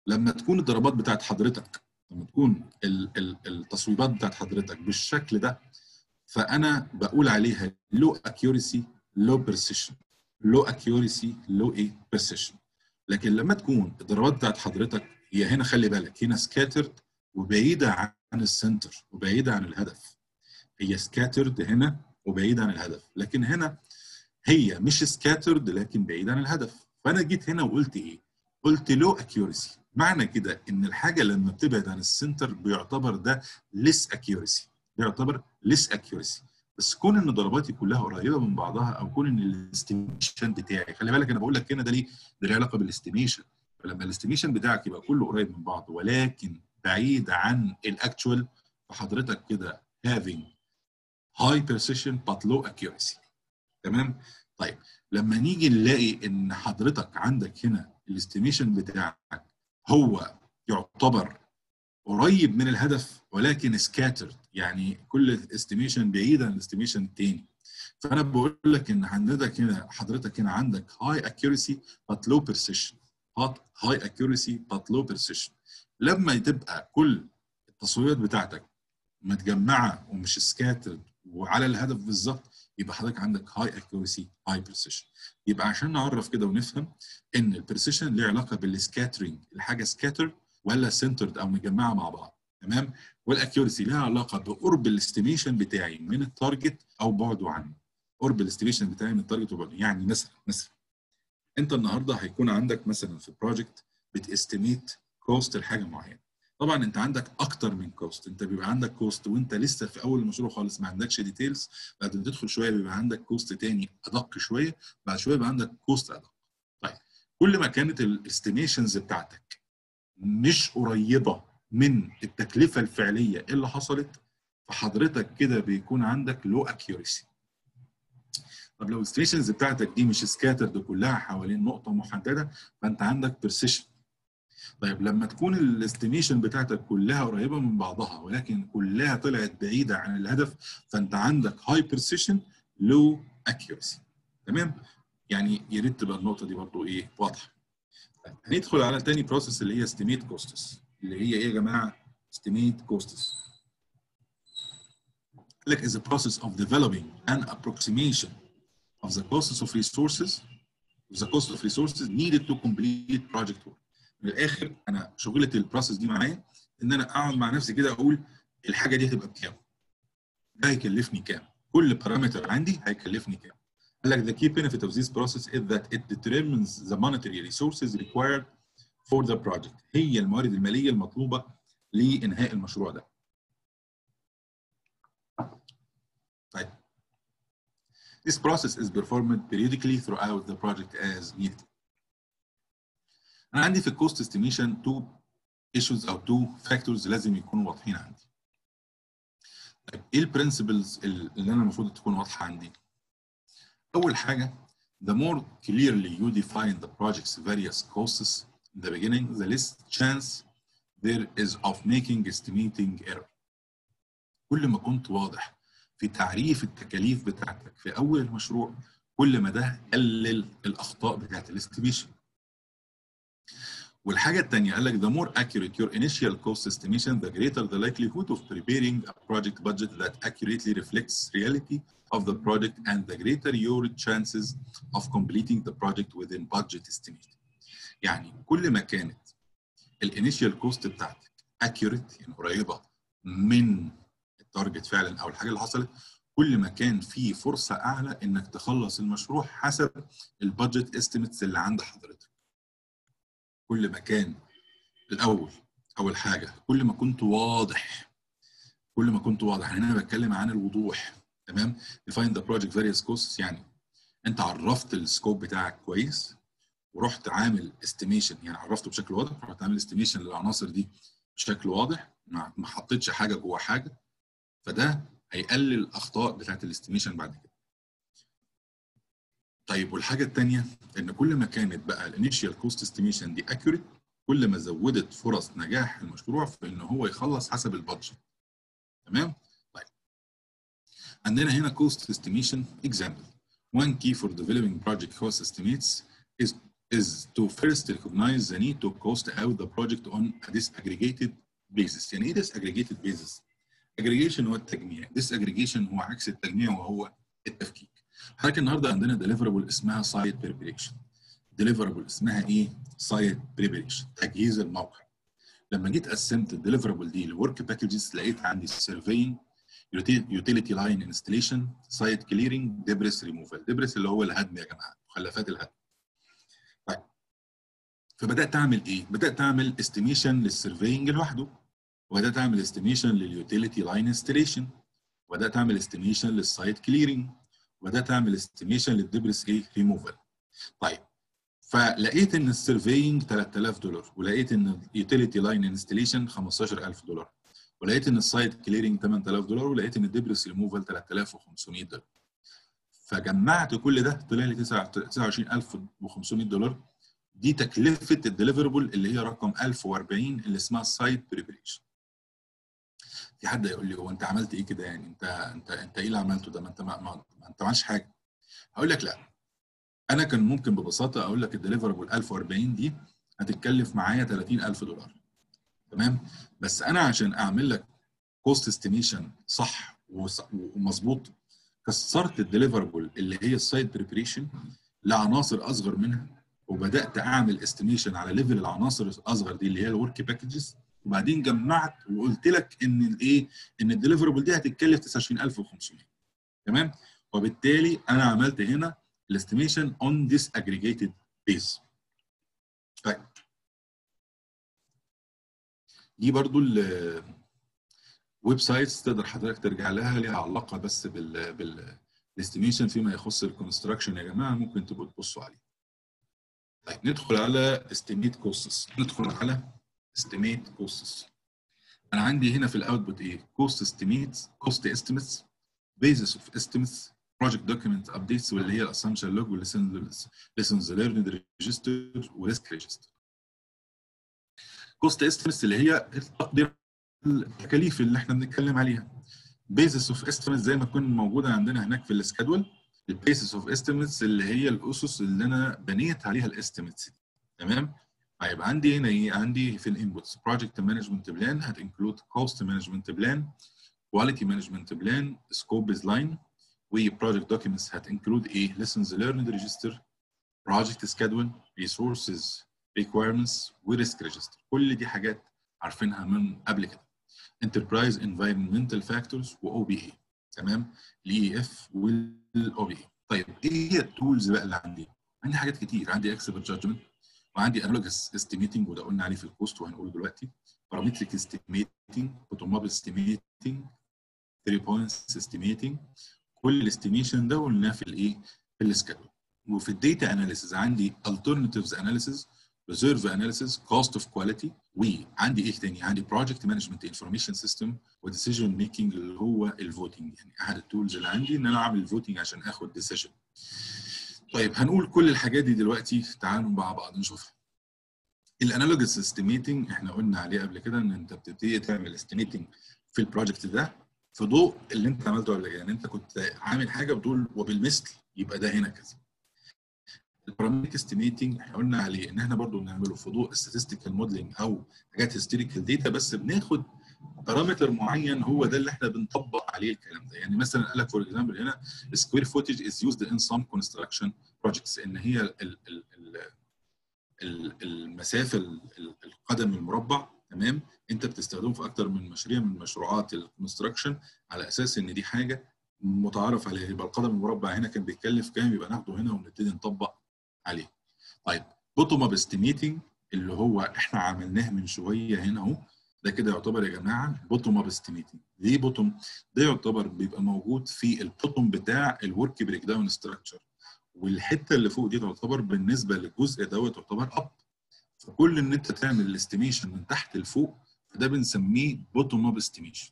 لما تكون الضربات بتاعت حضرتك، لما تكون التصويبات بتاعت حضرتك بالشكل ده فانا بقول عليها لو اكيورسي لو برسيشن، لو اكيورسي لو ايه برسيشن. لكن لما تكون الضربات بتاعت حضرتك هي هنا، خلي بالك هنا سكاترد وبعيده عن السنتر وبعيده عن الهدف، هي سكاترد هنا وبعيده عن الهدف، لكن هنا هي مش سكاترد لكن بعيده عن الهدف. فانا جيت هنا وقلت ايه؟ قلت لو اكيورسي. معنى كده ان الحاجه لما بتبعد عن السنتر بيعتبر ده ليس اكيورسي، بيعتبر ليس اكيورسي. بس كون ان ضرباتي كلها قريبه من بعضها او كون ان الاستيميشن بتاعي، خلي بالك انا بقول لك هنا ده ليه؟ ده ليه علاقه بالاستيميشن. فلما الاستيميشن بتاعك يبقى كله قريب من بعض ولكن بعيد عن الاكتشوال فحضرتك كده having high precision but low accuracy. تمام؟ طيب لما نيجي نلاقي ان حضرتك عندك هنا الاستيميشن بتاعك هو يعتبر قريب من الهدف ولكن سكاترد، يعني كل استيميشن بعيد عن الاستيميشن الثاني، فانا بقول لك ان حضرتك هنا حضرتك هنا عندك هاي اكيورسي بات لو برسيشن، هاي اكيورسي بات لو برسيشن. لما تبقى كل التصويبات بتاعتك متجمعه ومش سكاترد وعلى الهدف بالظبط يبقى حضرتك عندك هاي اكيورسي هاي برسيشن. يبقى عشان نعرف كده ونفهم ان البرسيشن ليه علاقه بالسكاترينج، الحاجه سكاتر ولا سنترد او مجمعه مع بعض. تمام؟ والاكيورسي لها علاقه بقرب الاستيميشن بتاعي من التارجت او بعده عنه، قرب الاستيميشن بتاعي من التارجت وبعده. يعني مثلا مثلا انت النهارده هيكون عندك مثلا في بروجكت بتستيميت كوست لحاجه معينه. طبعا انت عندك اكتر من كوست، انت بيبقى عندك كوست وانت لسه في اول المشروع خالص ما عندكش ديتيلز، بعد ما تدخل شويه بيبقى عندك كوست تاني ادق شويه، بعد شويه بيبقى عندك كوست ادق. طيب كل ما كانت الاستيميشنز بتاعتك مش قريبه من التكلفه الفعليه اللي حصلت فحضرتك كده بيكون عندك لو اكيورسي. طب لو الاستيميشنز بتاعتك دي مش سكاترد كلها حوالين نقطه محدده فانت عندك برسيشن. طيب لما تكون الاستيميشن بتاعتك كلها قريبه من بعضها ولكن كلها طلعت بعيده عن الهدف فانت عندك هاي برسيشن لو اكيورسي. تمام؟ يعني يا ريت تبقى النقطه دي برضو ايه واضحه. هندخل على تاني بروسيس اللي هي استيميت كوستس. اللي هي ايه يا جماعه؟ استيميت كوستس. قال لك is a process of developing an approximation of the costs of resources the cost of resources needed to complete project work. من الاخر انا شغله البروسيس دي معايا ان انا اقعد مع نفسي كده اقول الحاجه دي هتبقى بكام؟ ده هيكلفني كام؟ كل بارامتر عندي هيكلفني كام؟ قال لك the key benefit of this process is that it determines the monetary resources required for the project. هي الموارد المالية المطلوبة لإنهاء المشروع ده. طيب. This process is performed periodically throughout the project as needed. أنا عندي في الكوست استيميشن two issues أو two factors لازم يكونوا واضحين عندي. طيب إيه البرنسبلز اللي أنا المفروض تكون واضحة عندي؟ أول حاجة the more clearly you define the project's various costs in the beginning, the less chance there is of making estimating error. كل ما كنت واضح في تعريف التكاليف بتاعتك في أول المشروع كل ما ده قلل الأخطاء بتاعت الاستيميشن. والحاجة التانية قال لك the more accurate your initial cost estimation, the greater the likelihood of preparing a project budget that accurately reflects reality of the project and the greater your chances of completing the project within budget estimation. يعني كل ما كانت الانيشال كوست بتاعتك accurate يعني قريبة من التارجت فعلا أو الحاجة اللي حصلت، كل ما كان في فرصة أعلى إنك تخلص المشروع حسب البادجت استيميتس اللي عند حضرتك. كل ما كان الأول أول حاجة كل ما كنت واضح كل ما كنت واضح يعني أنا بتكلم عن الوضوح. تمام؟ define the project various costs يعني أنت عرفت السكوب بتاعك كويس ورحت عامل استيميشن يعني عرفته بشكل واضح، رحت عامل استيميشن للعناصر دي بشكل واضح، ما حطيتش حاجة جوه حاجة، فده هيقلل الأخطاء بتاعت الاستيميشن بعد كده. طيب والحاجة التانية إن كل ما كانت بقى الانيشال كوست استيميشن دي أكيوريت كل ما زودت فرص نجاح المشروع في إن هو يخلص حسب البادجت. تمام؟ طيب. عندنا هنا كوست استيميشن إكزامبل. One key for developing project cost estimates is is to first recognize the need to cost out the project on a disaggregated basis. يعني إيه disaggregated basis؟ aggregation هو التجميع، disaggregation هو عكس التجميع وهو التفكيك. حضرتك النهارده عندنا ديليفربل اسمها سايت بريبريشن. ديليفربل اسمها ايه؟ سايت بريبريشن، تجهيز الموقع. لما جيت قسمت الديليفربل دي لورك باكجز لقيت عندي سيرفينج، يوتيليتي لاين انستليشن، سايت كليرنج، ديبريس ريموفال. ديبريس اللي هو الهدم يا جماعه، مخلفات الهدم. طيب فبدات اعمل ايه؟ بدات اعمل استيميشن للسيرفينج لوحده، وبدات اعمل استيميشن لليوتيليتي لاين انستليشن، وبدات اعمل استيميشن للسايت كليرنج، وبدات اعمل استيميشن للدبرس ايه؟ ريموفال. طيب فلقيت ان السيرفينج ثلاثة آلاف دولار، ولقيت ان اليوتيليتي لاين انستليشن خمستاشر ألف دولار، ولقيت ان السايت كليرنج ثمانية آلاف دولار، ولقيت ان الدبرس ريموفال ثلاثة آلاف وخمسمية دولار. فجمعت كل ده طلع لي تسعة وعشرين ألف وخمسمية دولار. دي تكلفه الديليفربل اللي هي رقم ألف وأربعين اللي اسمها السايت بريبريشن. في حد يقول لي هو انت عملت ايه كده يعني؟ انت انت انت ايه اللي عملته ده؟ ما انت ما, ما انت ما عملتش حاجه. هقول لك لا، انا كان ممكن ببساطه اقول لك الديليفربل ألف وأربعين دي هتتكلف معايا ثلاثين ألف دولار. تمام؟ بس انا عشان اعمل لك كوست استيميشن صح ومظبوط كسرت الديليفربل اللي هي السايد بريبريشن لعناصر اصغر منها، وبدات اعمل استيميشن على ليفل العناصر الاصغر دي اللي هي الورك باكجز، وبعدين جمعت وقلت لك ان الايه؟ ان الديليفربل دي هتتكلف تسعة وعشرين ألف وخمسمية. تمام؟ وبالتالي انا عملت هنا الاستيميشن اون ديس اجريجيتد بيس. طيب. دي برضو الويب سايتس تقدر حضرتك ترجع لها، ليها علاقه بس بال بالاستيميشن فيما يخص الكونستراكشن يا جماعه، ممكن تبقوا تبصوا عليه. طيب ندخل على استيميت كوستس، ندخل على estimate costs. أنا عندي هنا في الأوتبوت إيه؟ cost estimates، cost estimates، basis of estimates، project document updates واللي هي الأسامشن log والليسنز learned register وريسك ريجستر. cost estimates اللي هي تقدير التكاليف اللي إحنا بنتكلم عليها. basis of estimates زي ما تكون موجودة عندنا هناك في السكادول. basis of estimates اللي هي الأسس اللي أنا بنيت عليها الاستيميتس. تمام؟ هيبقى عندي هنا ايه؟ عندي في الانبوتس project management plan هت include cost management plan، quality management plan، scope baseline، و project documents هت include ايه؟ lessons learned register، project schedule، resources requirements، و risk register. كل دي حاجات عارفينها من قبل كده. enterprise environmental factors و O B A. تمام؟ ال E F وال O B A. طيب ايه هي التولز بقى اللي عندي؟ عندي حاجات كتير، عندي اكسبرت جادجمنت، وعندي انالوجس استيميتنج وده قلنا عليه في الكوست وهنقوله دلوقتي، بارامتريك استيميتنج، بوتوم اب استيميتنج، ثري بوينتس استيميتنج. كل الاستيميشن ده قلناه في الايه؟ في السكادول. وفي الداتا اناليسيز عندي alternatives اناليسيز، ريزيرف اناليسيز، كوست اوف كواليتي، وعندي ايه تاني؟ عندي بروجكت مانجمنت انفورميشن سيستم وديسيجن ميكنج اللي هو الفوتنج، يعني احد التولز اللي عندي ان انا اعمل الفوتنج عشان اخد ديسيجن. طيب هنقول كل الحاجات دي دلوقتي، تعالوا مع بعض نشوفها. الانالوجس استيميتنج احنا قلنا عليه قبل كده ان انت بتبتدي تعمل استيميتنج في البروجكت ده في ضوء اللي انت عملته قبل كده، يعني انت كنت عامل حاجه بتقول وبالمثل يبقى ده هنا كذا. البارامتريك استيميتنج احنا قلنا عليه ان احنا برضو بنعمله في ضوء statistical موديلنج او حاجات هيستوريكال داتا، بس بناخد بارامتر معين هو ده اللي احنا بنطبق عليه الكلام ده. يعني مثلا قال لك فور اكزامبل هنا سكوير فوتج از يوزد ان سام كونستراكشن بروجكتس، ان هي ال ال ال ال المسافه القدم المربع، تمام، انت بتستخدمه في اكتر من مشاريع من مشروعات الكونستراكشن على اساس ان دي حاجه متعارف عليها، يبقى القدم المربع هنا كان بيتكلف كام، يبقى ناخده هنا ونبتدي نطبق عليه. طيب بوتوم اب استيميتنج اللي هو احنا عملناه من شويه هنا اهو، ده كده يعتبر يا جماعه بوتوم اب استيميتنج. ليه بوتوم؟ ده يعتبر بيبقى موجود في البوتوم بتاع الورك بريك داون ستراكشر، والحته اللي فوق دي تعتبر بالنسبه للجزء دوت تعتبر اب. فكل ان انت تعمل الاستيميشن من تحت لفوق فده بنسميه بوتوم اب استيميشن.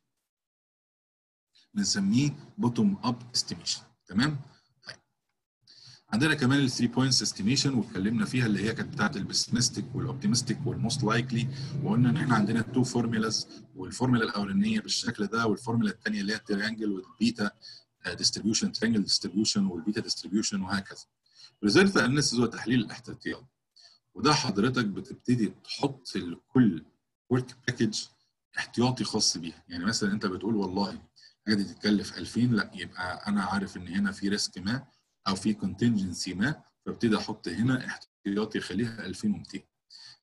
بنسميه بوتوم اب استيميشن، تمام؟ عندنا كمان الثري بوينتس استيميشن واتكلمنا فيها اللي هي كانت بتاعت البسمستيك والاوبتيمستيك والموست لايكلي، وقلنا ان احنا عندنا تو فورمولاز، والفورمولا الاولانيه بالشكل ده والفورمولا الثانيه اللي هي التريانجل والبيتا ديستريبيوشن، تريانجل ديستريبيوشن والبيتا ديستريبيوشن وهكذا. ريزلت اناليسيز هو تحليل الاحتياطي، وده حضرتك بتبتدي تحط لكل ورك باكج احتياطي خاص بيها. يعني مثلا انت بتقول والله الحاجه دي تتكلف ألفين، لا يبقى انا عارف ان هنا في ريسك ما او في كونتنجنسي ما، فابتدي احط هنا احتياطي خليها ألفين ومئتين.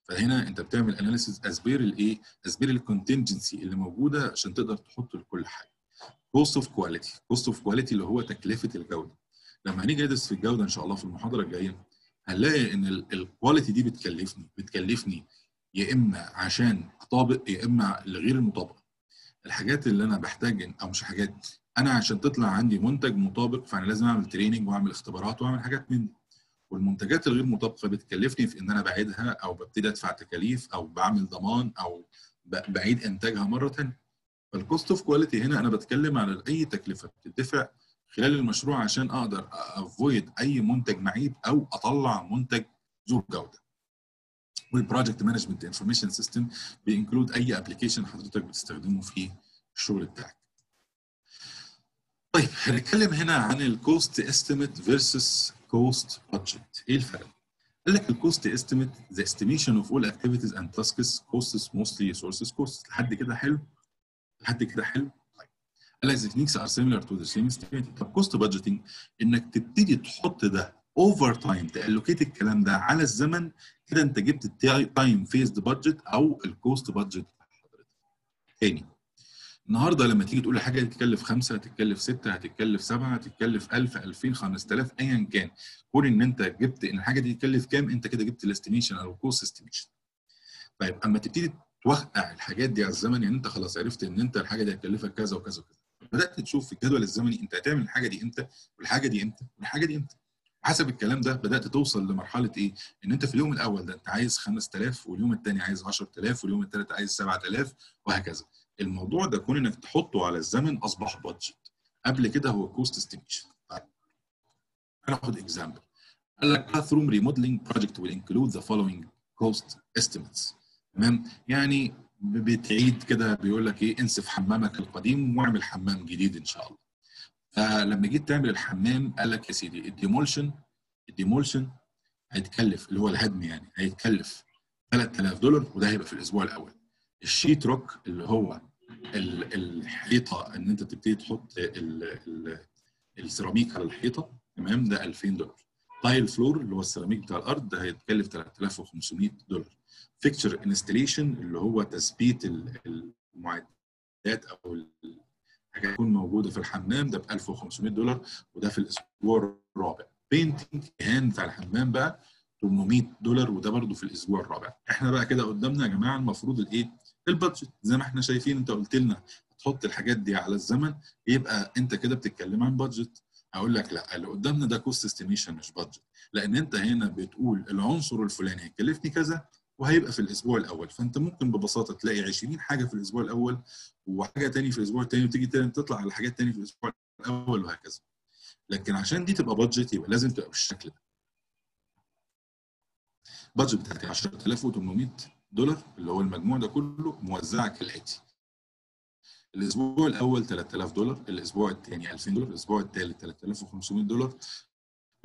فهنا انت بتعمل اناليسيز اسبير الايه؟ اسبير الكونتنجنسي اللي موجوده عشان تقدر تحط لكل حاجه. كوست اوف كواليتي، كوست اوف كواليتي اللي هو تكلفه الجوده. لما هنيجي ندرس في الجوده ان شاء الله في المحاضره الجايه هنلاقي ان الكواليتي دي بتكلفني، بتكلفني يا اما عشان اطابق يا اما لغير المطابقه. الحاجات اللي انا بحتاج او مش حاجات، انا عشان تطلع عندي منتج مطابق فانا لازم اعمل تريننج واعمل اختبارات واعمل حاجات من دي. والمنتجات الغير مطابقه بتكلفني في ان انا بعيدها او ببتدي ادفع تكاليف او بعمل ضمان او بعيد انتاجها مره ثانيه. فالكوست اوف كواليتي هنا انا بتكلم على اي تكلفه بتدفع خلال المشروع عشان اقدر افويد اي منتج معيب او اطلع منتج ذو جوده. والبروجكت مانجمنت انفورميشن سيستم بينكلود اي ابلكيشن حضرتك بتستخدمه في الشغل بتاعك. طيب هنتكلم هنا عن الكوست استيميت فيرسس كوست بادجت، ايه الفرق؟ قال لك الكوست استيميت ذا استيميشن اوف اول اكتيفيتيز اند تاسكس كوستس موستلي سورسز كوست. لحد كده حلو؟ لحد كده حلو؟ طيب قال لك تكنيكس ار سيميلر تو ذا سيم استيميت. طب كوست بادجتنج انك تبتدي تحط ده اوفر تايم، تالوكيت الكلام ده على الزمن، كده انت جبت التايم فيزد بادجت او الكوست بادجت حضرتك. تاني النهارده لما تيجي تقول لحاجه هتتكلف خمسه، هتتكلف سته، هتتكلف سبعه، هتتكلف ألف، ألفين، خمسة آلاف، ايا كان، كون ان انت جبت ان الحاجه دي تتكلف كام، انت كده جبت الاستيميشن او الكوست استيميشن. طيب اما تبتدي توقع الحاجات دي على الزمن، يعني انت خلاص عرفت ان انت الحاجه دي هتكلفك كذا وكذا وكذا، بدات تشوف في الجدول الزمني انت هتعمل الحاجه دي امتى والحاجه دي امتى والحاجه دي امتى. حسب الكلام ده بدات توصل لمرحله ايه؟ ان انت في اليوم الاول ده انت عايز خمسة آلاف، واليوم الثاني عايز عشرة آلاف، واليوم الثالث عايز سبعة آلاف، وهكذا. الموضوع ده كون انك تحطه على الزمن اصبح بادجت، قبل كده هو كوست استيميشن. طيب هناخد اكزامبل، قال لك باث روم ريموديلنج بروجكت ويل انكلود ذا فولوينج كوست استيميتس، تمام؟ يعني بتعيد كده، بيقول لك ايه؟ انسف حمامك القديم واعمل حمام جديد ان شاء الله. فلما جيت تعمل الحمام قال لك يا سيدي الديمولشن، الديمولشن هيتكلف اللي هو الهدم، يعني هيتكلف ثلاثة آلاف دولار، وده هيبقى في الاسبوع الاول. الشيت روك اللي هو الحيطه، ان انت تبتدي تحط السيراميك على الحيطه، تمام، ده ألفين دولار. تايل فلور اللي هو السيراميك بتاع الارض ده هيتكلف ثلاثة آلاف وخمسمئة دولار. فيكتشر انستليشن اللي هو تثبيت المعدات او حاجه تكون موجوده في الحمام ده ب ألف وخمسمائة دولار وده في الاسبوع الرابع. بينتنج دهان بتاع الحمام بقى ثمانمائة دولار وده برده في الاسبوع الرابع. احنا بقى كده قدامنا يا جماعه المفروض الايه؟ البادجت. زي ما احنا شايفين انت قلت لنا تحط الحاجات دي على الزمن يبقى انت كده بتتكلم عن بادجت. هقول لك لا، اللي قدامنا ده كوست استيميشن مش بادجت، لان انت هنا بتقول العنصر الفلاني هيكلفني كذا وهيبقى في الاسبوع الاول، فانت ممكن ببساطه تلاقي عشرين حاجه في الاسبوع الاول وحاجه ثاني في الاسبوع الثاني وتيجي تطلع على حاجات ثاني في الاسبوع الاول وهكذا. لكن عشان دي تبقى بادجت يبقى لازم تبقى بالشكل ده. بادجت بتاعتي عشرة آلاف وثمانمائة دولار اللي هو المجموع ده كله موزعه كالاتي: الاسبوع الاول ثلاثة آلاف دولار، الاسبوع الثاني ألفين دولار، الاسبوع الثالث ثلاثة آلاف وخمسمائة دولار،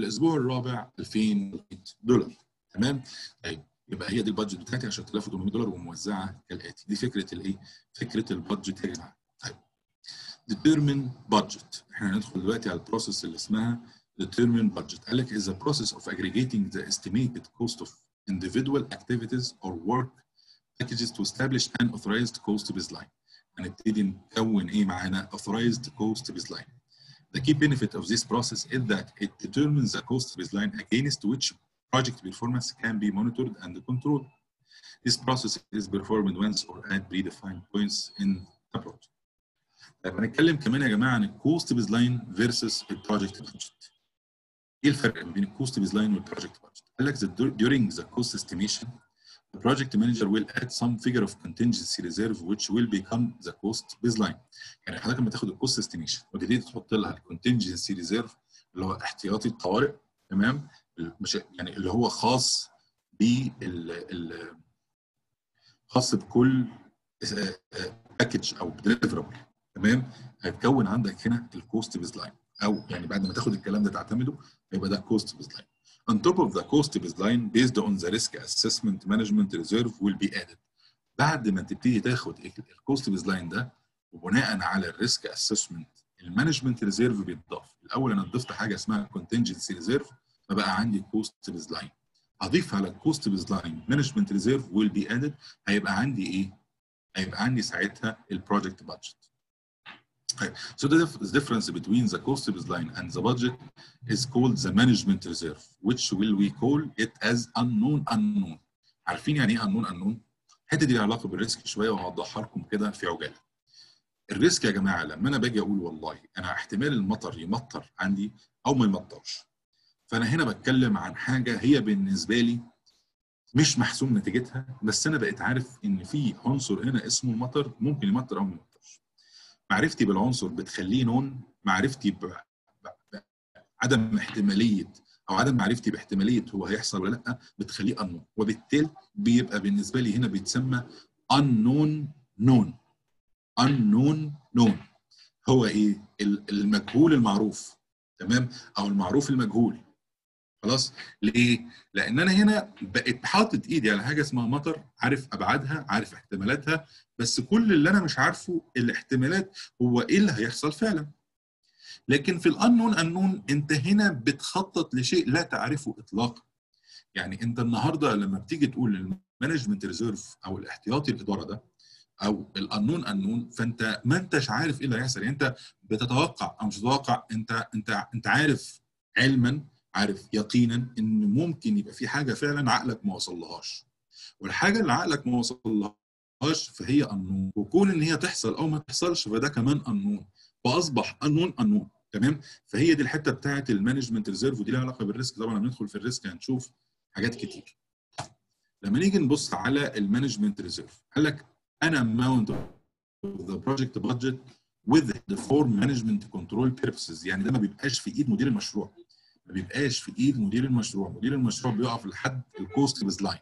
الاسبوع الرابع ألفين دولار. تمام؟ طيب يبقى هي دي البادجت بتاعتي عشرة آلاف وثمانمائة دولار وموزعه كالاتي. دي فكره الايه؟ فكره البادجت يا جماعه. طيب ديترمين بادجت، احنا هندخل دلوقتي على البروسيس اللي اسمها ديترمين بادجت. قال لك از ذا بروسيس اوف اجريجيتنج ذا استيميتد كوست اوف individual activities or work packages to establish an authorized cost baseline. هنبتدي نكون ايه معانا؟ authorized cost baseline. The key benefit of this process is that it determines the cost baseline against which project performance can be monitored and controlled. This process is performed once or at predefined points in the project. طيب هنتكلم كمان يا جماعه عن الكوست بيزلاين versus البروجكت بادجت. ايه الفرق بين الكوست بيزلاين والبروجكت بادجت؟ قال لك during the cost estimation the project manager will add some figure of contingency reserve which will become the cost baseline. يعني حضرتك لما تاخد الكوست استيميشن وتبتدي تحط لها الكونتنجنسي ريزيرف اللي هو احتياطي الطوارئ، تمام؟ يعني اللي هو خاص بال خاص بكل باكج او ديليفربل، تمام؟ هتكون عندك هنا الكوست بيزلاين، او يعني بعد ما تاخد الكلام ده تعتمده يبقى ده الكوست بيزلاين. On top of the cost baseline based on the risk assessment management reserve will be added. بعد ما تبتدي تاخد الكوست بيزلاين ده وبناء على الريسك اسسمنت المانجمنت ريزيرف بيتضاف. الاول انا ضفت حاجه اسمها كونتنجنسي ريزيرف فبقى عندي كوست بيزلاين. اضيف على الكوست بيزلاين مانجمنت ريزيرف ويل بي ادد، هيبقى عندي ايه؟ هيبقى عندي ساعتها البروجكت بادجت. Okay. So the difference between the cost baseline and the budget is called the management reserve, which will we call it as unknown unknown. عارفين يعني ايه unknown unknown؟ الحته دي لها علاقه بالريسك شويه وهوضحها لكم كده في عجاله. الريسك يا جماعه لما انا باجي اقول والله انا احتمال المطر يمطر عندي او ما يمطرش. فانا هنا بتكلم عن حاجه هي بالنسبه لي مش محسوم نتيجتها، بس انا بقيت عارف ان في عنصر هنا اسمه المطر ممكن يمطر او ما يمطرش. معرفتي بالعنصر بتخليه نون، معرفتي بعدم احتماليه او عدم معرفتي باحتماليه هو هيحصل ولا لا بتخليه unknown، وبالتالي بيبقى بالنسبه لي هنا بيتسمى unknown known. unknown known هو ايه؟ المجهول المعروف، تمام؟ او المعروف المجهول. خلاص؟ ليه؟ لان انا هنا بقيت حاطط ايدي على حاجه اسمها مطر، عارف ابعادها، عارف احتمالاتها، بس كل اللي انا مش عارفه الاحتمالات هو ايه اللي هيحصل فعلا. لكن في الانون انون انت هنا بتخطط لشيء لا تعرفه اطلاقا. يعني انت النهارده لما بتيجي تقول المانجمنت ريزيرف او الاحتياطي الاداره ده او الانون انون، فانت ما انتش عارف ايه اللي هيحصل. يعني انت بتتوقع او مش تتوقع، انت انت انت عارف علما، عارف يقينا ان ممكن يبقى في حاجه فعلا عقلك ما وصلهاش، والحاجه اللي عقلك ما وصلهاش فهي انون، وكون ان هي تحصل او ما تحصلش فده كمان انون، فاصبح انون انون. تمام؟ فهي دي الحته بتاعه المانجمنت ريزيرف، ودي لها علاقه بالريسك. طبعا لما ندخل في الريسك هنشوف حاجات كتير. لما نيجي نبص على المانجمنت ريزيرف، قال لك انا amount of the project budget with the for management control purposes. يعني ده ما بيبقاش في ايد مدير المشروع، ما بيبقاش في ايد مدير المشروع، مدير المشروع بيقف لحد الكوست بيزلاين.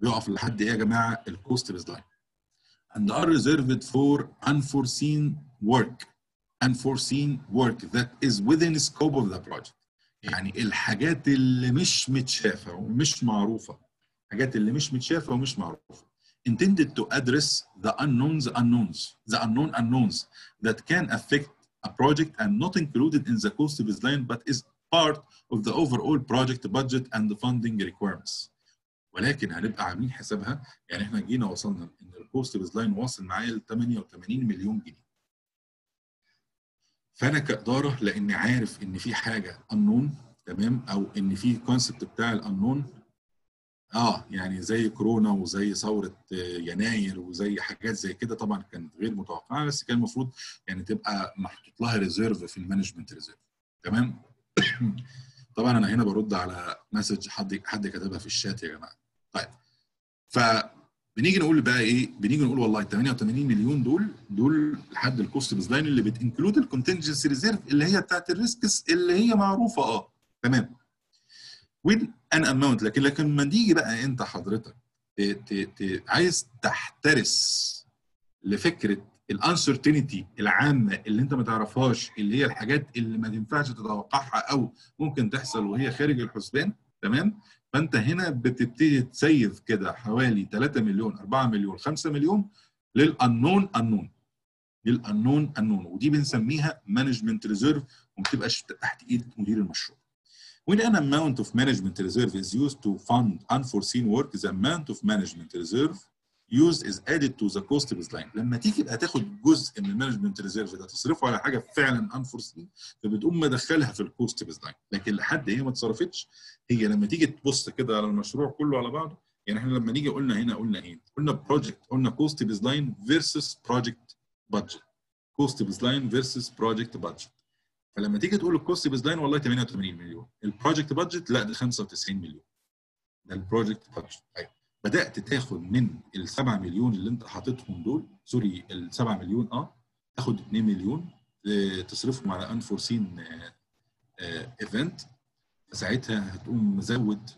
بيقف لحد ايه يا جماعه؟ الكوست بيزلاين. And are reserved for unforeseen work. unforeseen work that is within the scope of the project. يعني الحاجات اللي مش متشافه ومش معروفه. الحاجات اللي مش متشافه ومش معروفه. intended to address the unknowns unknowns. the unknown unknowns that can affect a project and not included in the cost baseline but is part of the overall project budget and the funding requirements. ولكن هنبقى عاملين حسابها. يعني احنا جينا وصلنا ان الكوست بيزلاين واصل معايا ل ثمانية وثمانين مليون جنيه. فانا كاداره لاني عارف ان في حاجه unknown تمام، او ان في كونسبت بتاع الانون اه يعني زي كورونا وزي ثوره يناير وزي حاجات زي كده طبعا كانت غير متوقعه، بس كان المفروض يعني تبقى محطوط لها ريزيرف في المانجمنت ريزيرف تمام. طبعا انا هنا برد على مسج حد حد كتبها في الشات يا جماعه. طيب فبنيجي نقول بقى ايه؟ بنيجي نقول والله ال ثمانية وثمانين مليون دول دول لحد الكوست بيز لاين اللي بتنكلود الكونتنجنسي ريزيرف اللي هي بتاعت الريسكس اللي هي معروفه اه تمام with an amount. لكن لكن ما تيجي بقى انت حضرتك ت ت ت عايز تحترس لفكره الانسرتينتي العامه اللي انت ما تعرفهاش، اللي هي الحاجات اللي ما تنفعش تتوقعها او ممكن تحصل وهي خارج الحسبان تمام. فانت هنا بتبتدي تسيف كده حوالي ثلاثة مليون أربعة مليون خمسة مليون للانون انون للانون انون، ودي بنسميها مانجمنت ريزيرف وما بتبقاش تحت ايد مدير المشروع. When an amount of management reserve is used to fund unforeseen work, the amount of management reserve used is added to the cost baseline. لما تيجي بقى تاخد جزء من المانجمنت ريزيرف ده تصرفه على حاجه فعلا unforeseen، فبتقوم مدخلها في الكوست بيزلاين. لكن لحد هي ما اتصرفتش. هي لما تيجي تبص كده على المشروع كله على بعضه، يعني احنا لما نيجي قلنا هنا قلنا ايه؟ قلنا بروجكت، قلنا كوست بيزلاين فيرسس بروجكت بادجت. كوست بيزلاين فيرسس بروجكت بادجت. فلما تيجي تقول الكوست بيز لاين والله ثمانية وثمانين مليون، البروجكت بادجت لا ده خمسة وتسعين مليون. ده البروجكت بادجت. ايوه بدات تاخد من ال سبعة مليون اللي انت حاططهم دول، سوري ال سبعة مليون اه تاخد اتنين مليون اه تصرفهم على انفورسين ايفنت، فساعتها هتقوم مزود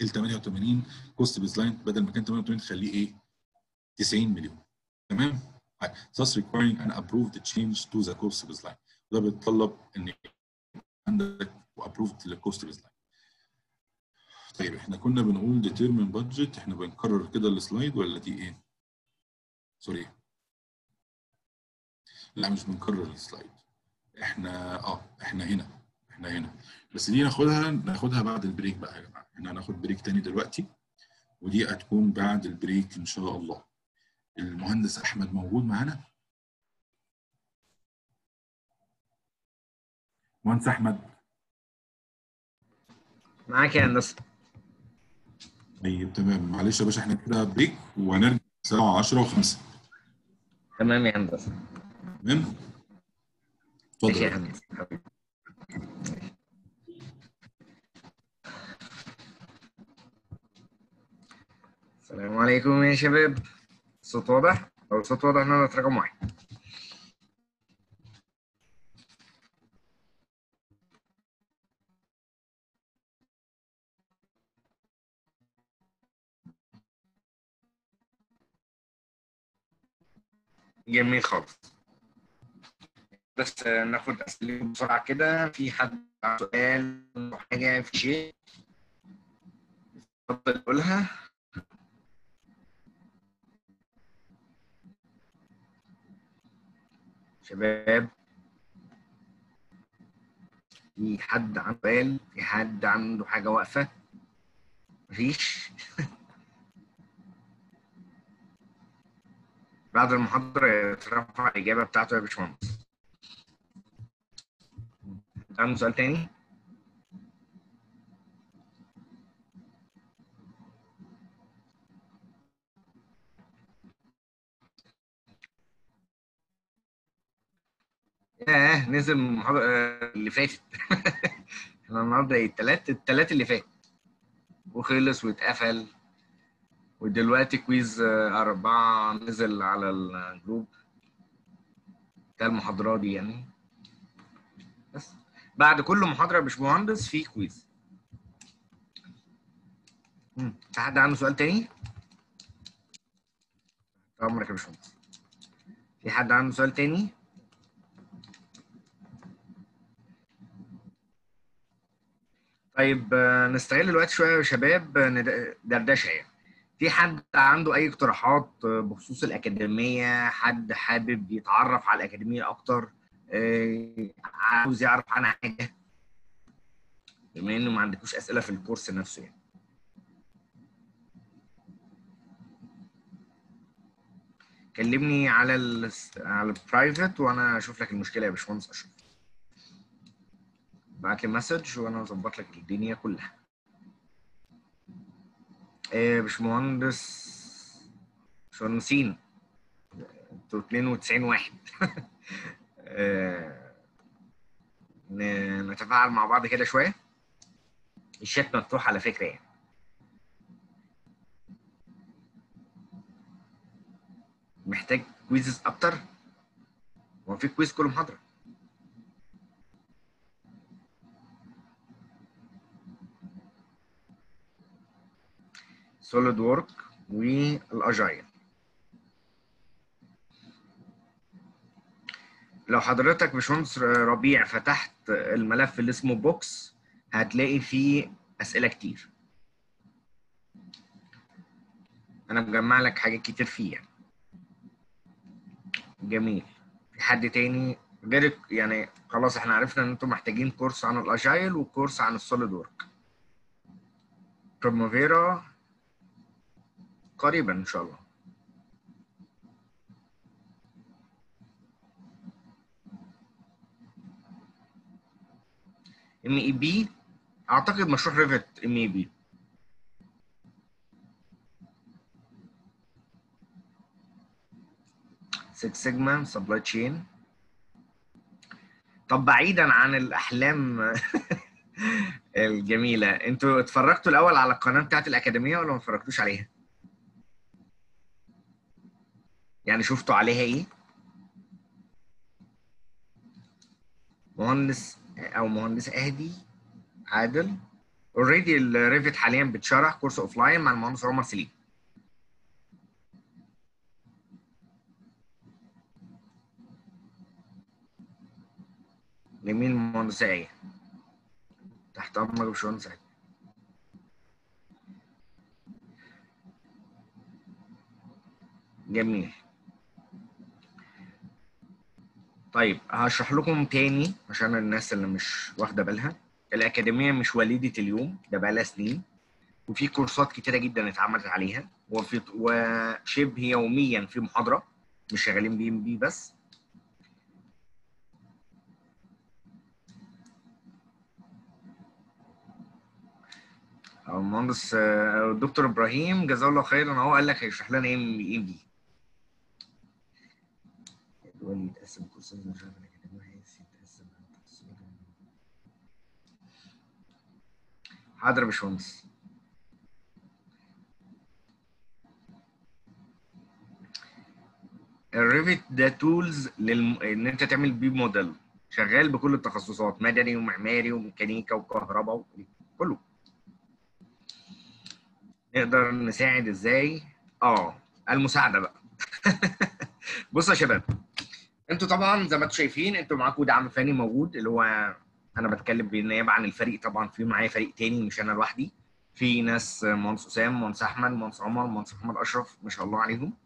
ال ثمانية وثمانين كوست بيز لاين، بدل ما كان ثمانية وثمانين تخليه ايه؟ تسعين مليون تمام؟ thus requiring an approved change to the cost baseline. ده بيتطلب ان عندك وابروفد للكوست بيز لاين. طيب احنا كنا بنقول ديتيرمن بادجت، احنا بنكرر كده السلايد ولا دي ايه؟ سوري لا مش بنكرر السلايد، احنا اه احنا هنا احنا هنا بس دي ناخدها ناخدها بعد البريك بقى يا جماعه. احنا هناخد بريك تاني دلوقتي ودي هتكون بعد البريك ان شاء الله. المهندس احمد موجود معانا؟ مهندس احمد معاك يا هندسه. طيب تمام، معلش يا باشا احنا كده بريك وهنرجع الساعه عشرة وخمسة. تمام يا هندسه. تمام اتفضل يا هندسه. السلام عليكم يا شباب. الصوت واضح؟ لو الصوت واضح نضغط رقم واحد. جميل خالص. بس ناخد اسئله بسرعه كده. في حد عنده سؤال حاجه في شيء اتفضل قولها. شباب في حد عنده سؤال؟ في حد عنده حاجه واقفه؟ مفيش. بعد المحاضرة يترفع الإجابة بتاعته يا باشمهندس. عندك سؤال تاني؟ ياه نزل من المحاضرة اللي فاتت. احنا النهارده ايه؟ التلات التلات اللي فات وخلص واتقفل، ودلوقتي كويز أربعة نزل على الجروب بتاع المحاضرة دي يعني. بس بعد كل محاضرة يا باشمهندس في كويز. امم في حد عنده سؤال تاني؟ طول عمرك يا باشمهندس. في حد عنده سؤال تاني؟ طيب نستغل الوقت شوية يا شباب دردشة يعني. في حد عنده اي اقتراحات بخصوص الاكاديميه؟ حد حابب يتعرف على الاكاديميه اكتر؟ إيه عاوز يعرف عنها حاجه؟ بما انه ما عندكوش اسئله في الكورس نفسه يعني. كلمني على ال على البرايفت وانا اشوف لك المشكله يا باشمهندس اشرف. ابعت لي مسج وانا اظبط لك الدنيا كلها. يا باشمهندس شمسين انتوا اتنين وتسعين واحد. نتفاعل مع بعض كده شويه. الشات مفتوح على فكره يعني. محتاج كويزز اكتر؟ هو في كويز كل محاضره؟ سوليد وورك والاجايل. لو حضرتك يا باشمهندس ربيع فتحت الملف اللي اسمه بوكس هتلاقي فيه اسئله كتير. انا مجمع لك حاجات كتير فيه يعني. جميل. في حد تاني غير يعني؟ خلاص احنا عرفنا ان انتم محتاجين كورس عن الاجايل وكورس عن السوليد وورك. بريموفيرا قريبا ان شاء الله. ام اي بي اعتقد مشروع ريفت ام اي بي. سيكس سيجما سبلاي تشين. طب بعيدا عن الاحلام الجميله، انتوا اتفرجتوا الاول على القناه بتاعت الاكاديميه ولا ما اتفرجتوش عليها؟ يعني شفتوا عليها ايه؟ مهندس او مهندس اهدي عادل اوريدي الريفت حاليا بتشرح كورس اوف لاين مع المهندس عمر سليم. جميل. المهندسه ايه تحت امرك يا باشمهندس. جميل. طيب هشرح لكم تاني عشان الناس اللي مش واخده بالها. الاكاديميه مش وليده اليوم، ده بقى لها سنين وفي كورسات كتيره جدا اتعملت عليها وفي وشبه يوميا في محاضره، مش شغالين بي ام بي بس. المهندس الدكتور ابراهيم جزاه الله خيرا اهو قال لك هيشرح لنا ايه ام بي. حاضر يا باشمهندس. الريفت ده تولز للم... ان انت تعمل بيه موديل شغال بكل التخصصات، مدني ومعماري وميكانيكا وكهرباء و... كله. نقدر نساعد ازاي؟ اه المساعده بقى. بصوا يا شباب، انتوا طبعا زي ما انتوا شايفين انتوا معاكم دعم فني موجود اللي هو انا بتكلم بالنيابه عن الفريق، طبعا في معايا فريق تاني مش انا لوحدي، في ناس مهندس اسام، مهندس احمد، مهندس عمر، مهندس محمد اشرف ما شاء الله عليهم.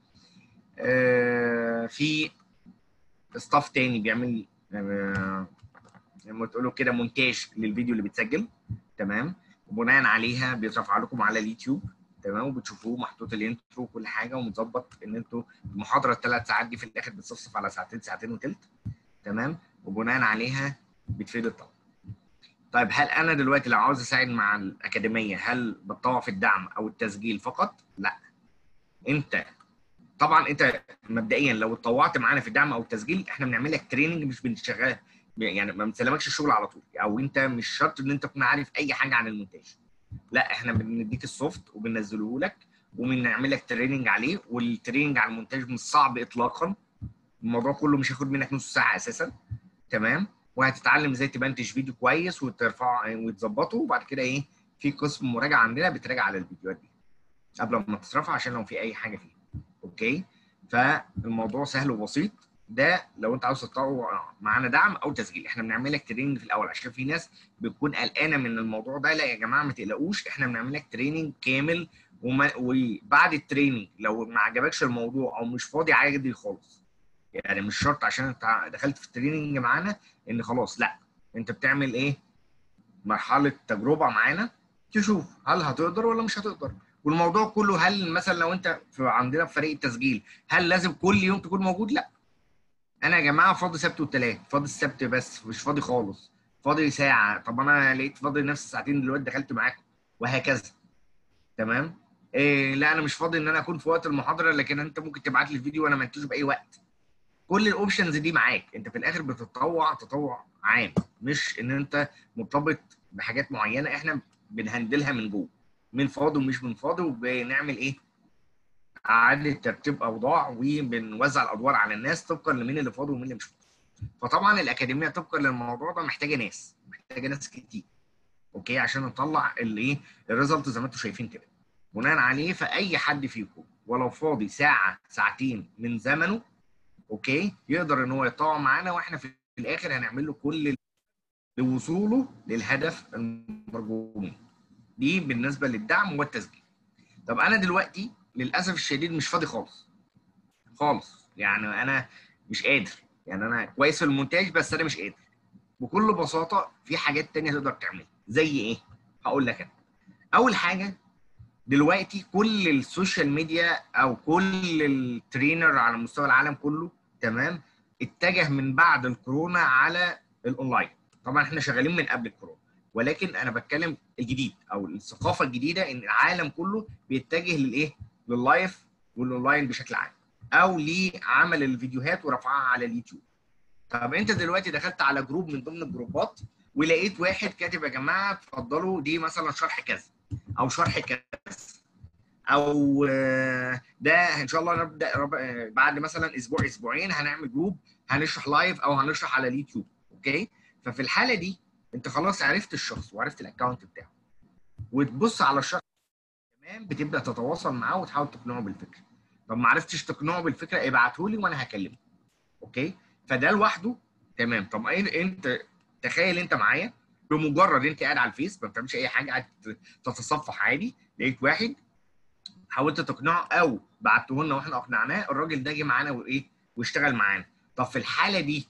آه في ستاف تاني بيعمل آه لما تقولوا كده مونتاج للفيديو اللي بيتسجل، تمام، وبناء عليها بيترفع لكم على اليوتيوب، تمام، وبتشوفوه محطوط الانترو وكل حاجه ومتظبط ان انتوا المحاضره الثلاث ساعات دي في الاخر بتصفصف على ساعتين ساعتين وثلث، تمام، وبناء عليها بتفيد الطلبه. طيب هل انا دلوقتي لو عاوز اساعد مع الاكاديميه هل بتطوع في الدعم او التسجيل فقط؟ لا. انت طبعا انت مبدئيا لو اتطوعت معانا في الدعم او التسجيل احنا بنعمل لك تريننج، مش بنشغلك يعني ما بنسلمكش الشغل على طول، او انت مش شرط ان انت تكون عارف اي حاجه عن المونتاج. لا احنا بنديك السوفت وبننزله لك وبنعمل لك تريننج عليه، والتريننج على المونتاج مش صعب اطلاقا، الموضوع كله مش هياخد منك نص ساعه اساسا، تمام، وهتتعلم ازاي تبنتج فيديو كويس وترفعه وتظبطه، وبعد كده ايه في قسم مراجعه عندنا بتراجع على الفيديوهات دي قبل ما تترفع عشان لو في اي حاجه فيها. اوكي، فالموضوع سهل وبسيط. ده لو انت عاوز تطوع معانا دعم او تسجيل، احنا بنعمل لك تريننج في الاول عشان في ناس بتكون قلقانه من الموضوع ده. لا يا جماعه ما تقلقوش، احنا بنعمل لك تريننج كامل، وما وبعد التريننج لو ما عجبكش الموضوع او مش فاضي عادي خالص، يعني مش شرط عشان انت دخلت في التريننج معانا ان خلاص، لا انت بتعمل ايه مرحله تجربه معانا تشوف هل هتقدر ولا مش هتقدر، والموضوع كله هل مثلا لو انت عندنا في فريق التسجيل هل لازم كل يوم تكون موجود؟ لا. انا يا جماعه فاضي سبت والتلات، فاضي السبت بس، مش فاضي خالص، فاضي ساعه، طب انا لقيت فاضي نفس الساعتين دلوقتي دخلت معاكم وهكذا. تمام؟ إيه لا انا مش فاضي ان انا اكون في وقت المحاضره، لكن انت ممكن تبعت لي الفيديو وانا ما انتش باي وقت. كل الاوبشنز دي معاك، انت في الاخر بتتطوع تطوع عام، مش ان انت مرتبط بحاجات معينه احنا بنهندلها من جوه، من فاضي ومش من فاضي، وبنعمل ايه؟ اعاده ترتيب اوضاع، وبنوزع الادوار على الناس طبقا لمين اللي فاضي ومين اللي مش فاضي. فطبعا الاكاديميه طبقا للموضوع ده محتاجه ناس، محتاجه ناس كتير. اوكي، عشان نطلع الايه؟ الريزلت زي ما انتم شايفين كده. بناء عليه فاي حد فيكم ولو فاضي ساعه ساعتين من زمنه اوكي يقدر ان هو يتطوع معانا، واحنا في الاخر هنعمل له كل لوصوله للهدف المرجو. دي بالنسبه للدعم والتسجيل. طب انا دلوقتي للاسف الشديد مش فاضي خالص خالص، يعني انا مش قادر، يعني انا كويس في المونتاج بس انا مش قادر. بكل بساطه في حاجات تانية تقدر تعملها. زي ايه؟ هقول لك انا. اول حاجه دلوقتي كل السوشيال ميديا او كل الترينر على مستوى العالم كله تمام اتجه من بعد الكورونا على الاونلاين. طبعا احنا شغالين من قبل الكورونا، ولكن انا بتكلم الجديد او الثقافه الجديده ان العالم كله بيتجه للايه؟ لللايف والاونلاين بشكل عام، او لعمل الفيديوهات ورفعها على اليوتيوب. طب انت دلوقتي دخلت على جروب من ضمن الجروبات ولقيت واحد كاتب يا جماعه اتفضلوا دي مثلا شرح كذا او شرح كذا، او ده ان شاء الله نبدا بعد مثلا اسبوع اسبوعين هنعمل جروب هنشرح لايف او هنشرح على اليوتيوب. اوكي، ففي الحاله دي انت خلاص عرفت الشخص وعرفت الاكونت بتاعه، وتبص على الشخص تمام بتبدا تتواصل معاه وتحاول تقنعه بالفكره. طب ما عرفتش تقنعه بالفكره ابعته لي وانا هكلمه. اوكي، فده لوحده تمام. طب انت تخيل انت معايا بمجرد انت قاعد على الفيس ما بتعملش اي حاجه، قاعد تتصفح عادي، لقيت واحد حاولت تقنعه او بعته لنا واحنا اقنعناه، الراجل ده جه معانا وايه واشتغل معانا. طب في الحاله دي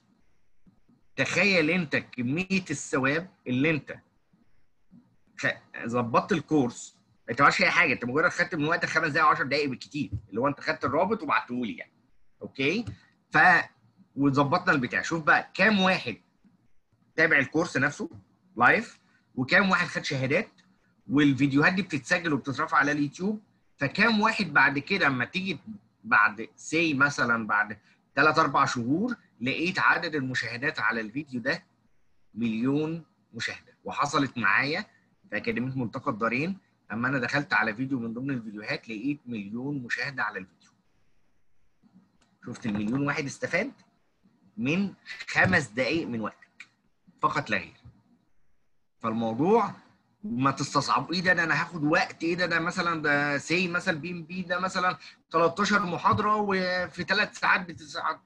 تخيل انت كميه الثواب اللي انت ظبطت الكورس، انت ما عملتش اي حاجه، انت مجرد خدت من وقتك خمس دقائق عشر دقائق بالكتير، اللي هو انت خدت الرابط وبعته لي يعني. اوكي، ف وظبطنا البتاع. شوف بقى كام واحد تابع الكورس نفسه لايف، وكام واحد خد شهادات، والفيديوهات دي بتتسجل وبتترفع على اليوتيوب، فكام واحد بعد كده اما تيجي بعد سي مثلا بعد ثلاث اربع شهور لقيت عدد المشاهدات على الفيديو ده مليون مشاهده. وحصلت معايا في اكاديميه ملتقى الدارين، اما انا دخلت على فيديو من ضمن الفيديوهات لقيت مليون مشاهده على الفيديو. شفت المليون واحد استفاد من خمس دقائق من وقتك فقط لا غير. فالموضوع ما تستصعب ايه ده, ده انا هاخد وقت ايه ده, ده مثلا ده سي مثلا بي ام بي ده مثلا ثلاث عشرة محاضره وفي ثلاث ساعات تسعة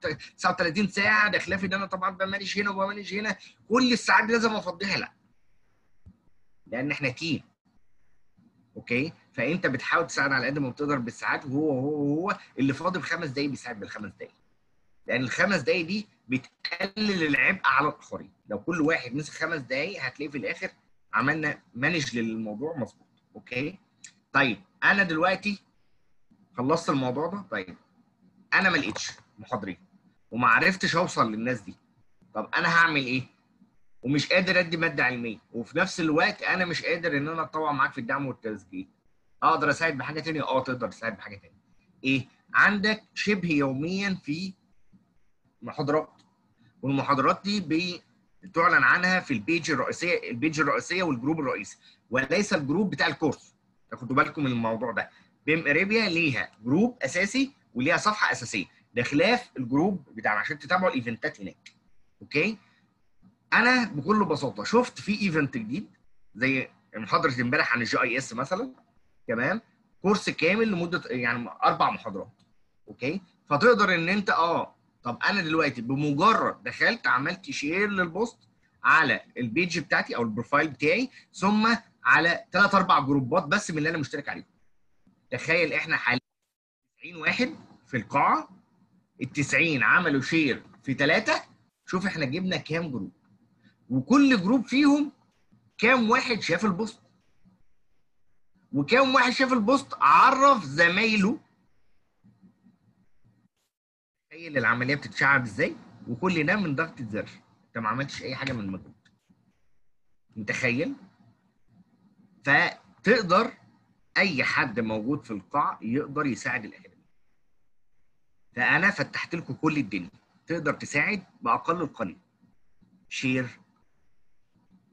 وثلاثين ساعه، ده خلاف ان انا طبعا بمانج هنا وبمانج هنا، كل الساعات دي لازم افضيها. لا، لان احنا تيم. اوكي، فانت بتحاول تساعد على قد ما بتقدر بالساعات، وهو هو هو اللي فاضي بخمس دقايق بيساعد بالخمس دقايق، لان الخمس دقايق دي بتقلل العبء على الاخرين. لو كل واحد مسك خمس دقايق هتلاقي في الاخر عملنا مانج للموضوع مظبوط. اوكي، طيب انا دلوقتي خلصت الموضوع ده. طيب انا ما لقيتش محاضرين وما عرفتش اوصل للناس دي، طب انا هعمل ايه؟ ومش قادر ادي ماده علميه، وفي نفس الوقت انا مش قادر ان انا اتطوع معاك في الدعم والتسجيل. اقدر اساعد بحاجه ثانيه؟ اه تقدر تساعد بحاجه ثانيه. ايه؟ عندك شبه يوميا في محاضرات، والمحاضرات دي ب تعلن عنها في البيج الرئيسيه، البيج الرئيسيه والجروب الرئيسي، وليس الجروب بتاع الكورس. تاخدوا بالكم من الموضوع ده. بيم اريبيا ليها جروب اساسي وليها صفحه اساسيه، ده خلاف الجروب بتاع عشان تتابعوا الايفنتات هناك. اوكي؟ انا بكل بساطه شفت في ايفنت جديد زي محاضره امبارح عن الجي اي اس مثلا، تمام؟ كورس كامل لمده يعني اربع محاضرات. اوكي؟ فتقدر ان انت اه طب انا دلوقتي بمجرد دخلت عملت شير للبوست على البيج بتاعتي او البروفايل بتاعي، ثم على ثلاث اربع جروبات بس من اللي انا مشترك عليهم. تخيل احنا حاليا تسعين واحد في القاعه، ال تسعين عملوا شير في ثلاثه، شوف احنا جبنا كام جروب، وكل جروب فيهم كام واحد شاف البوست، وكام واحد شاف البوست عرف زمايله تخيل العمليه بتتشعب ازاي، وكل ده من ضغط الزر، انت ما عملتش اي حاجه من المجهود. متخيل؟ فتقدر اي حد موجود في القاع يقدر يساعد الاكاديميه. فانا فتحت لكم كل الدنيا، تقدر تساعد باقل القليل. شير،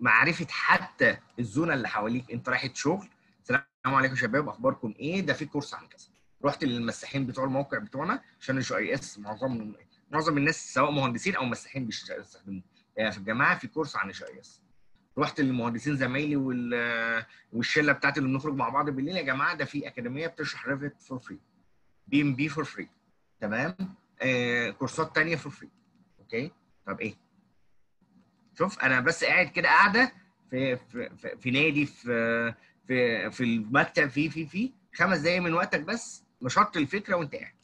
معرفه حتى الزونه اللي حواليك، انت رايح شغل، السلام عليكم يا شباب اخباركم ايه؟ ده في كورس عن كذا. رحت للمساحين بتوع الموقع بتوعنا عشان الجي اي اس معظم معظم الناس سواء مهندسين او مساحين بيستخدموه في الجامعه، في كورس عن الجي اي اس. رحت للمهندسين زمايلي والشله بتاعتي اللي بنخرج مع بعض بالليل، يا جماعه ده في اكاديميه بتشرح ريفت فور فري، بي ام بي فور فري، تمام؟ آه، كورسات ثانيه فور فري. اوكي؟ طب ايه؟ شوف انا بس قاعد كده قاعده في في, في, في نادي في في في المكتب في في في خمس دقايق من وقتك بس نشرت الفكره وانت قاعد.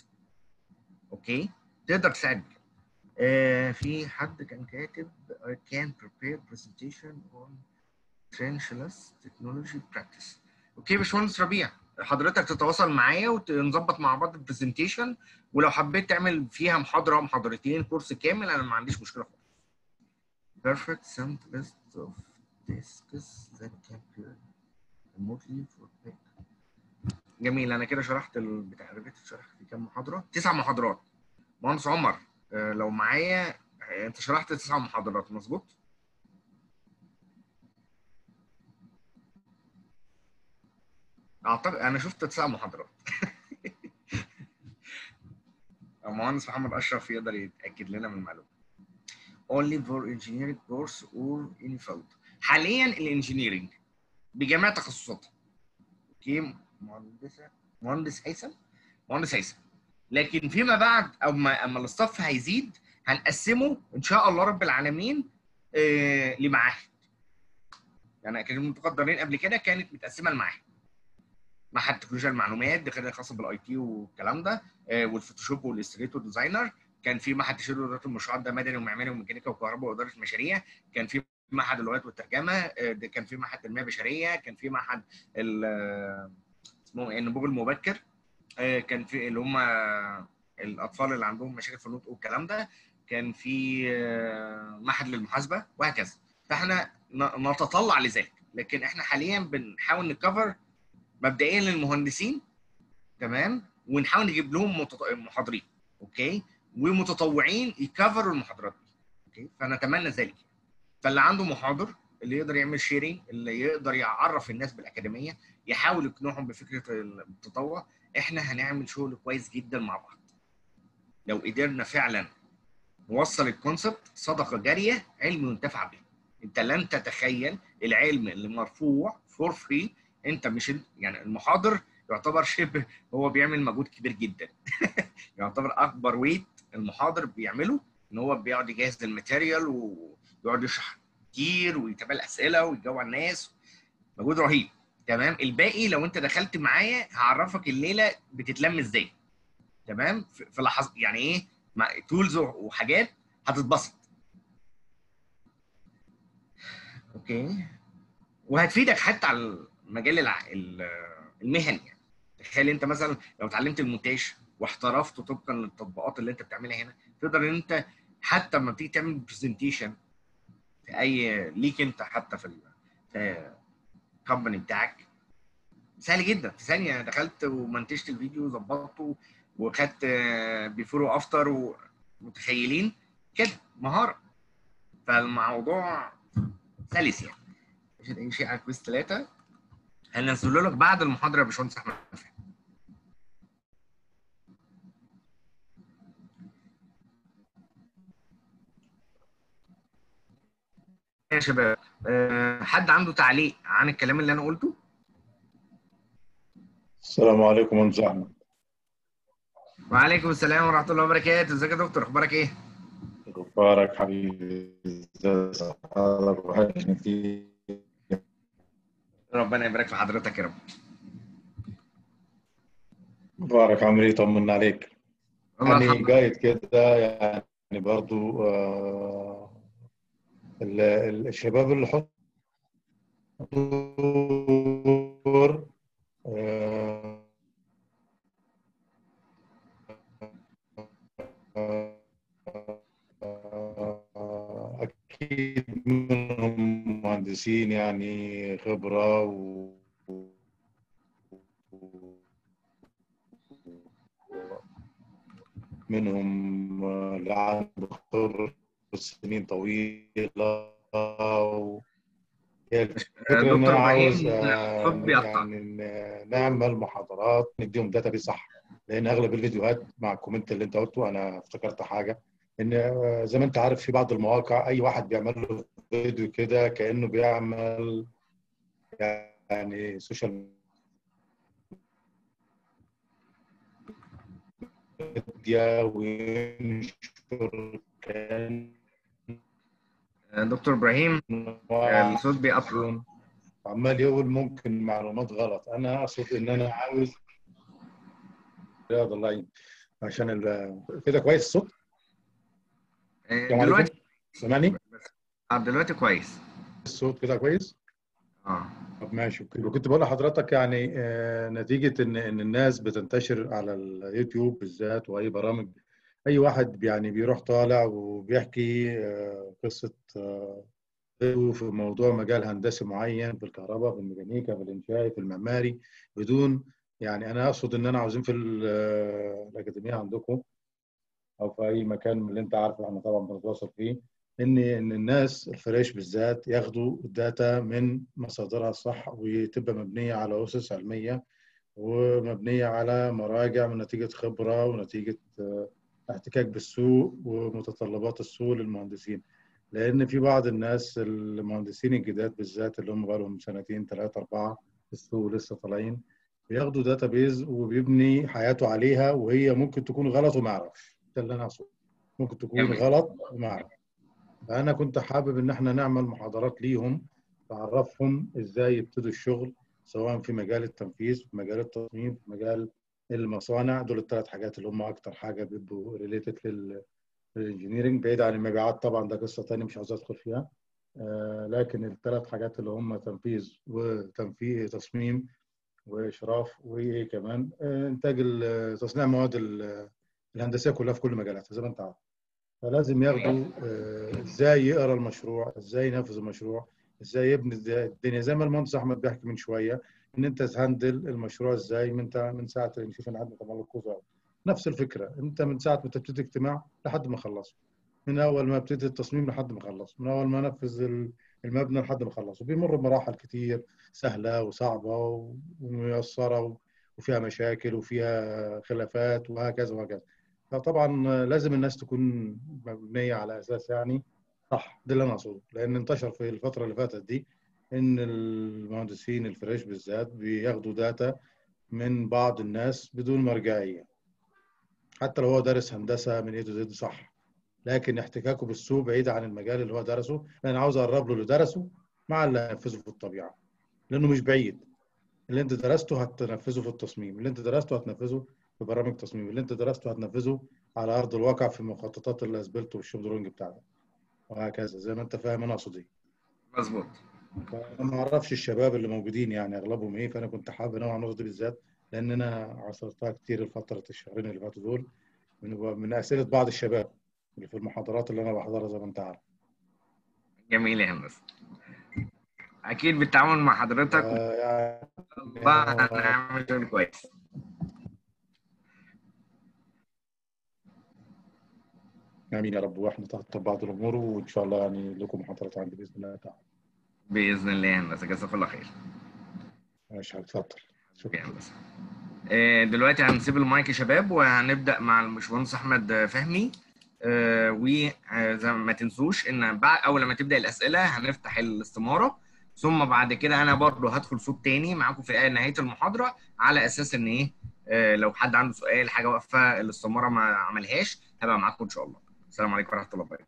اوكي؟ تقدر تساعد. آه، في حد كان كاتب I can prepare presentation on trenchless technology practice. اوكي يا باشمهندس ربيع، حضرتك تتواصل معايا ونظبط مع بعض البرزنتيشن، ولو حبيت تعمل فيها محاضره محاضرتين كورس كامل انا ما عنديش مشكله خالص. Perfect sent list of tasks that can be remotely for back. جميل، انا كده شرحت البتاع ريبيت، شرحت في كام محاضره؟ تسع محاضرات. مهندس عمر لو معايا انت شرحت تسع محاضرات مظبوط؟ اعتقد انا شفت تسع محاضرات. المهندس محمد اشرف يقدر يتاكد لنا من المعلومه. Only for engineering course or any field. حاليا الانجينيرنج بجميع تخصصاتها. اوكي مهندسه مهندس هيثم مهندس هيثم لكن فيما بعد اما اما الصف هيزيد هنقسمه ان شاء الله رب العالمين آه لمعاهد. يعني اكاديميه المتقدرين قبل كده كانت متقسمه لمعاهد. معهد تكنولوجيا المعلومات دي خدها خاصه بالاي تي والكلام ده آه والفوتوشوب والاستريتور ديزاينر. كان في معهد تشريع واداره المشروعات، ده مدني ومعماري وميكانيكا وكهرباء واداره مشاريع. كان في معهد اللغات والترجمه، آه كان في معهد تنميه بشريه، كان في معهد اسمه ايه النضوج المبكر، كان في اللي هم الاطفال اللي عندهم مشاكل في النطق والكلام ده، كان في معهد للمحاسبه وهكذا. فاحنا نتطلع لذلك، لكن احنا حاليا بنحاول نكفر مبدئيا للمهندسين، تمام؟ ونحاول نجيب لهم محاضرين، اوكي؟ ومتطوعين يكفروا المحاضرات دي، اوكي؟ فنتمنى ذلك. فاللي عنده محاضر، اللي يقدر يعمل شيرنج، اللي يقدر يعرف الناس بالاكاديميه، يحاول يقنعهم بفكره التطوع. احنا هنعمل شغل كويس جدا مع بعض. لو قدرنا فعلا نوصل الكونسبت صدقه جاريه، علم ينتفع به. انت لن تتخيل العلم اللي مرفوع فور فري. انت مش يعني المحاضر يعتبر شبه هو بيعمل مجهود كبير جدا. يعتبر اكبر ويت المحاضر بيعمله ان هو بيقعد يجهز الماتيريال ويقعد يشرح كتير ويتابع الاسئله ويجاوب على الناس، مجهود رهيب، تمام؟ الباقي لو انت دخلت معايا هعرفك الليله بتتلم ازاي، تمام؟ في لحظه يعني ايه مع تولز وحاجات هتتبسط. اوكي، وهتفيدك حتى على المجال الع... المهني. يعني تخيل انت مثلا لو اتعلمت المونتاج واحترفت طبقا للتطبيقات اللي انت بتعملها هنا، تقدر ان انت حتى لما بتيجي تعمل برزنتيشن في اي ليك انت حتى في الكمباني بتاعك سهل جدا، في ثانيه دخلت ومنتجت الفيديو وظبطته وخدت بيفور وافتر، ومتخيلين كده مهاره. فالموضوع سلس يعني. عشان اي شيء على كويس ثلاثه هننزله لك بعد المحاضره يا باشمهندس احمد فهمي. يا شباب حد عنده تعليق عن الكلام اللي انا قلته؟ السلام عليكم يا استاذ احمد. وعليكم السلام ورحمه الله وبركاته. ازيك يا دكتور، اخبارك ايه؟ اخبارك حبيبي، ازيك وحشني كتير. ربنا يبارك في حضرتك يا رب. مبارك عمري، طمنا عليك. يعني جايد كده يعني برضو آه الشباب اللي حطوا أكيد منهم مهندسين يعني خبرة و منهم اللي عنده خبرة سنين طويلة و دكتور عاوز يعني نعمل محاضرات نديهم داتا بيز صح، لان اغلب الفيديوهات مع الكومنت اللي انت قلته انا افتكرت حاجه، ان زي ما انت عارف في بعض المواقع اي واحد بيعمل له فيديو كده كانه بيعمل يعني سوشيال ميديا وينشر كان. دكتور ابراهيم الصوت بيقطع عمال يقول ممكن معلومات غلط. انا اقصد ان انا عاوز رياض الله يعين عشان ال... كده كويس الصوت دلوقتي، سامعني دلوقتي كويس الصوت كده كويس؟ اه طب ماشي اوكي. وكنت بقول لحضرتك يعني آه نتيجه ان ان الناس بتنتشر على اليوتيوب بالذات واي برامج، اي واحد يعني بيروح طالع وبيحكي قصه في موضوع مجال هندسي معين، في الكهرباء في الميكانيكا في الانشائي في المعماري، بدون يعني انا اقصد ان انا عاوزين في الاكاديميه عندكم او في اي مكان اللي انت عارفه احنا طبعا بنتواصل فيه، ان ان الناس الفريش بالذات ياخدوا الداتا من مصادرها الصح وتبقى مبنيه على اسس علميه ومبنيه على مراجع من نتيجه خبره ونتيجه احتكاك بالسوق ومتطلبات السوق للمهندسين. لان في بعض الناس المهندسين الجداد بالذات اللي هم بقى لهم سنتين ثلاثه اربعه في السوق لسه طالعين بياخدوا داتا بيز وبيبني حياته عليها، وهي ممكن تكون غلط وما اعرفش، ده اللي انا اقصده، ممكن تكون غلط وما اعرف. فانا كنت حابب ان احنا نعمل محاضرات ليهم تعرفهم ازاي يبتدوا الشغل، سواء في مجال التنفيذ في مجال التصميم في مجال المصانع. دول الثلاث حاجات اللي هم اكتر حاجه بيبقوا ريليتد للانجينيرنج، بعيد عن المبيعات طبعا ده قصه ثانيه مش عاوز ادخل فيها، آه لكن الثلاث حاجات اللي هم تنفيذ وتنفيذ تصميم واشراف وايه كمان آه انتاج تصنيع المواد الهندسيه كلها في كل مجالاتها زي ما انت عارف. فلازم ياخدوا ازاي آه يقرا المشروع، ازاي ينفذ المشروع، ازاي يبني الدنيا، زي ما المهندس احمد بيحكي من شويه ان انت تهندل المشروع ازاي من من ساعه الانشفاء لحد ما تعمل الكوزه. نفس الفكره انت من ساعه ما تبتدي اجتماع لحد ما خلصه، من اول ما ابتدي التصميم لحد ما خلصه، من اول ما نفذ المبنى لحد ما خلصه، بيمر بمراحل كتير سهله وصعبه وميسره وفيها مشاكل وفيها خلافات وهكذا وهكذا. فطبعا لازم الناس تكون مبنيه على اساس يعني صح، ده اللي انا اقصده، لان انتشر في الفتره اللي فاتت دي ان المهندسين الفريش بالذات بياخدوا داتا من بعض الناس بدون مرجعيه، حتى لو هو دارس هندسه من اي تو زد صح، لكن احتكاكه بالسوق بعيد عن المجال اللي هو درسه. انا عاوز اقرب له اللي درسه مع اللي هنفذه في الطبيعه، لانه مش بعيد، اللي انت درسته هتنفذه في التصميم، اللي انت درسته هتنفذه في برامج تصميم، اللي انت درسته هتنفذه على ارض الواقع في مخططات الاسبلت والشوب درونج بتاعتك وهكذا، زي ما انت فاهم انا اقصد ايه. مظبوط. انا ما اعرفش الشباب اللي موجودين يعني اغلبهم ايه، فانا كنت حابب انوع النقطه دي بالذات لان انا عاصرتها كتير الفتره الشهرين اللي فاتوا دول من من اسئله بعض الشباب اللي في المحاضرات اللي انا بحضرها زي ما انت عارف. جميل يا هندسه. اكيد بالتعاون مع حضرتك آه يعني الله هنعمل شغل كويس. امين يا رب، واحنا تحت بعض الامور وان شاء الله يعني لكم محاضرات عندي باذن الله تعالى. باذن الله يا هندسه، جزاك الله خير. ماشي هتفضل. شكرا يا هندسه. دلوقتي هنسيب المايك يا شباب وهنبدا مع الباشمهندس احمد فهمي، وزي ما تنسوش ان بعد اول لما تبدا الاسئله هنفتح الاستماره، ثم بعد كده انا برضه هدخل صوت تاني معاكم في نهايه المحاضره على اساس ان ايه لو حد عنده سؤال حاجه واقفه الاستماره ما عملهاش هبقى معاكم ان شاء الله. السلام عليكم ورحمه الله وبركاته.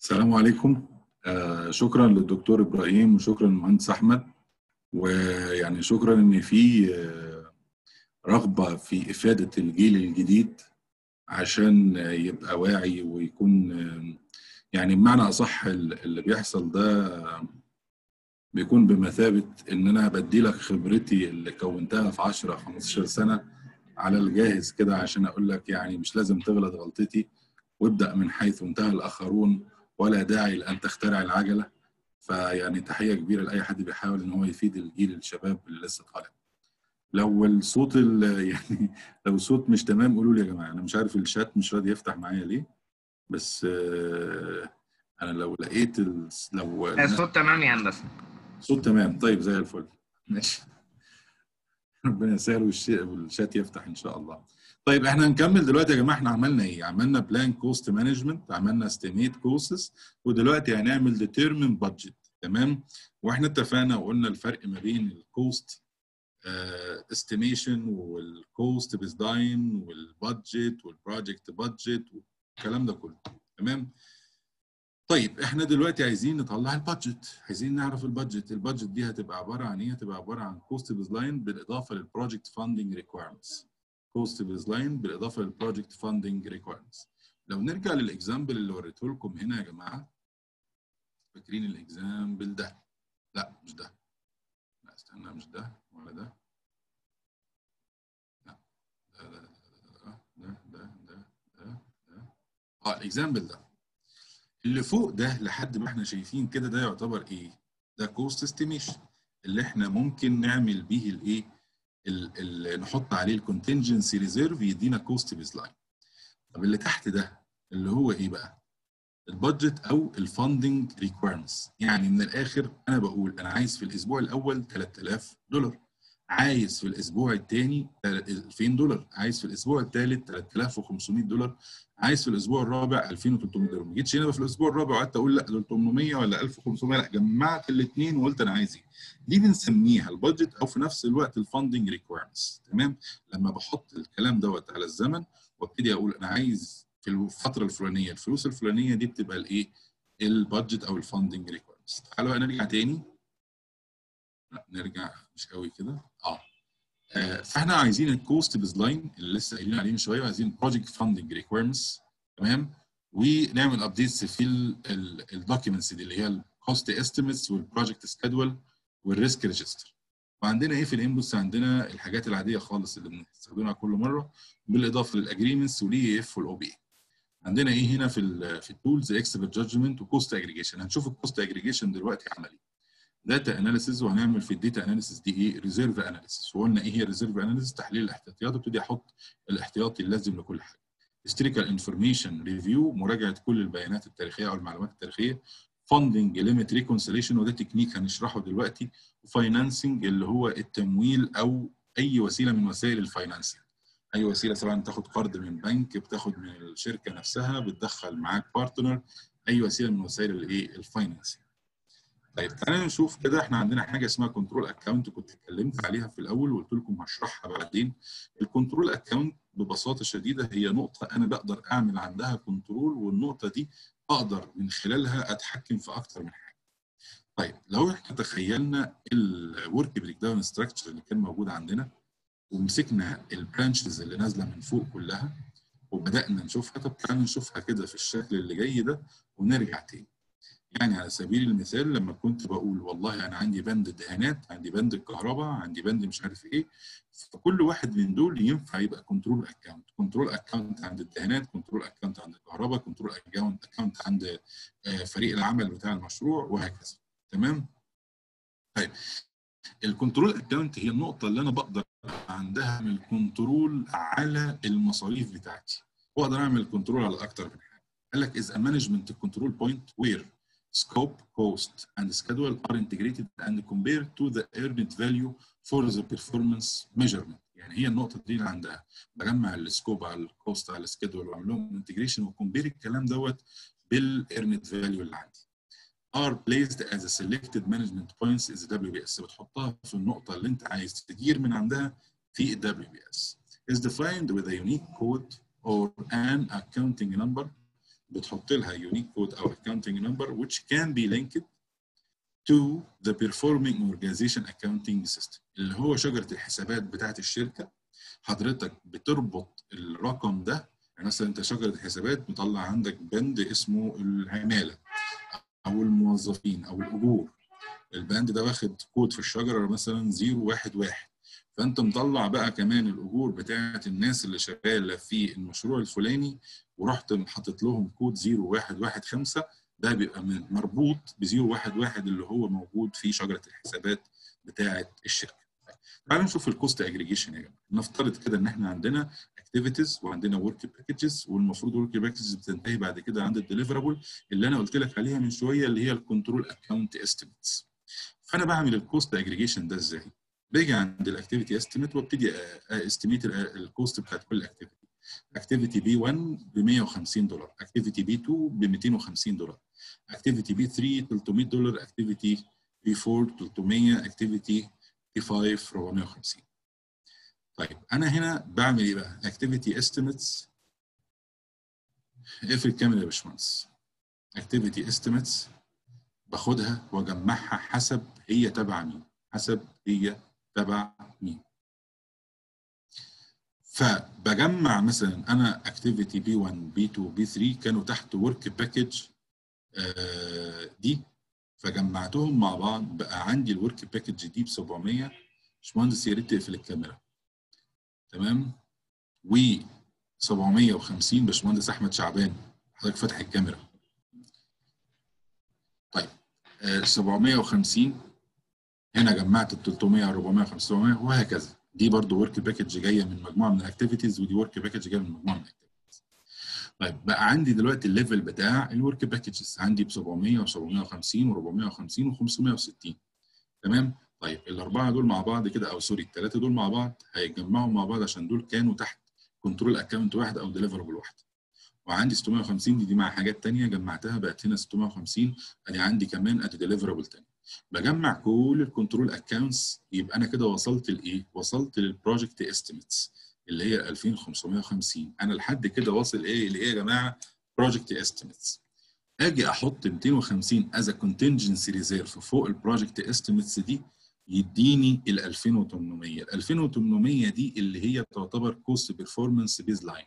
السلام عليكم. آه شكرا للدكتور ابراهيم وشكرا للمهندس احمد، ويعني شكرا ان في آه رغبه في افاده الجيل الجديد عشان آه يبقى واعي ويكون آه يعني بمعنى اصح اللي بيحصل ده بيكون بمثابه ان انا بدي لك خبرتي اللي كونتها في عشرة خمستاشر سنه على الجاهز كده، عشان اقول لك يعني مش لازم تغلط غلطتي، وابدا من حيث انتهى الاخرون ولا داعي لان تخترع العجله. فيعني تحيه كبيره لاي حد بيحاول ان هو يفيد الجيل الشباب اللي لسه طالع. لو الصوت يعني لو الصوت مش تمام قولوا لي يا جماعه، انا مش عارف الشات مش راضي يفتح معايا ليه، بس انا لو لقيت ال... لو الصوت تمام يا هندسه، صوت تمام طيب زي الفل ماشي، ربنا يسهل والشات يفتح ان شاء الله. طيب احنا هنكمل دلوقتي يا جماعه، احنا عملنا ايه؟ عملنا بلان كوست مانجمنت، عملنا استيميت كوستس، ودلوقتي هنعمل ديترمين بادجت، تمام؟ واحنا اتفقنا وقلنا الفرق ما بين الكوست استيميشن والكوست بيزلاين والبادجت والبروجكت بادجت والكلام ده كله، تمام؟ طيب احنا دلوقتي عايزين نطلع البادجت، عايزين نعرف البادجت، البادجت دي هتبقى عباره عن ايه؟ هتبقى عباره عن كوست بيزلاين بالاضافه للبروجكت فاندنج ريكويرمنتس. كوست بيزلاين بالاضافه للبروجكت فاندنج ريكويرمنتس. لو نرجع للاكزامبل اللي وريته لكم هنا يا جماعه، فاكرين الاكزامبل ده؟ لا مش ده. لا استنى، مش ده ولا ده. لا ده ده ده ده ده ده ده اه الاكزامبل ده. اللي فوق ده لحد ما احنا شايفين كده ده يعتبر ايه؟ ده كوست استيميشن اللي احنا ممكن نعمل بيه الايه؟ اللي نحط عليه الكونتنجنسي ريزيرف يدينا كوست بيز لاين. طب اللي تحت ده اللي هو ايه بقى؟ البادجت او الفاندنج ريكويرمنتس. يعني من الاخر انا بقول انا عايز في الاسبوع الاول تلات آلاف دولار، عايز في الاسبوع الثاني ألفين دولار، عايز في الاسبوع الثالث تلات آلاف وخمسمية دولار، عايز في الاسبوع الرابع ألفين وتلتمية دولار. ما جيتش هنا في الاسبوع الرابع وقعدت اقول لا دول تمنمية ولا ألف وخمسمية، لا جمعت الاثنين وقلت انا عايز ايه. دي بنسميها البادجت او في نفس الوقت الفاندنج ريكويرمنتس، تمام؟ لما بحط الكلام دوت على الزمن وابتدي اقول انا عايز في الفتره الفلانيه الفلوس الفلانيه، دي بتبقى الايه؟ البادجت او الفاندنج ريكويرمنتس. تعالوا بقى نرجع تاني، لا نرجع مش قوي كده. اه فاحنا عايزين الكوست بيز لاين اللي لسه قايلين عليه من شويه، وعايزين البروجكت فاندنج ريكويرمنتس، تمام؟ ونعمل ابديتس في الدوكيومنتس دي اللي هي الكوست استيميتس والبروجكت سكادول والريسك ريجستر. وعندنا ايه في الانبوتس؟ عندنا الحاجات العاديه خالص اللي بنستخدمها كل مره، بالاضافه للاجريمنتس والاي اف والاو بي. عندنا ايه هنا في ال في التولز؟ اكسبرت جادجمنت وكوست اجريجيشن. هنشوف الكوست اجريجيشن دلوقتي عمل ايه. داتا اناليسيز، وهنعمل في الداتا اناليسيز دي ايه؟ ريزيرف اناليسيز. وقلنا ايه هي الريزيرف اناليسيز؟ تحليل الاحتياطي، ابتدي احط الاحتياطي اللازم لكل حاجه. هيستوريكال انفورميشن ريفيو، مراجعه كل البيانات التاريخيه او المعلومات التاريخيه. فاندنج ليميت ريكونسيليشن، وده تكنيك هنشرحه دلوقتي. وفاينانسنج اللي هو التمويل او اي وسيله من وسائل الفاينانسنج، اي وسيله سواء بتاخد قرض من بنك، بتاخد من الشركه نفسها، بتدخل معاك بارتنر، اي وسيله من وسائل الايه؟ الفاينانسنج. طيب تعالى نشوف كده، احنا عندنا حاجه اسمها كنترول اكونت، كنت اتكلمت عليها في الاول وقلت لكم هشرحها بعدين. الكنترول اكونت ببساطه شديده هي نقطه انا بقدر اعمل عندها كنترول، والنقطه دي اقدر من خلالها اتحكم في اكتر من حاجه. طيب لو احنا تخيلنا الورك بريك داون ستراكشر اللي كان موجود عندنا، ومسكنا البرانشز اللي نازله من فوق كلها وبدانا نشوفها. طب تعالى نشوفها كده في الشكل اللي جاي ده ونرجع تاني. يعني على سبيل المثال لما كنت بقول والله انا عندي بند الدهانات، عندي بند الكهرباء، عندي بند مش عارف ايه، فكل واحد من دول ينفع يبقى كنترول اكونت. كنترول اكونت عند الدهانات، كنترول اكونت عند الكهرباء، كنترول اكونت عند فريق العمل بتاع المشروع، وهكذا، تمام؟ طيب الكنترول اكونت هي النقطه اللي انا بقدر عندها من الكنترول على المصاريف بتاعتي، واقدر اعمل كنترول على اكتر من حاجه. قال لك از مانجمنت كنترول بوينت وير scope, cost, and schedule are integrated and compared to the earned value for the performance measurement. يعني هي النقطة دي اللي عندها، بجمع السكوب على الكوست على السكيدول وأعمل لهم انتجريشن وكمبير الكلام دوت بالearned value اللي عندي. are placed as a selected management points is دبليو بي إس، بتحطها في النقطة اللي أنت عايز تدير من عندها في دبليو بي إس. is defined with a unique code or an accounting number. بتحط لها يونيك كود او اكونتنج نمبر which can be linked to the performing organization accounting system، اللي هو شجره الحسابات بتاعت الشركه. حضرتك بتربط الرقم ده، يعني مثلا انت شجره الحسابات مطلع عندك بند اسمه العماله او الموظفين او الاجور، البند ده واخد كود في الشجره مثلا صفر واحد واحد، فانت مطلع بقى كمان الاجور بتاعه الناس اللي شغاله في المشروع الفلاني ورحت حاطط لهم كود صفر واحد واحد خمسة، ده بيبقى مربوط ب صفر واحد واحد اللي هو موجود في شجره الحسابات بتاعه الشركه. تعالوا نشوف الكوست اجريجيشن يا جماعه. نفترض كده ان احنا عندنا اكتيفيتيز وعندنا ورك باكجز، والمفروض ورك باكجز بتنتهي بعد كده عند الديليفربل اللي انا قلت لك عليها من شويه اللي هي الكنترول اكونت استيميتس. فانا بعمل الكوست اجريجيشن ده ازاي؟ باجي عند الاكتيفيتي استيميت وابتدي استيميت الكوست بتاعت كل اكتيفيتي. اكتيفيتي بي واحد ب مية وخمسين دولار، اكتيفيتي بي اتنين ب ميتين وخمسين دولار، اكتيفيتي بي تلاتة تلتمية دولار، اكتيفيتي بي اربعة تلتمية، اكتيفيتي بي خمسة اربعمية وخمسين. طيب انا هنا بعمل ايه بقى؟ اكتيفيتي استيميتس اقفل الكاميرا يا باشمهندس. اكتيفيتي استيميتس باخدها واجمعها حسب هي تبع مين، حسب هي تبع مين. فبجمع مثلا انا اكتيفيتي بي واحد بي اتنين بي تلاتة كانوا تحت ورك باكج دي، فجمعتهم مع بعض بقى عندي الورك باكج دي ب سبعمية. باشمهندس يا ريت تقفل الكاميرا. تمام؟ و سبعمية وخمسين باشمهندس احمد شعبان، حضرتك فاتح الكاميرا. طيب سبعمية وخمسين هنا جمعت ال تلتمية اربعمية خمسمية وهكذا. دي برضو ورك باكج جايه من مجموعه من الاكتيفيتيز، ودي ورك باكج جايه من مجموعه من الاكتيفيتيز. طيب بقى عندي دلوقتي الليفل بتاع الورك باكجز عندي ب سبعمية وسبعمية وخمسين واربعمية وخمسين وخمسمية وستين. تمام؟ طيب الاربعه دول مع بعض كده، او سوري الثلاثه دول مع بعض هيتجمعوا مع بعض عشان دول كانوا تحت كنترول اكونت واحد او ديليفربل واحد. وعندي ستمية وخمسين دي, دي مع حاجات ثانيه جمعتها بقت هنا ستمية وخمسين، ادي عندي كمان ادي ديليفربل ثاني. بجمع كل الكنترول اكونتس يبقى انا كده وصلت لايه؟ وصلت للبروجكت استيميتس اللي هي الفين وخمسمية وخمسين. انا لحد كده واصل ايه لايه يا جماعه؟ بروجكت استيميتس. اجي احط ميتين وخمسين از كونتنجنسي ريزيرف فوق البروجكت استيميتس دي يديني ال الفين وتمنمية. ال الفين وتمنمية دي اللي هي تعتبر كوست بيرفورمانس بيز لاين،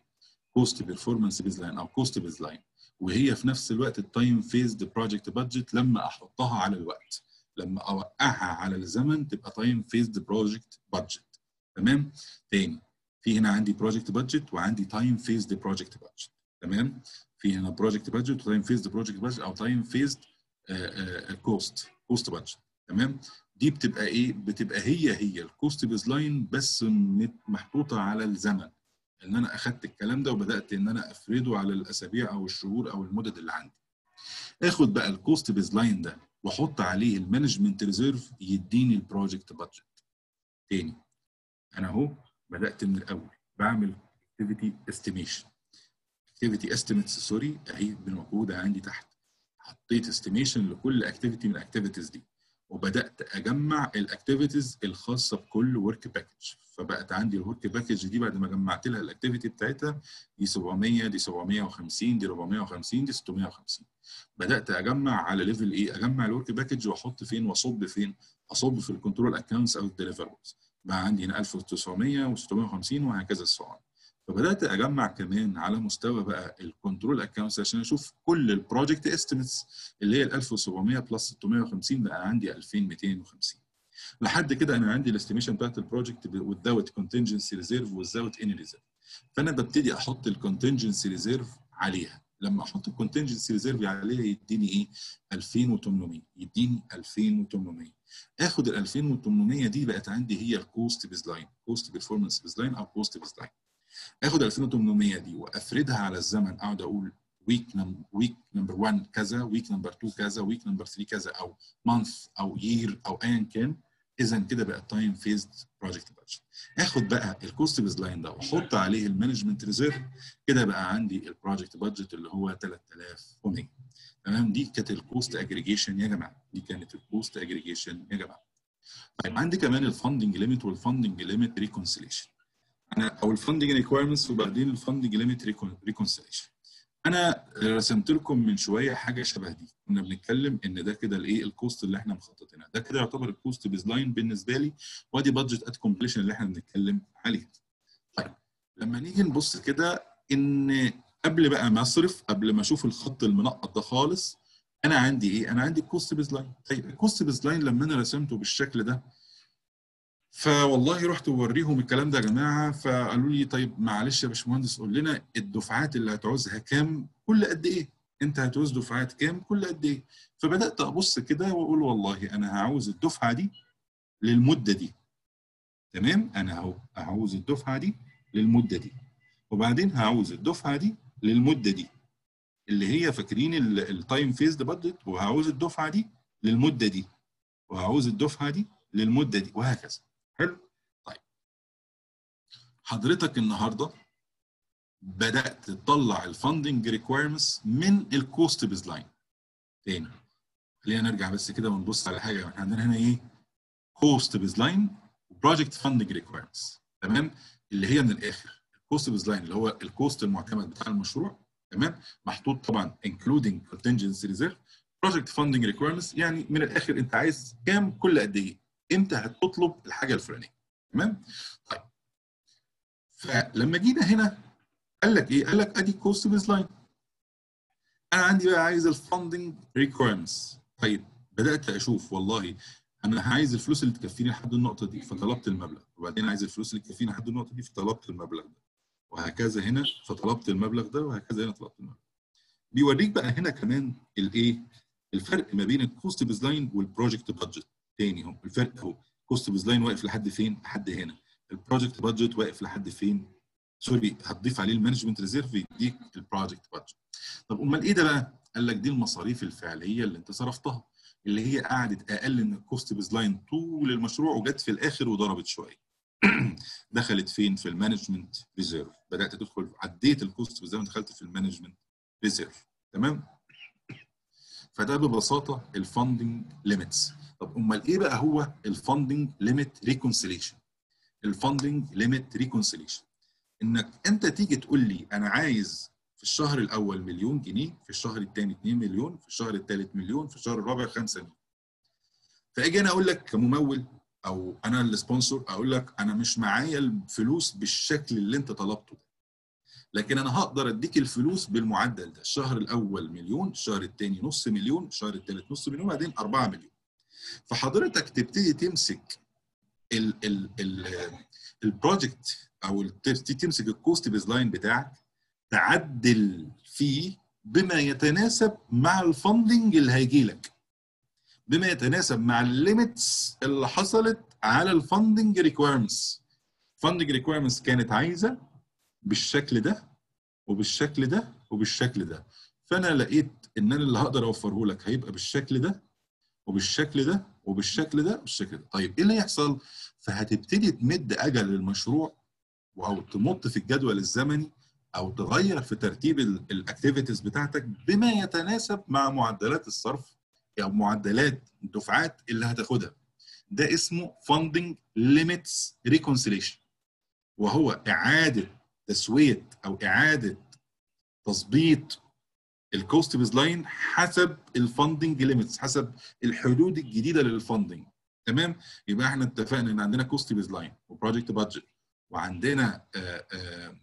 كوست بيرفورمانس بيز لاين او كوست بيز لاين، وهي في نفس الوقت التايم فيزد بروجكت بادجت. لما احطها على الوقت، لما اوقعها على الزمن، تبقى تايم فيزد بروجكت بادجت. تمام؟ تاني في هنا عندي بروجكت بادجت وعندي تايم فيزد بروجكت بادجت. تمام؟ في هنا بروجكت بادجت وتايم فيزد بروجكت بادجت او تايم فيزد كوست كوست بادجت. تمام؟ دي بتبقى ايه؟ بتبقى هي هي الكوست بيز لاين بس محطوطه على الزمن. ان انا اخدت الكلام ده وبدات ان انا افرده على الاسابيع او الشهور او المدد اللي عندي. اخد بقى الكوست بيز لاين ده واحط عليه المانجمنت ريزيرف يديني البروجكت بادجت. تاني انا اهو بدات من الاول بعمل اكتيفيتي استيميشن، اكتيفيتي استيميتس سوري اهي موجوده عندي تحت. حطيت استيميشن لكل اكتيفيتي من الاكتيفيتيز دي وبدات اجمع الاكتيفيتيز الخاصه بكل ورك باكج، فبقت عندي الورك باكج دي بعد ما جمعت لها الاكتيفيتي بتاعتها دي سبعمية دي سبعمية وخمسين دي اربعمية وخمسين دي ستمية وخمسين. بدات اجمع على ليفل ايه؟ اجمع الورك باكج واحط فين واصب فين؟ اصب في الكنترول اكونتس او الديليفربلز. بقى عندي هنا الف وتسعمية وستمية وخمسين وهكذا السعر. فبدات اجمع كمان على مستوى بقى الكنترول اكونتس عشان اشوف كل البروجكت استيميتس اللي هي ال الف وسبعمية بلس ستمية وخمسين بقى عندي الفين وميتين وخمسين. لحد كده انا عندي الاستيميشن بتاعت البروجكت without contingency reserve without any reserve. فانا ببتدي احط الcontingency reserve عليها. لما احط الcontingency reserve عليها يديني ايه؟ الفين وتمنمية. يديني الفين وتمنمية. اخد ال الفين وتمنمية دي بقت عندي هي الكوست بيز لاين، كوست بيرفورمانس بيز لاين او كوست بيز لاين. اخد الفين وتمنمية دي وافردها على الزمن، اقعد اقول ويك نمبر ويك نمبر واحد كذا، ويك نمبر اتنين كذا، ويك نمبر تلاتة كذا، او مانث او يير او ايا كان. اذا كده بقى تايم فيزد بروجكت بادجت. اخد بقى الكوست بيز لاين ده واحط عليه المانجمنت ريزيرف، كده بقى عندي البروجكت بادجت اللي هو تلاتة الاف ومية. تمام؟ دي كانت الكوست اجريجيشن يا جماعه، دي كانت الكوست اجريجيشن يا جماعه. طيب عندي كمان الفاندنج ليميت والفاندنج ليميت ريكونسيليشن. انا او الفاندنج ريكويرمنتس وبعدين الفاندنج ليميت ريكونسيليشن. انا رسمت لكم من شويه حاجه شبه دي، كنا بنتكلم ان ده كده الايه؟ الكوست اللي احنا مخططينها، ده كده يعتبر الكوست بيز لاين بالنسبه لي، وادي بادجت ات كومبليشن اللي احنا بنتكلم عليها. طيب لما نيجي نبص كده ان قبل بقى ما اصرف، قبل ما اشوف الخط المنقط ده خالص، انا عندي ايه؟ انا عندي الكوست بيز لاين. طيب الكوست بيز لاين لما انا رسمته بالشكل ده، فوالله رحت ووريهم الكلام ده يا جماعه، فقالوا لي طيب معلش يا باشمهندس قول لنا الدفعات اللي هتعوزها كام كل قد ايه؟ انت هتعوز دفعات كام كل قد ايه؟ فبدات ابص كده واقول والله انا هعوز الدفعه دي للمده دي. تمام؟ انا اهو هعوز الدفعه دي للمده دي. وبعدين هعوز الدفعه دي للمده دي. اللي هي فاكرين التايم فيزد بادجت، وهعوز الدفعه دي للمده دي. وهعوز الدفعه دي للمده دي وهكذا. حلو؟ طيب. حضرتك النهارده بدات تطلع الفاندنج ريكويرمنتس من الكوست بيز لاين. تاني. خلينا نرجع بس كده ونبص على حاجه، احنا عندنا هنا ايه؟ كوست بيز لاين وبروجكت فاندنج ريكويرمنتس. تمام؟ اللي هي من الاخر الكوست بيز لاين اللي هو الكوست المعتمد بتاع المشروع، تمام، محطوط طبعا including contingency reserve project funding requirements، يعني من الاخر انت عايز كام كل قد ايه؟ امتى هتطلب الحاجه الفلانيه؟ تمام؟ طيب فلما جينا هنا قال لك ايه؟ قال لك ادي كوست بيز لاين. انا عندي بقى عايز الفاندنج ريكويرمنتس. طيب بدات اشوف والله انا عايز الفلوس اللي تكفيني لحد النقطه دي فطلبت المبلغ، وبعدين عايز الفلوس اللي تكفيني لحد النقطه دي فطلبت المبلغ ده. وهكذا هنا فطلبت المبلغ ده، وهكذا هنا طلبت المبلغ. بيوريك بقى هنا كمان الايه؟ الفرق ما بين الكوست بيز لاين والبروجكت بادجت. تاني اهو الفرق اهو، الكوست بيز لاين واقف لحد فين؟ لحد هنا. البروجكت بادجت واقف لحد فين؟ سوري، هتضيف عليه المانجمنت ريزيرف يديك البروجكت بادجت. طب امال ايه ده بقى؟ قال لك دي المصاريف الفعليه اللي انت صرفتها، اللي هي قعدت اقل من الكوست بيز لاين طول المشروع وجت في الاخر وضربت شويه. دخلت فين؟ في المانجمنت ريزيرف. بدات تدخل، عديت الكوست بيز لاين ودخلت في المانجمنت ريزيرف. تمام؟ فده ببساطه الفاندنج ليميتس. طب امال ايه بقى هو الفاندنج ليميت ريكونسيليشن؟ الفاندنج ليميت ريكونسيليشن انك انت تيجي تقول لي انا عايز في الشهر الاول مليون جنيه، في الشهر الثاني اتنين مليون، في الشهر الثالث مليون، في الشهر الرابع خمسة مليون. فاجي انا اقول لك كممول او انا السبونسور اقول لك انا مش معايا الفلوس بالشكل اللي انت طلبته ده، لكن انا هقدر اديك الفلوس بالمعدل ده. الشهر الاول مليون، الشهر الثاني نص مليون، الشهر الثالث نص مليون، وبعدين أربعة مليون. فحضرتك تبتدي تمسك البروجكت او تبتدي تمسك الكوست بيز لاين بتاعك تعدل فيه بما يتناسب مع الفاندنج اللي هيجي لك، بما يتناسب مع الليميتس اللي حصلت على الفاندنج ريكويرمنتس. الفاندنج ريكويرمنتس كانت عايزه بالشكل ده وبالشكل ده وبالشكل ده، فانا لقيت ان انا اللي هقدر اوفره لك هيبقى بالشكل ده وبالشكل ده وبالشكل ده وبالشكل ده. طيب ايه اللي هيحصل؟ فهتبتدي تمد اجل للمشروع، او تمط في الجدول الزمني، او تغير في ترتيب الاكتيفيتيز بتاعتك بما يتناسب مع معدلات الصرف او معدلات الدفعات اللي هتاخدها. ده اسمه funding limits reconciliation، وهو اعاده تسويه او اعاده تظبيط الكوست بيز لاين حسب الفاندنج ليميتس، حسب الحدود الجديده للفاندنج. تمام؟ يبقى احنا اتفقنا ان عندنا كوست بيز لاين وبروجكت بادجت، وعندنا آآ آآ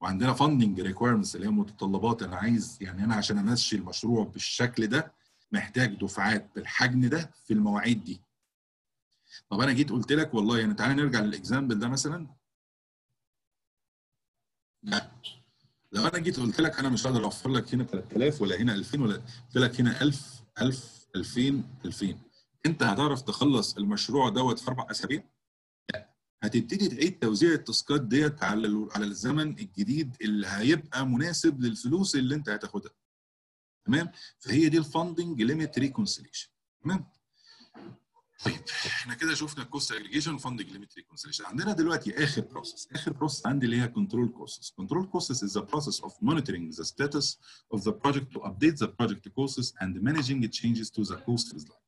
وعندنا فاندنج ريكويرمنتس اللي هي متطلبات انا عايز، يعني انا عشان امشي المشروع بالشكل ده محتاج دفعات بالحجم ده في المواعيد دي. طب انا جيت قلت لك والله يعني تعالى نرجع للاكزامبل ده مثلا. لا، لو انا جيت قلت لك انا مش هقدر اوفر لك هنا تلات آلاف ولا هنا ألفين، ولا قلت لك هنا ألف ألف ألفين ألفين، انت هتعرف تخلص المشروع دوت في اربع اسابيع؟ لا، هتبتدي تعيد توزيع التاسكات ديت على على الزمن الجديد اللي هيبقى مناسب للفلوس اللي انت هتاخدها. تمام؟ فهي دي الفاندنج ليميت ريكونسيليشن. تمام؟ طيب احنا كده شفنا الكوست اجريجيشن وفاندنج ليميت ريكونسيليشن. عندنا دلوقتي اخر بروسس، اخر بروسس عندي اللي هي كنترول كوستس. كنترول كوستس is the process of monitoring the status of the project to update the project costs and managing the changes to the cost baseline.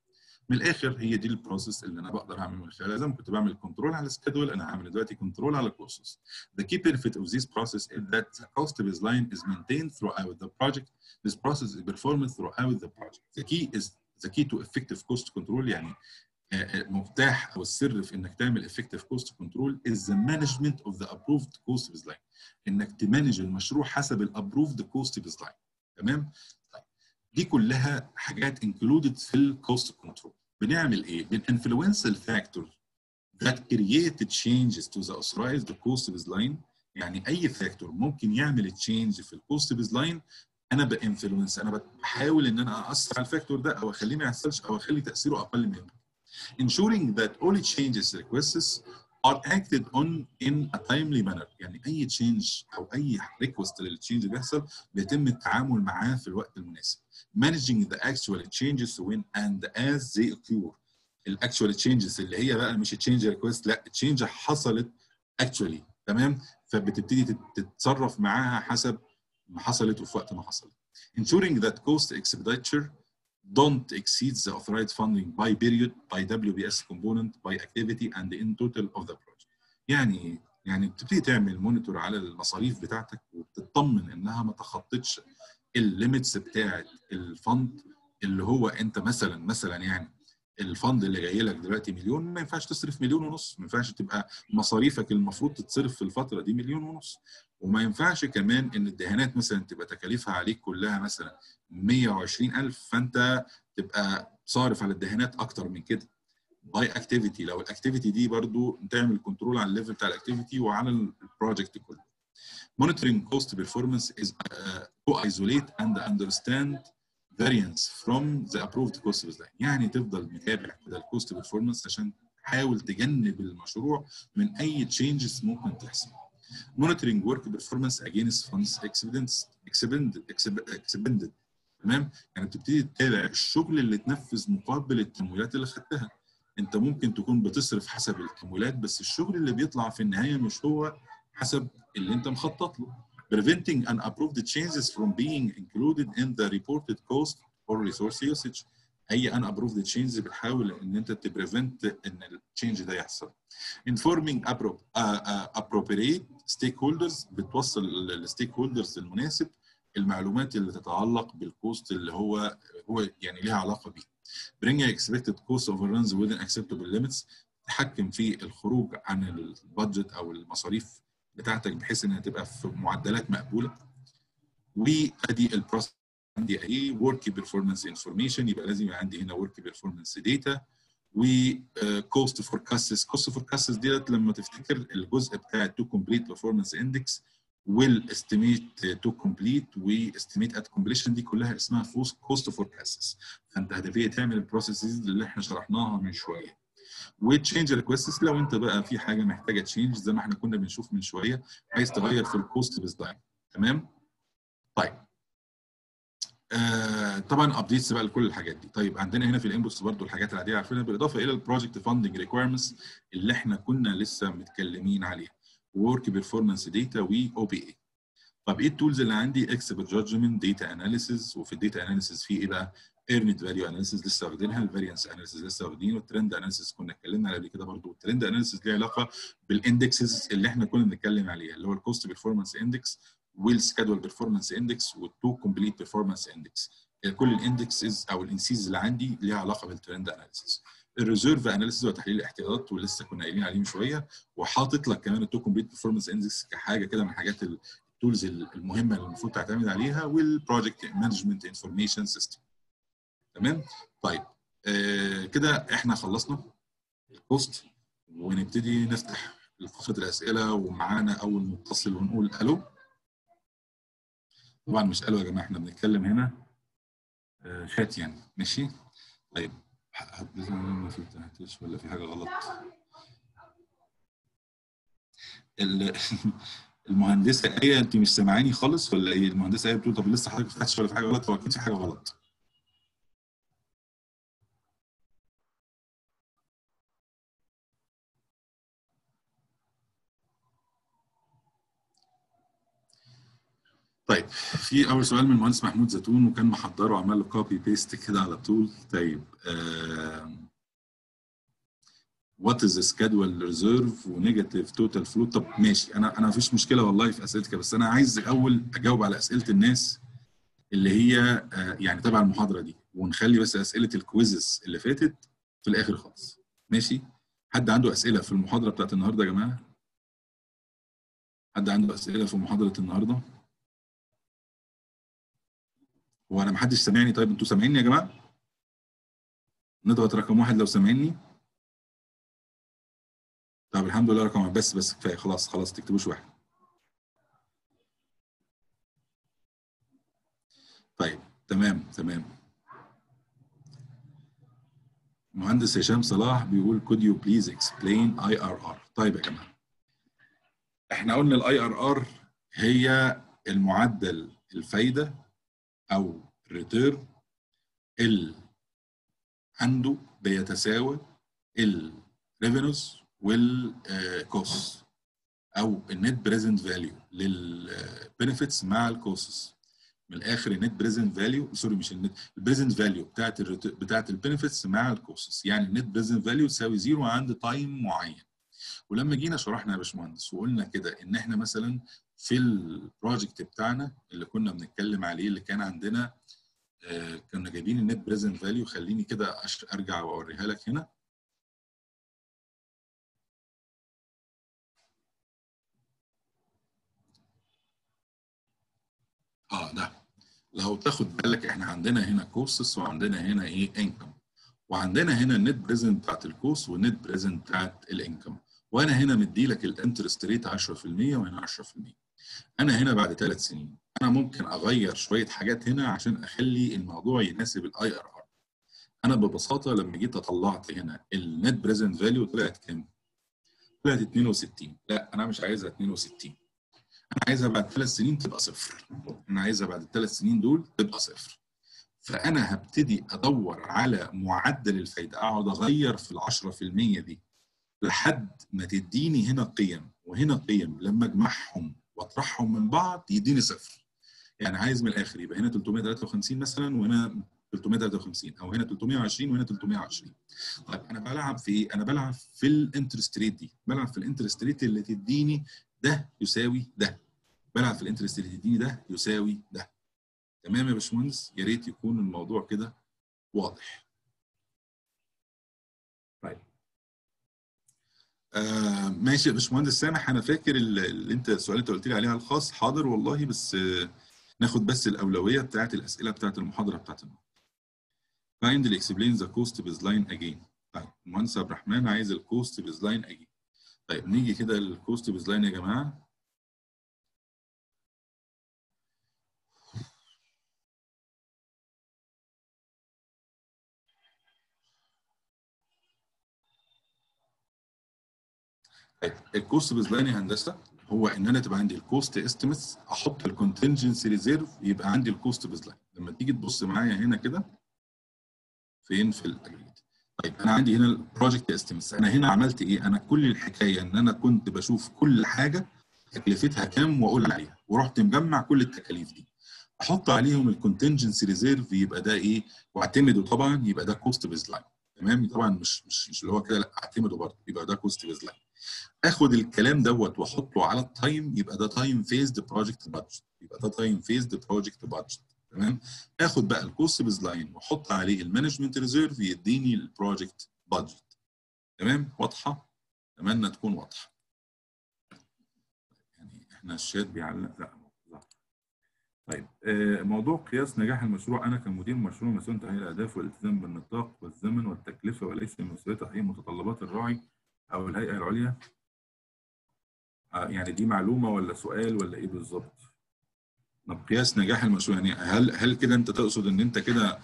من الاخر هي دي البروسس اللي انا بقدر اعمل من خلالها. زي ما كنت بعمل كنترول على سكيدول، انا هعمل دلوقتي كنترول على كوستس. The key benefit of this process is that the cost baseline is maintained throughout the project. This process is performed throughout the project. The key is the key to effective cost control، يعني المفتاح او السر في انك تعمل effective cost control is the management of the approved cost baseline، انك تمانج المشروع حسب ال approved cost baseline. تمام؟ دي كلها حاجات included في الكوست كنترول. بنعمل ايه؟ بنinfluence the factor that created changes to the authorized cost baseline. يعني اي فاكتور ممكن يعمل تشينج في الكوست بيزلاين انا بانفلونس، انا بحاول ان انا ااثر على الفاكتور ده او اخليه ما يحصلش او اخلي تاثيره اقل منه. ensuring that all changes requests are acted on in a timely manner. يعني اي تشينج او اي ريكوست للتشينج بيحصل بيتم التعامل معاه في الوقت المناسب. managing the actual changes when and as they occur. الاكشوال تشينجز اللي هي بقى مش تشينج ريكوست، لا تشينج حصلت اكشولي، تمام؟ فبتبتدي تتصرف معاها حسب ما حصلت وفي وقت ما حصلت. ensuring that cost expenditure don't exceed the authorized funding by period by W B S component by activity and in total of the project. يعني يعني بتبتدي تعمل مونيتور على المصاريف بتاعتك وبتطمن انها ما تخططش الليميتس بتاعت الفند، اللي هو انت مثلا مثلا يعني الفند اللي جاي لك دلوقتي مليون، ما ينفعش تصرف مليون ونص، ما ينفعش تبقى مصاريفك المفروض تتصرف في الفتره دي مليون ونص، وما ينفعش كمان ان الدهانات مثلا تبقى تكاليفها عليك كلها مثلا مية وعشرين ألف فانت تبقى صارف على الدهانات اكتر من كده. باي اكتيفيتي، لو الاكتيفيتي دي برضو تعمل كنترول على الليفل بتاع الاكتيفيتي وعلى البروجكت كله. monitoring cost performance is to isolate and understand variance from the approved cost baseline. يعني تفضل متابع كده الكوست بيرفورمانس عشان تحاول تجنب المشروع من اي تشينجز ممكن تحصل. monitoring work performance against funds expended. تمام؟ يعني بتبتدي تتابع الشغل اللي اتنفذ مقابل التمويلات اللي خدتها. انت ممكن تكون بتصرف حسب التمويلات بس الشغل اللي بيطلع في النهايه مش هو حسب اللي انت مخطط له. preventing unapproved changes from being included in the reported cost or resource usage. أي unapproved changes بتحاول إن أنت تبريفنت إن التشينج ده يحصل. informing appropriate stakeholders. بتوصل للستيك هولدرز المناسب المعلومات اللي تتعلق بالكوست اللي هو هو يعني ليها علاقة بيه. bringing expected cost overruns within acceptable limits. تحكم في الخروج عن البادجت أو المصاريف بتاعتك بحيث انها تبقى في معدلات مقبوله. وادي البروسس عندي اهي. ورك بيرفورمانس انفورميشن، يبقى لازم يبقى عندي هنا ورك بيرفورمانس داتا. وكوست فوركاستس، كوست فوركاستس ديت لما تفتكر الجزء بتاع تو كومبليت بيرفورمانس اندكس والاستيميت تو كومبليت واستيميت ات كومبليشن، دي كلها اسمها كوست فوركاستس. فانت هدفيه تعمل البروسيسز اللي احنا شرحناها من شويه. وتشينج ريكويستس لو انت بقى في حاجه محتاجه تشينج زي ما احنا كنا بنشوف من شويه، عايز تغير في الكوست بيزلاين، تمام؟ طيب آه طبعا ابديتس بقى لكل الحاجات دي. طيب عندنا هنا في الانبوتس برضو الحاجات العاديه عارفينها، بالاضافه الى البروجكت فاندنج ريكويرمنتس اللي احنا كنا لسه متكلمين عليها، وورك بيرفورمانس داتا واو بي اي. طب ايه التولز اللي عندي؟ اكسبرت جادجمنت، داتا اناليسيز، وفي الداتا اناليسيز في ايه بقى؟ Earned Value Analysis لسه واخدينها، الفاريانس اناليسيز لسه واخدينه، والترند اناليسيز كنا اتكلمنا عليه قبل كده برضه. والترند اناليسيز ليه علاقه بالاندكسز اللي احنا كنا بنتكلم عليها، اللي هو الكوست بيرفورمانس اندكس والسكادول بيرفورمانس اندكس والتو كومبليت بيرفورمانس اندكس. كل الاندكسز او الانسيز اللي عندي ليها علاقه بالترند اناليسيز. الريزيرف اناليسيز وتحليل الاحتياطات ولسه كنا قايلين عليه من شويه، وحاطط لك كمان التو كومبليت بيرفورمانس اندكس كحاجه كده من حاجات التولز المهمه اللي المفروض تعتمد عليها، والبروجكت مانجمنت انفورميشن سيستم. تمام؟ طيب آه كده احنا خلصنا الكوست ونبتدي نفتح فقره الاسئله، ومعانا اول متصل ونقول الو. طبعا مش الو يا جماعه، احنا بنتكلم هنا آه خات يعني، ماشي؟ طيب ما فتحتش ولا في حاجه غلط؟ المهندسه ايه، انت مش سامعاني خالص ولا ايه؟ المهندسه ايه بتقول طب لسه حضرتك ما فتحتش ولا في حاجه غلط؟ هو اكيد في حاجه غلط. طيب في اول سؤال من المهندس محمود زيتون وكان محضره وعمل له كوبي بيست كده على طول. طيب وات از سكادول ريزيرف ونيجاتيف توتال فلو. طب ماشي، انا انا مفيش مشكله والله في اسئلتك، بس انا عايز الاول اجاوب على اسئله الناس اللي هي uh, يعني تبع المحاضره دي، ونخلي بس اسئله الكويزز اللي فاتت في الاخر خالص، ماشي؟ حد عنده اسئله في المحاضره بتاعت النهارده يا جماعه؟ حد عنده اسئله في محاضره النهارده؟ هو انا ما حدش سامعني؟ طيب انتوا سامعيني يا جماعه؟ نضغط رقم واحد لو سامعيني. طب الحمد لله رقم واحد بس، بس كفايه خلاص خلاص تكتبوش واحد. طيب تمام تمام. مهندس هشام صلاح بيقول could you please explain I R R. طيب يا جماعه احنا قلنا الاي ار ار هي المعدل الفايده او الريتيرن اللي عنده بيتساوى الريفينوز والكوست او النت بريزنت فاليو للبنفيتس مع الكوستس. من الاخر النت بريزنت فاليو سوري مش النت البريزنت فاليو بتاعت بتاعت البنفيتس مع الكوستس. يعني النت بريزنت فاليو تساوي زيرو عند تايم معين. ولما جينا شرحنا يا باشمهندس وقلنا كده ان احنا مثلا في البروجكت بتاعنا اللي كنا بنتكلم عليه اللي كان عندنا آه كنا جايبين النت بريزنت فاليو. خليني كده ارجع واوريها لك هنا. اه ده لو تاخد بالك احنا عندنا هنا كورسز وعندنا هنا ايه انكم وعندنا هنا النت بريزنت بتاعت الكورس والنت بريزنت بتاعت الانكم. وانا هنا مدي لك الانترست ريت عشرة في المية وهنا عشرة في المية. انا هنا بعد ثلاث سنين انا ممكن اغير شويه حاجات هنا عشان اخلي الموضوع يناسب الاي ار ار. انا ببساطه لما جيت طلعت هنا النت بريزنت فاليو طلعت كام؟ طلعت اتنين وستين. لا انا مش عايزها اتنين وستين، انا عايزها بعد ثلاث سنين تبقى صفر. انا عايزها بعد الثلاث سنين دول تبقى صفر. فانا هبتدي ادور على معدل الفايده، اقعد اغير في ال عشرة في المية دي لحد ما تديني هنا قيم وهنا قيم، لما اجمعهم واطرحهم من بعض يديني صفر. يعني عايز من الاخر يبقى هنا تلتمية وتلاتة وخمسين مثلا وهنا تلتمية وتلاتة وخمسين او هنا تلتمية وعشرين وهنا تلتمية وعشرين. طيب انا بلعب في ايه؟ انا بلعب في الانترست ريت دي، بلعب في الانترست ريت اللي تديني ده يساوي ده، بلعب في الانترست ريت اللي تديني ده يساوي ده. تمام يا باشمهندس؟ يا ريت يكون الموضوع كده واضح. آه ماشي يا باشمهندس سامح. انا فاكر اللي انت السؤال اللي انت قلت لي عليه على الخاص. حاضر والله، بس آه ناخد بس الاولويه بتاعت الاسئله بتاعت المحاضره بتاعت النهارده. Kindly explain the cost baseline again. طيب المهندس عبد الرحمن عايز الكوست بيز لاين again. طيب نيجي كده للكوست بيز لاين يا جماعه. الكوست بيز لاين يا هندسه هو ان انا تبقى عندي الكوست استيميتس، احط الكونتنجنسي ريزيرف، يبقى عندي الكوست بيز لاين. لما تيجي تبص معايا هنا كده فين في الاجريد. طيب انا عندي هنا البروجكت استيميتس. انا هنا عملت ايه؟ انا كل الحكايه ان انا كنت بشوف كل حاجه تكلفتها كام واقول عليها، ورحت مجمع كل التكاليف دي احط عليهم الكونتنجنسي ريزيرف، يبقى ده ايه؟ واعتمده طبعا، يبقى ده كوست بيز لاين. تمام؟ طبعا مش مش مش اللي هو كده، لا اعتمده برضه، يبقى ده كوست بيز لاين. اخد الكلام دوت واحطه على التايم، يبقى ده تايم فيزد بروجكت بادجت، يبقى ده تايم فيزد بروجكت بادجت. تمام؟ اخد بقى الكوست بيز لاين واحط عليه المانجمنت ريزيرف يديني البروجكت بادجت. تمام؟ واضحه؟ اتمنى تكون واضحه. يعني احنا الشات بيعلق. لا صح. طيب آه موضوع قياس نجاح المشروع. انا كمدير مشروع مسؤول عن تحقيق الاهداف والالتزام بالنطاق والزمن والتكلفه وليس مسؤوليه تحقيق متطلبات الراعي أو الهيئة العليا. آه يعني دي معلومة ولا سؤال ولا إيه بالظبط؟ طب قياس نجاح المشروع يعني هل هل كده أنت تقصد إن أنت كده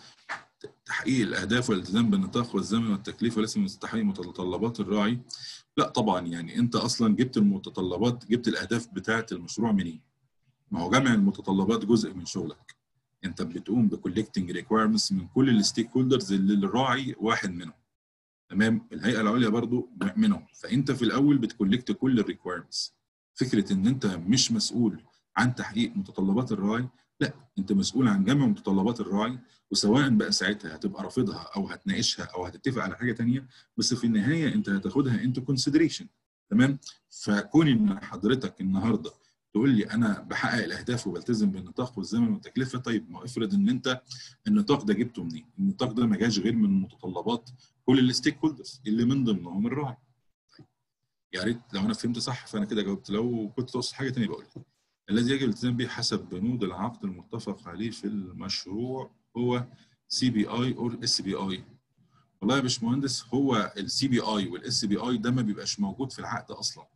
تحقيق الأهداف والالتزام بالنطاق والزمن والتكليف وليس من تحقيق متطلبات الراعي؟ لا طبعًا، يعني أنت أصلًا جبت المتطلبات، جبت الأهداف بتاعة المشروع منين؟ ما هو جمع المتطلبات جزء من شغلك. أنت بتقوم بكولكتنج ريكوايرمنتس من كل الستيك هولدرز اللي الراعي واحد منهم. تمام؟ الهيئه العليا برضو منهم. فانت في الاول بتكولكت كل الريكوايرمنتس. فكره ان انت مش مسؤول عن تحقيق متطلبات الراعي، لا انت مسؤول عن جمع متطلبات الراعي، وسواء بقى ساعتها هتبقى رافضها او هتناقشها او هتتفق على حاجه ثانيه، بس في النهايه انت هتاخدها انتو كونسيدريشن. تمام؟ فكون ان حضرتك النهارده تقول لي انا بحقق الاهداف وبلتزم بالنطاق والزمن والتكلفه، طيب ما افرض ان انت النطاق ده جبته منين؟ النطاق ده ما جاش غير من متطلبات كل الستيك هولدرز اللي من ضمنهم الراعي. طيب يا ريت لو انا فهمت صح فانا كده جاوبت، لو كنت تقصد حاجه ثانيه بقول لك. الذي يجب الالتزام به حسب بنود العقد المتفق عليه في المشروع هو سي بي آي أو إس بي آي. والله يا باشمهندس هو السي بي آي والاس بي آي ده ما بيبقاش موجود في العقد أصلا.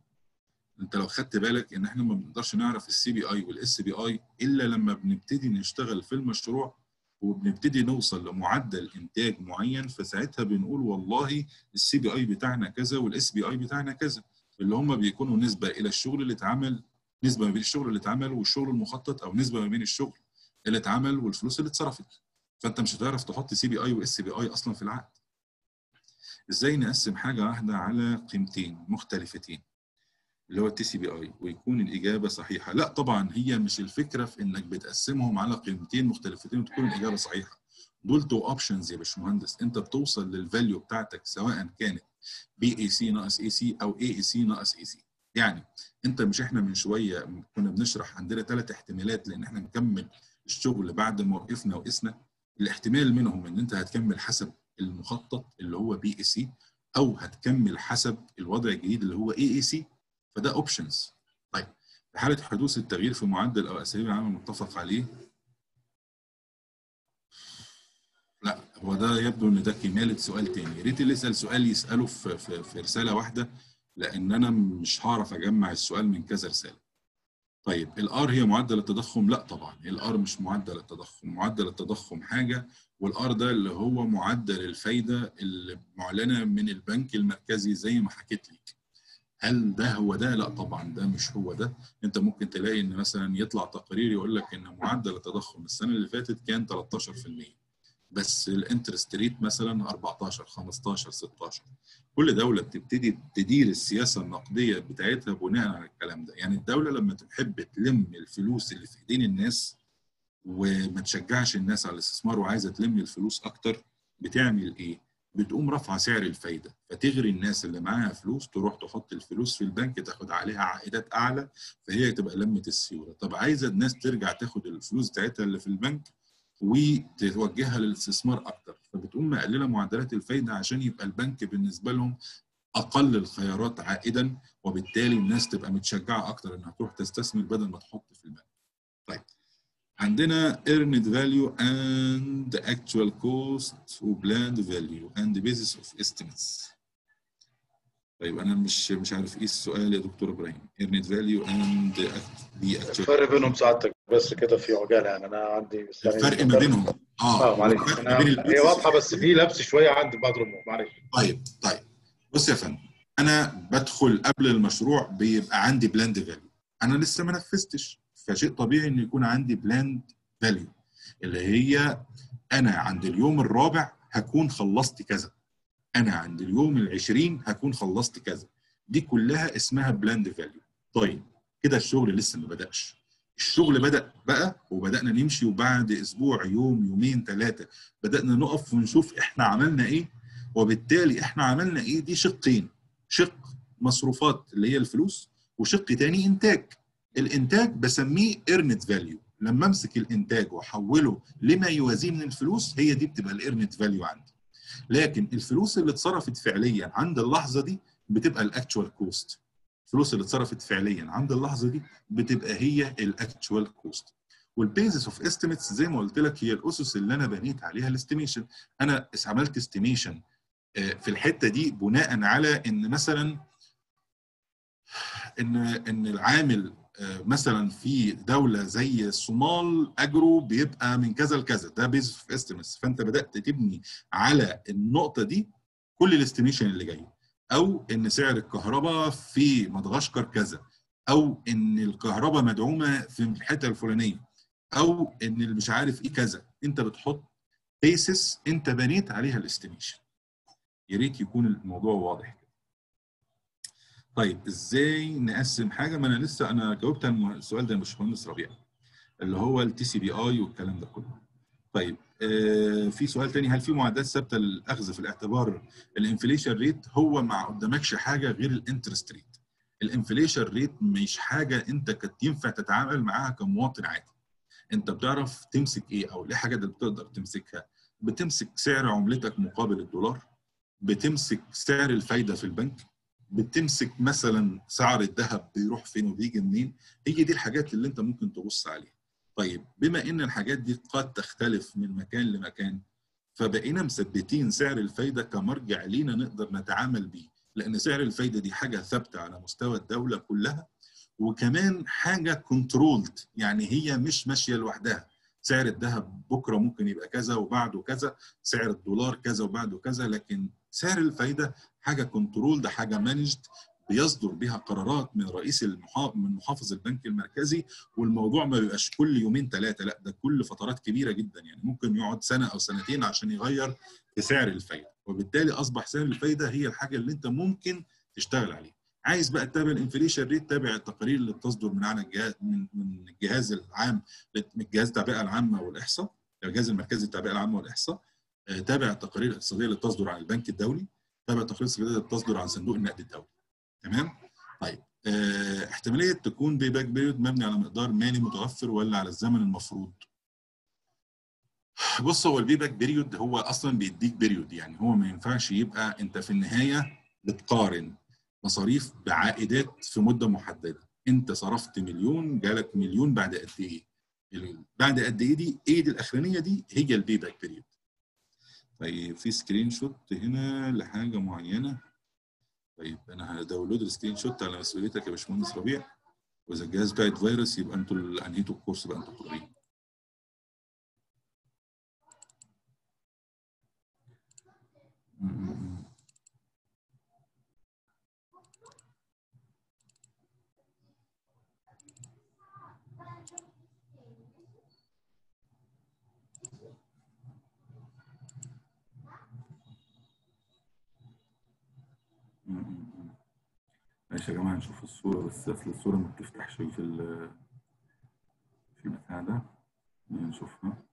أنت لو خدت بالك إن إحنا ما بنقدرش نعرف السي بي آي والاس بي آي إلا لما بنبتدي نشتغل في المشروع وبنبتدي نوصل لمعدل إنتاج معين، فساعتها بنقول والله السي بي آي بتاعنا كذا والاس بي آي بتاعنا كذا، اللي هم بيكونوا نسبة إلى الشغل اللي اتعمل، نسبة ما بين الشغل اللي اتعمل والشغل المخطط، أو نسبة ما بين الشغل اللي اتعمل والفلوس اللي اتصرفت. فأنت مش هتعرف تحط سي بي آي واس بي آي أصلا في العقد. إزاي نقسم حاجة واحدة على قيمتين مختلفتين اللي هو التي سي بي آي ويكون الإجابة صحيحة؟ لا طبعا هي مش الفكرة في إنك بتقسمهم على قيمتين مختلفتين وتكون الإجابة صحيحة. دول تو أوبشنز يا باشمهندس، أنت بتوصل للفاليو بتاعتك سواء كانت بي إيه سي ناقص إيه سي أو إيه إيه سي ناقص إيه سي. يعني أنت مش إحنا من شوية كنا بنشرح عندنا ثلاث احتمالات لأن إحنا نكمل الشغل بعد ما وقفنا وقسنا. الاحتمال منهم إن أنت هتكمل حسب المخطط اللي هو بي إيه سي أو هتكمل حسب الوضع الجديد اللي هو إيه إيه سي، فده اوبشنز. طيب في حاله حدوث التغيير في معدل او اساليب العمل المتفق عليه، لا هو ده يبدو ان ده كماله سؤال تاني، يا ريت اللي يسال سؤال يساله في, في, في رساله واحده لان انا مش هعرف اجمع السؤال من كذا رساله. طيب الار هي معدل التضخم؟ لا طبعا الار مش معدل التضخم، معدل التضخم حاجه والار ده اللي هو معدل الفايده المعلنه من البنك المركزي زي ما حكيت لك. هل ده هو ده؟ لا طبعا ده مش هو ده. انت ممكن تلاقي ان مثلا يطلع تقرير يقول لك ان معدل التضخم السنه اللي فاتت كان ثلاثة عشر بالمية بس الانترست ريت مثلا أربعتاشر خمستاشر ستاشر. كل دوله بتبتدي تدير السياسه النقديه بتاعتها بناء على الكلام ده. يعني الدوله لما تحب تلم الفلوس اللي في ايدين الناس وما تشجعش الناس على الاستثمار وعايزه تلم الفلوس اكتر بتعمل ايه؟ بتقوم رافعه سعر الفايده، فتغري الناس اللي معاها فلوس تروح تحط الفلوس في البنك تاخد عليها عائدات اعلى، فهي تبقى لمت السيوله. طب عايزه الناس ترجع تاخد الفلوس بتاعتها اللي في البنك وتوجهها للاستثمار اكتر، فبتقوم مقلله معدلات الفايده عشان يبقى البنك بالنسبه لهم اقل الخيارات عائدا، وبالتالي الناس تبقى متشجعه اكتر انها تروح تستثمر بدل ما تحط في البنك. طيب عندنا Earned Value and Actual Cost و Planned Value and Basis of Estimates. طيب أنا مش مش عارف إيه السؤال يا دكتور إبراهيم. Earned Value and Actual. الفرق بينهم ساعتك بس كده في عجالة، يعني أنا عندي الفرق ما بينهم آه, آه معلش هي واضحة بس في لبس شوية عندي بعض الأمور معلش. طيب طيب بص يا فندم، أنا بدخل قبل المشروع بيبقى عندي Planned Value، أنا لسه ما نفذتش، فشيء طبيعي ان يكون عندي بلاند فاليو اللي هي انا عند اليوم الرابع هكون خلصت كذا، انا عند اليوم العشرين هكون خلصت كذا، دي كلها اسمها بلاند فاليو. طيب كده الشغل لسه ما بداش، الشغل بدا بقى وبدانا نمشي، وبعد اسبوع يوم يومين ثلاثه بدانا نقف ونشوف احنا عملنا ايه، وبالتالي احنا عملنا ايه دي شقين، شق مصروفات اللي هي الفلوس وشق تاني انتاج. الانتاج بسميه earned value، لما امسك الانتاج واحوله لما يوازيه من الفلوس هي دي بتبقى earned value عندي. لكن الفلوس اللي اتصرفت فعليا عند اللحظه دي بتبقى actual cost. الفلوس اللي اتصرفت فعليا عند اللحظه دي بتبقى هي actual cost. والبيزس اوف استيميتس زي ما قلت لك هي الاسس اللي انا بنيت عليها الاستيميشن. انا عملت استيميشن في الحته دي بناء على ان مثلا ان ان العامل مثلا في دوله زي الصومال اجره بيبقى من كذا لكذا، ده بيز اوف استيميتس، فانت بدات تبني على النقطه دي كل الاستيميشن اللي جاي، او ان سعر الكهرباء في مدغشقر كذا، او ان الكهرباء مدعومه في الحته الفلانيه، او ان مش عارف ايه كذا. انت بتحط بيسس انت بنيت عليها الاستيميشن. يا ريت يكون الموضوع واضح. طيب ازاي نقسم حاجه؟ ما انا لسه انا جاوبت على السؤال ده يا باشمهندس ربيع اللي هو التي سي بي اي والكلام ده كله. طيب آه في سؤال تاني، هل في معدات ثابته للاخذ في الاعتبار؟ الانفليشن ريت هو ما قدامكش حاجه غير الانترست ريت. الانفليشن ريت مش حاجه انت كنت ينفع تتعامل معاها كمواطن عادي. انت بتعرف تمسك ايه او ليه حاجه اللي بتقدر تمسكها؟ بتمسك سعر عملتك مقابل الدولار، بتمسك سعر الفايده في البنك، بتمسك مثلا سعر الذهب بيروح فين وبيجي منين، هي دي الحاجات اللي انت ممكن تبص عليها. طيب بما ان الحاجات دي قد تختلف من مكان لمكان، فبقينا مثبتين سعر الفايده كمرجع لينا نقدر نتعامل بيه، لان سعر الفايده دي حاجه ثابته على مستوى الدوله كلها، وكمان حاجه كنترولد، يعني هي مش ماشيه لوحدها. سعر الذهب بكره ممكن يبقى كذا وبعده كذا، سعر الدولار كذا وبعده كذا، لكن سعر الفايده حاجه كنترولد، حاجه مانجد بيصدر بها قرارات من رئيس المحافظ من محافظ البنك المركزي، والموضوع ما بيبقاش كل يومين ثلاثه، لا ده كل فترات كبيره جدا، يعني ممكن يقعد سنه او سنتين عشان يغير في سعر الفايده، وبالتالي اصبح سعر الفايده هي الحاجه اللي انت ممكن تشتغل عليها. عايز بقى تتابع الانفليشن ريت، تابع التقارير اللي بتصدر من على الجهاز من من الجهاز العام، من الجهاز التعبئه العامه والاحصاء، الجهاز المركزي للتعبئه العامه والاحصاء، تابع التقارير الاقتصاديه اللي بتصدر على البنك الدولي، تابع التقارير الاقتصاديه اللي بتصدر على صندوق النقد الدولي. تمام؟ طيب اه احتماليه تكون باي باك بيريود مبني على مقدار مالي متوفر ولا على الزمن المفروض؟ بص، هو الباي باك بيريود هو اصلا بيديك بيريود، يعني هو ما ينفعش يبقى انت في النهايه بتقارن مصاريف بعائدات في مده محدده، انت صرفت مليون جالك مليون بعد قد ايه؟ بعد قد ايه دي؟ ايه دي الاخرانيه دي؟ هي الباي باك بيريود. طيب في سكرين شوت هنا لحاجه معينه. طيب انا هداونلود السكرين شوت على مسؤوليتك يا باشمهندس ربيع، واذا الجهاز بتاعت فيروس يبقى انتوا اللي انهيتوا الكورس، بقى انتوا حرين. ماشي يا جماعه، نشوف الصوره بس، اصل الصوره ما بتفتحش في في البتاع ده، نشوفها.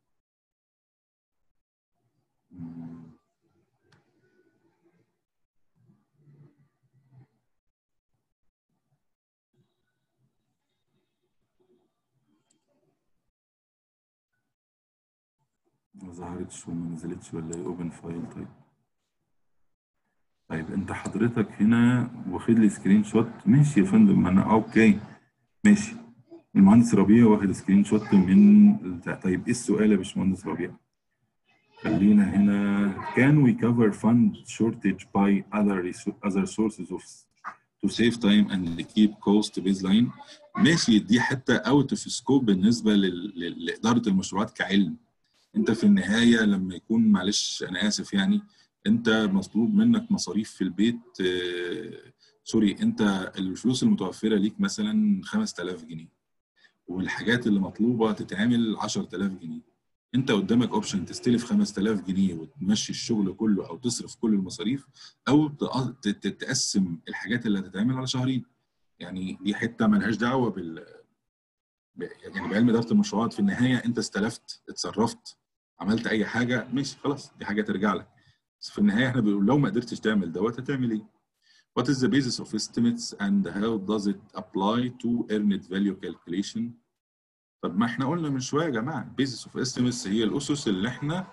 ما ظهرتش وما نزلتش ولا ايه؟ اوبن فايل. طيب طيب انت حضرتك هنا واخد لي سكرين شوت. ماشي يا فندم، انا اوكي ماشي. المهندس ربيع واخد سكرين شوت من. طيب ايه السؤال يا باشمهندس ربيع؟ خلينا هنا. Can we cover fund shortage by other other sources of to save time and keep cost baseline؟ ماشي، دي حته اوت اوف سكوب بالنسبه لاداره المشروعات كعلم. انت في النهايه لما يكون، معلش انا اسف يعني، انت مطلوب منك مصاريف في البيت، آه سوري، انت الفلوس المتوفره ليك مثلا خمسة آلاف جنيه، والحاجات اللي مطلوبه تتعمل عشرة آلاف جنيه. انت قدامك اوبشن تستلف خمسة آلاف جنيه وتمشي الشغل كله او تصرف كل المصاريف، او تقسم الحاجات اللي هتتعمل على شهرين. يعني دي حته مالهاش دعوه بال يعني بعلم اداره المشروعات. في النهايه انت استلفت، اتصرفت، عملت اي حاجه، ماشي خلاص، دي حاجه ترجع لك. في النهايه احنا بنقول لو ما قدرتش تعمل دوت هتعمل ايه؟ What is the basis of estimates and how does it apply to earned value calculation؟ طب ما احنا قلنا من شويه يا جماعه، basis of estimates هي الاسس اللي احنا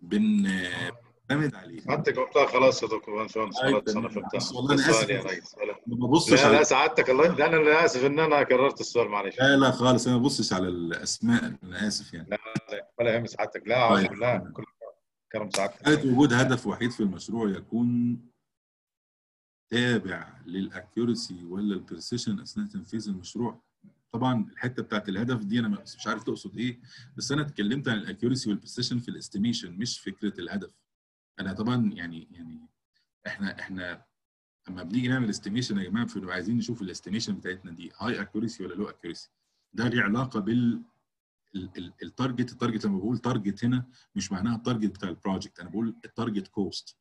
بنعتمد عليها. انت جاوبتها خلاص يا دكتور باشمهندس، خلاص انا فهمتها. والله انا اسف يا ريس، ما ببصش على، لا سعادتك الله، ده انا اللي اسف ان انا كررت السؤال، معلش. لا لا خالص، انا ما ببصش على الاسماء، انا اسف يعني. لا لا ولا يهم سعادتك، لا اعوذ بالله. حالة وجود هدف وحيد في المشروع يكون تابع للاكيورسي ولا البرسيشن اثناء تنفيذ المشروع. طبعا الحته بتاعت الهدف دي انا مش عارف تقصد ايه، بس انا اتكلمت عن الاكيورسي والبرسيشن في الاستيميشن، مش فكره الهدف. انا طبعا يعني يعني احنا احنا لما بنيجي نعمل استيميشن يا جماعه بنبقى عايزين نشوف الاستيميشن بتاعتنا دي هاي اكيورسي ولا لو اكيورسي. ده ليه علاقه بال التارجت. التارجت لما بقول تارجت هنا مش معناها التارجت بتاع البروجكت، انا بقول التارجت كوست،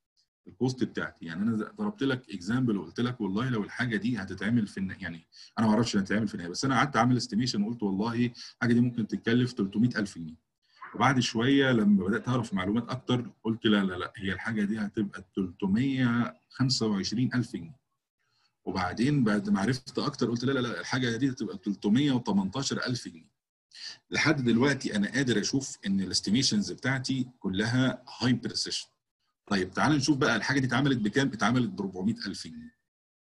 الكوست بتاعتي. يعني انا ضربت لك اكزامبل وقلت لك والله لو الحاجه دي هتتعمل في الن... يعني انا ما اعرفش هتتعمل في النهايه، بس انا قعدت اعمل استيميشن وقلت والله الحاجه دي ممكن تتكلف ثلاثمائة ألف جنيه. وبعد شويه لما بدات اعرف معلومات اكتر قلت لا لا لا، هي الحاجه دي هتبقى ثلاثمائة وخمسة وعشرين ألف جنيه. وبعدين بعد ما عرفت اكتر قلت لا لا لا، الحاجه دي هتبقى ثلاثمائة وثمانية عشر ألف جنيه. لحد دلوقتي انا قادر اشوف ان الاستيميشنز بتاعتي كلها هاي بريسيشن. طيب تعال نشوف بقى الحاجه دي اتعملت بكام؟ اتعملت ب أربعمائة ألف جنيه.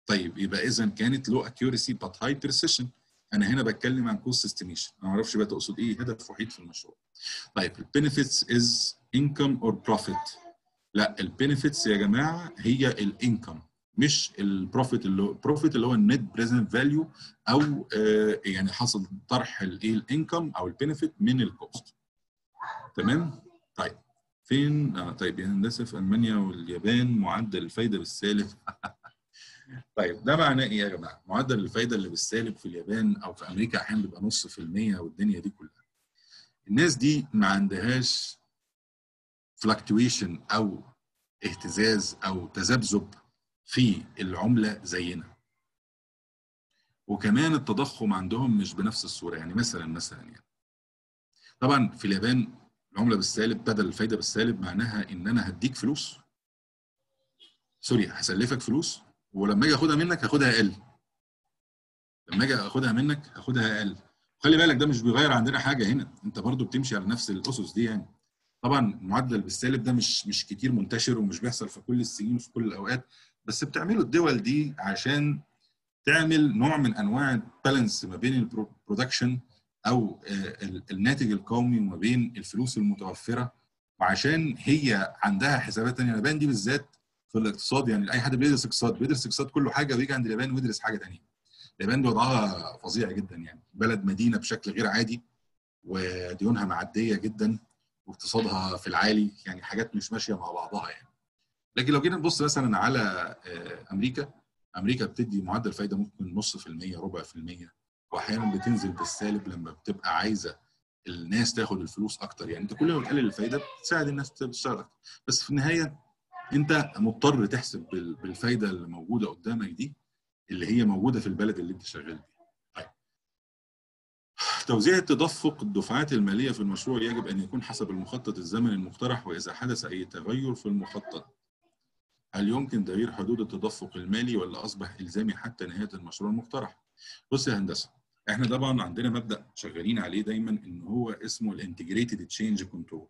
طيب يبقى اذا كانت low accuracy but high precision. انا هنا بتكلم عن cost estimation، انا ما اعرفش بقى تقصد ايه هدف وحيد في المشروع. طيب البنفيتس از income or profit؟ لا البنفيتس يا جماعه هي الانكم مش البروفيت، اللي البروفيت اللي هو النت بريزنت فاليو او آه يعني حصل طرح الايه الانكم او البنفيت من الكوست. تمام؟ طيب فين اه طيب يعني هندسه في المانيا واليابان معدل الفايده بالسالب. طيب ده معناه ايه يا جماعه؟ معدل الفايده اللي بالسالب في اليابان او في امريكا احيانا بيبقى نص في الميه والدنيا دي كلها. الناس دي ما عندهاش فلكتويشن او اهتزاز او تذبذب في العمله زينا. وكمان التضخم عندهم مش بنفس الصوره، يعني مثلا مثلا يعني. طبعا في اليابان العمله بالسالب بدل الفايده بالسالب معناها ان انا هديك فلوس. سوري هسلفك فلوس ولما اجي اخدها منك هاخدها اقل. لما اجي اخدها منك هاخدها اقل. خلي بالك ده مش بيغير عندنا حاجه هنا، انت برضو بتمشي على نفس الاسس دي يعني. طبعا المعدل بالسالب ده مش مش كتير منتشر ومش بيحصل في كل السنين وفي كل الاوقات، بس بتعمله الدول دي عشان تعمل نوع من انواع البالانس ما بين البرودكشن او الناتج القومي وما بين الفلوس المتوفره، وعشان هي عندها حسابات ثانيه. اليابان دي بالذات في الاقتصاد، يعني اي حد بيدرس اقتصاد بيدرس اقتصاد كله حاجه ويجي عند اليابان ويدرس حاجه ثانيه. اليابان دي وضعها فظيع جدا، يعني بلد مدينه بشكل غير عادي وديونها معديه جدا واقتصادها في العالي، يعني حاجات مش ماشيه مع بعضها يعني. لكن لو جينا نبص مثلا على امريكا، امريكا بتدي معدل فايده ممكن نص في الميه ربع في الميه، واحيانا بتنزل بالسالب لما بتبقى عايزه الناس تاخد الفلوس اكتر. يعني انت كل ما بتقلل الفايده بتساعد الناس تشتغل اكتر، بس في النهايه انت مضطر تحسب بالفايده اللي موجوده قدامك دي اللي هي موجوده في البلد اللي انت شغال فيها. توزيع التدفق الدفعات الماليه في المشروع يجب ان يكون حسب المخطط الزمني المقترح، واذا حدث اي تغير في المخطط هل يمكن تغيير حدود التدفق المالي ولا اصبح الزامي حتى نهايه المشروع المقترح؟ بص يا هندسه، احنا طبعا عندنا مبدا شغالين عليه دايما ان هو اسمه الانتجريتد تشينج كنترول.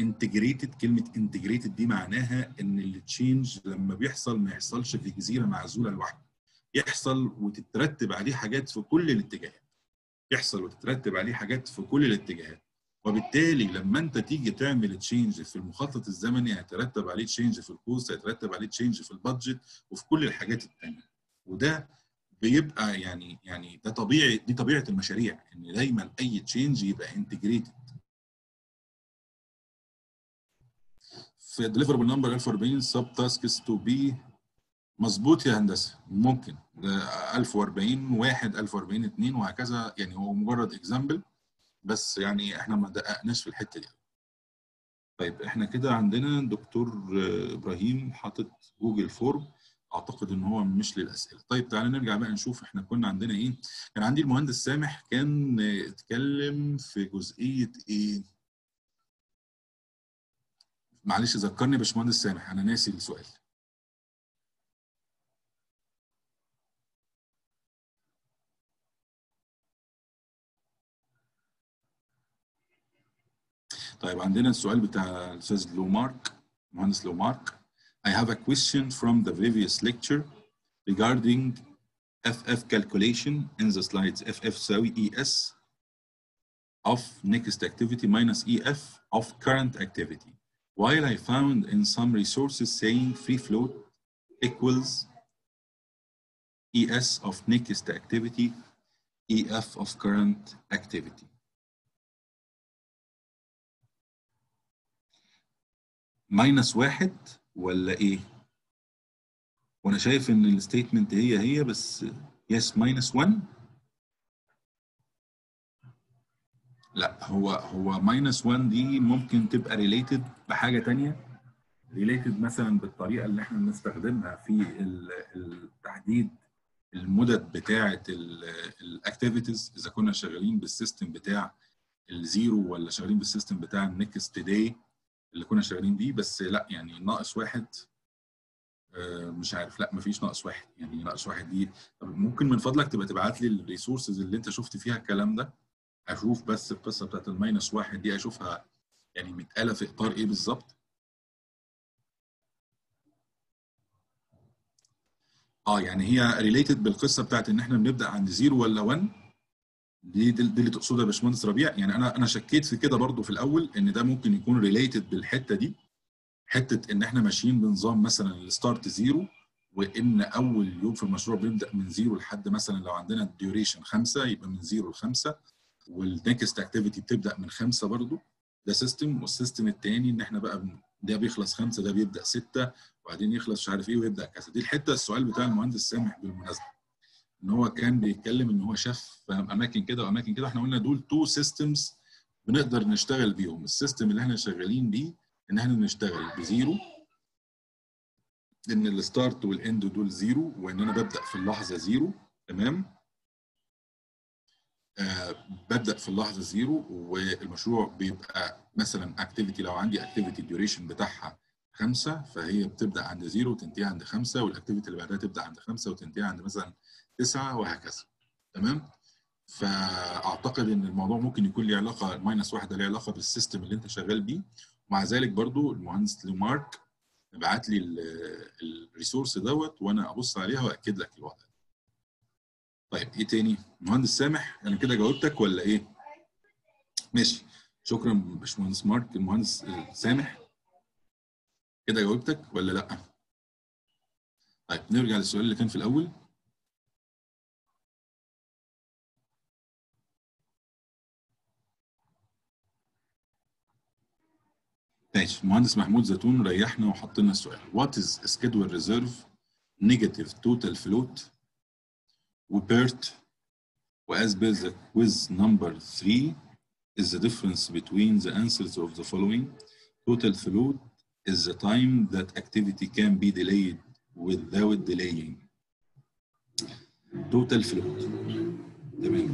انتجريتد، كلمه انتجريتد دي معناها ان التشينج لما بيحصل ما يحصلش في جزيره معزوله لوحده، يحصل وتترتب عليه حاجات في كل الاتجاهات. يحصل وتترتب عليه حاجات في كل الاتجاهات، وبالتالي لما انت تيجي تعمل تشينج في المخطط الزمني هيترتب عليه تشينج في الكوست، هيترتب عليه تشينج في البادجت وفي كل الحاجات الثانيه. وده بيبقى يعني يعني ده طبيعي، دي طبيعه المشاريع ان دايما اي تشينج يبقى انتجريتد. في ديليفربل نمبر ألف وأربعين سب تاسكس تو بي. مظبوط يا هندسه، ممكن ده ألف وأربعين واحد ألف وأربعين اتنين وهكذا، يعني هو مجرد اكزامبل بس يعني احنا ما دققناش في الحته دي. طيب احنا كده عندنا دكتور ابراهيم حاطط جوجل فورم، اعتقد ان هو مش للاسئله. طيب تعالى نرجع بقى نشوف احنا كنا عندنا ايه. كان عندي المهندس سامح كان اتكلم في جزئيه ايه؟ معلش ذكرني باشمهندس سامح، انا ناسي السؤال. طيب عندنا السؤال بتاع الاستاذ لومارك، مهندس لومارك. I have a question from the previous lecture regarding F F calculation in the slides F F تساوي E S of next activity minus E F of current activity. While I found in some resources saying free float equals E S of next activity E F of current activity. ماينس واحد ولا ايه؟ وانا شايف ان الستيتمنت هي هي بس يس ماينس واحد. لا هو هو ماينس واحد دي ممكن تبقى ريليتد بحاجه ثانيه، ريليتد مثلا بالطريقه اللي احنا بنستخدمها في التحديد المدد بتاعه الاكتيفيتيز، اذا كنا شغالين بالسيستم بتاع الزيرو ولا شغالين بالسيستم بتاع النكست داي اللي كنا شغالين بيه. بس لا يعني ناقص واحد مش عارف، لا مفيش ناقص واحد، يعني ناقص واحد دي. طب ممكن من فضلك تبقى تبعت لي الريسورسز اللي انت شفت فيها الكلام ده اشوف بس القصه بتاعت الماينس واحد دي اشوفها يعني متقاله في اطار ايه بالظبط. اه يعني هي ريليتد بالقصه بتاعت ان احنا بنبدا عند زيرو ولا واحد. دي دي اللي تقصدها يا باشمهندس ربيع؟ يعني انا انا شكيت في كده برضو في الاول ان ده ممكن يكون ريليتد بالحته دي، حته ان احنا ماشيين بنظام مثلا الستارت زيرو، وان اول يوم في المشروع بنبدا من زيرو لحد مثلا لو عندنا الديوريشن خمسه يبقى من زيرو لخمسه، والنكست اكتيفيتي بتبدا من خمسه برضو. ده سيستم. والسيستم الثاني ان احنا بقى ده بيخلص خمسه، ده بيبدا سته، وبعدين يخلص مش عارف ايه ويبدا كذا. دي الحته السؤال بتاع المهندس سامح بالمناسبه، ان هو كان بيتكلم ان هو شاف اماكن كده واماكن كده. احنا قلنا دول تو سيستمز بنقدر نشتغل بيهم. السيستم اللي احنا شغالين بيه ان احنا نشتغل بزيرو، ان الستارت والاند دول زيرو، وان انا ببدا في اللحظه زيرو. تمام؟ آه ببدا في اللحظه زيرو، والمشروع بيبقى مثلا اكتيفيتي، لو عندي اكتيفيتي الديوريشن بتاعها خمسه، فهي بتبدا عند زيرو وتنتهي عند خمسه، والاكتيفيتي اللي بعدها تبدا عند خمسه وتنتهي عند مثلا تسعه وهكذا. تمام؟ فاعتقد ان الموضوع ممكن يكون له علاقه، الماينس واحد ده له علاقه بالسيستم اللي انت شغال بيه. ومع ذلك برضو المهندس لمارك ابعت لي الريسورس دوت وانا ابص عليها واكد لك الوضع. طيب ايه تاني؟ مهندس سامح انا يعني كده جاوبتك ولا ايه؟ ماشي، شكرا باشمهندس مارك. المهندس سامح كده جاوبتك ولا لا؟ طيب نرجع للسؤال اللي كان في الاول. ماشي، المهندس محمود زيتون ريحنا وحط لنا السؤال What is schedule reserve, negative total float, وبيرت، وas per the quiz number three is the difference between the answers of the following. Total float is the time that activity can be delayed without delaying. Total float. تمام.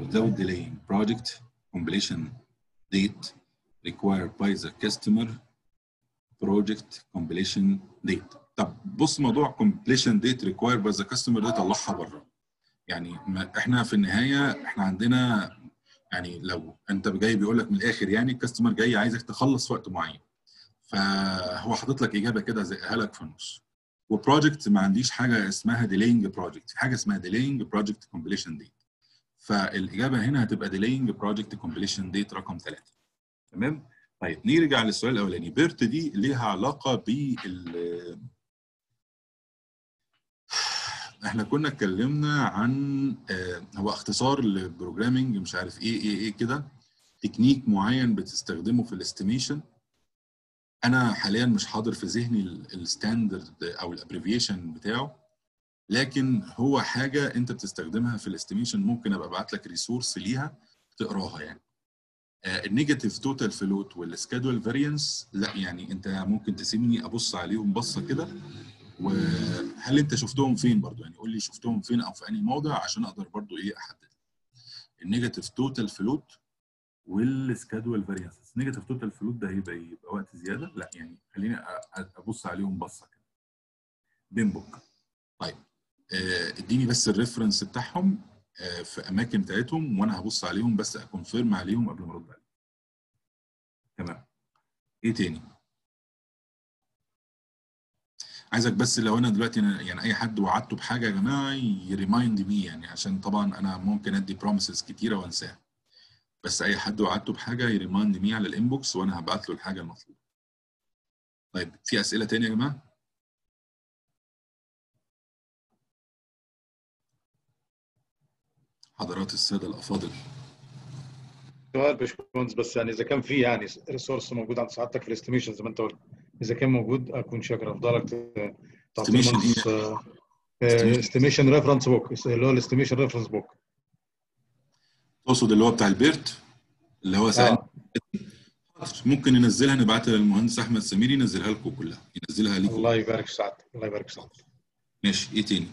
Without delaying. Project completion date required by the customer. Project completion date. طب بص، موضوع completion date required by the customer ده طلعها بره. يعني احنا في النهايه احنا عندنا، يعني لو انت جاي بيقول لك من الاخر، يعني الكاستمر جاي عايزك تخلص في وقت معين، فهو حاطط لك اجابه كده زقها لك في النص. وبروجكت ما عنديش حاجه اسمها ديلينج بروجكت، في حاجه اسمها ديلينج بروجكت كومبليشن ديت. فالاجابه هنا هتبقى ديلينج بروجكت كومبليشن ديت رقم ثلاثه. تمام؟ طيب نرجع للسؤال الاولاني. بيرت دي ليها علاقه بال، احنا كنا اتكلمنا عن آه هو اختصار لبروجرامنج مش عارف ايه ايه ايه كده، تكنيك معين بتستخدمه في الاستيميشن. انا حاليا مش حاضر في ذهني الستاندرد او الابريفيشن بتاعه، لكن هو حاجه انت بتستخدمها في الاستيميشن. ممكن ابقى ابعت لك ريسورس ليها تقراها. يعني النيجاتيف توتال فلوت والسكادول فاريانس، لا يعني انت ممكن تسيبني ابص عليهم بصه كده. وهل انت شفتهم فين برضو؟ يعني قول لي شفتهم فين او في انهي موضع عشان اقدر برضو ايه احدد. النيجاتيف توتال فلوت والسكادول فاريانس. النيجاتيف توتال فلوت ده هيبقى يبقى وقت زياده، لا يعني خليني ابص عليهم بصه كده. بيمبوك. طيب اه اديني بس الريفرنس بتاعهم اه في اماكن بتاعتهم وانا هبص عليهم بس اكونفيرم عليهم قبل ما ارد عليهم. تمام. ايه تاني؟ عايزك بس لو انا دلوقتي يعني اي حد وعدته بحاجه يا جماعه يريمايند مي، يعني عشان طبعا انا ممكن ادي بروميسز كتيره وانساها، بس اي حد وعدته بحاجه يريمايند مي على الانبوكس وانا هبعت له الحاجه المطلوبه. طيب في اسئله تانية يا جماعه؟ حضرات الساده الافاضل، سؤال باشمهندس بس، يعني اذا كان في يعني ريسورس موجود عند سعادتك في الاستيميشن زي ما انت قلت، اذا كان موجود اكون شاكر. افضلك تعطينا استيميشن ريفرنس بوك، اللي هو الاستيميشن ريفرنس بوك تقصد اللي هو بتاع البيرت اللي هو سأل. آه. ممكن ننزلها، نبعتها للمهندس احمد سمير ينزلها لكم كلها، ينزلها ليكم. الله يبارك في سعادتك، الله يبارك في سعادتك. ماشي. ايه تاني؟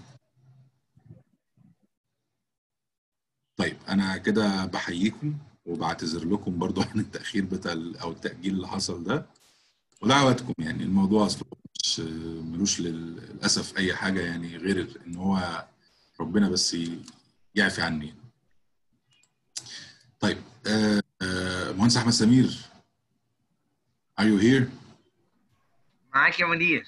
طيب انا كده بحييكم وبعتذر لكم برضو عن التاخير بتاع او التاجيل اللي حصل ده، ودعواتكم. يعني الموضوع اصلا مش ملوش للاسف اي حاجه يعني غير ان هو ربنا بس يعفي عني. طيب آه آه مهندس احمد سمير، are you here؟ معاك يا مدير.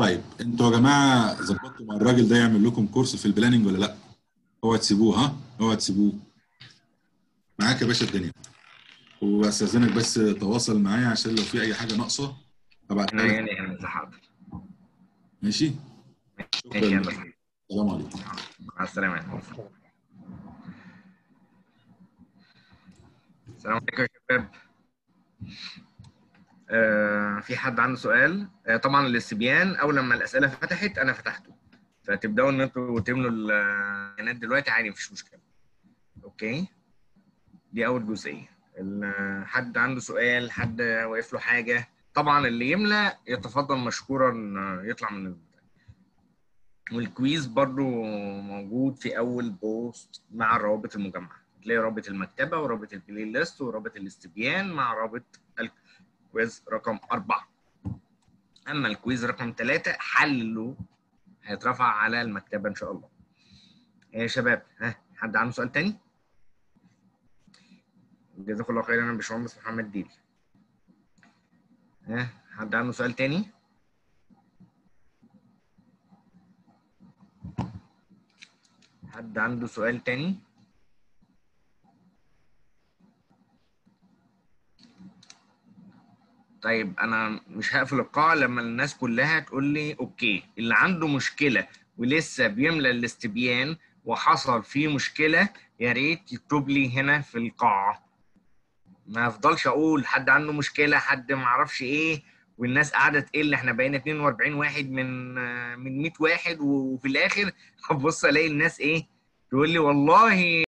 طيب انتوا يا جماعه ظبطتوا مع الراجل ده يعمل لكم كورس في البلاننج ولا لا؟ اوعى تسيبوه، ها اوعى تسيبوه. معاك يا باشا الدنيا، واستاذنك بس تواصل معايا عشان لو في اي حاجه ناقصه ابعتها لك. يعني انا حاضر. ماشي ماشي يا باشا، السلام عليكم. مع السلامه يا باشا. السلام عليكم يا شباب. آه في حد عنده سؤال؟ آه طبعا للصبيان اول لما الاسئله فتحت انا فتحته، فتبداوا ان انتوا تملوا البيانات دلوقتي عادي مفيش مشكله. اوكي؟ دي اول جزئيه. حد عنده سؤال؟ حد واقف له حاجه؟ طبعا اللي يملى يتفضل مشكورا يطلع من البتاع. والكويز برضو موجود في اول بوست مع روابط المجمع، تلاقي رابط المكتبه ورابط البلاي ليست ورابط الاستبيان مع رابط الكويز رقم أربعة. اما الكويز رقم ثلاثة حلله هيترفع على المكتبه ان شاء الله. يا شباب، ها حد عنده سؤال تاني؟ جزاكم الله خير. انا باشمهندس محمد ديل. ها حد عنده سؤال تاني؟ حد عنده سؤال تاني؟ طيب انا مش هقفل القاعه لما الناس كلها تقول لي اوكي. اللي عنده مشكله ولسه بيملى الاستبيان وحصل فيه مشكله يا ريت يكتب لي هنا في القاعه. ما افضلش اقول حد عنده مشكله، حد ما اعرفش ايه، والناس قاعده تقل. احنا بقينا اتنين واربعين واحد من من مية واحد، وفي الاخر هبص الاقي الناس ايه تقول لي والله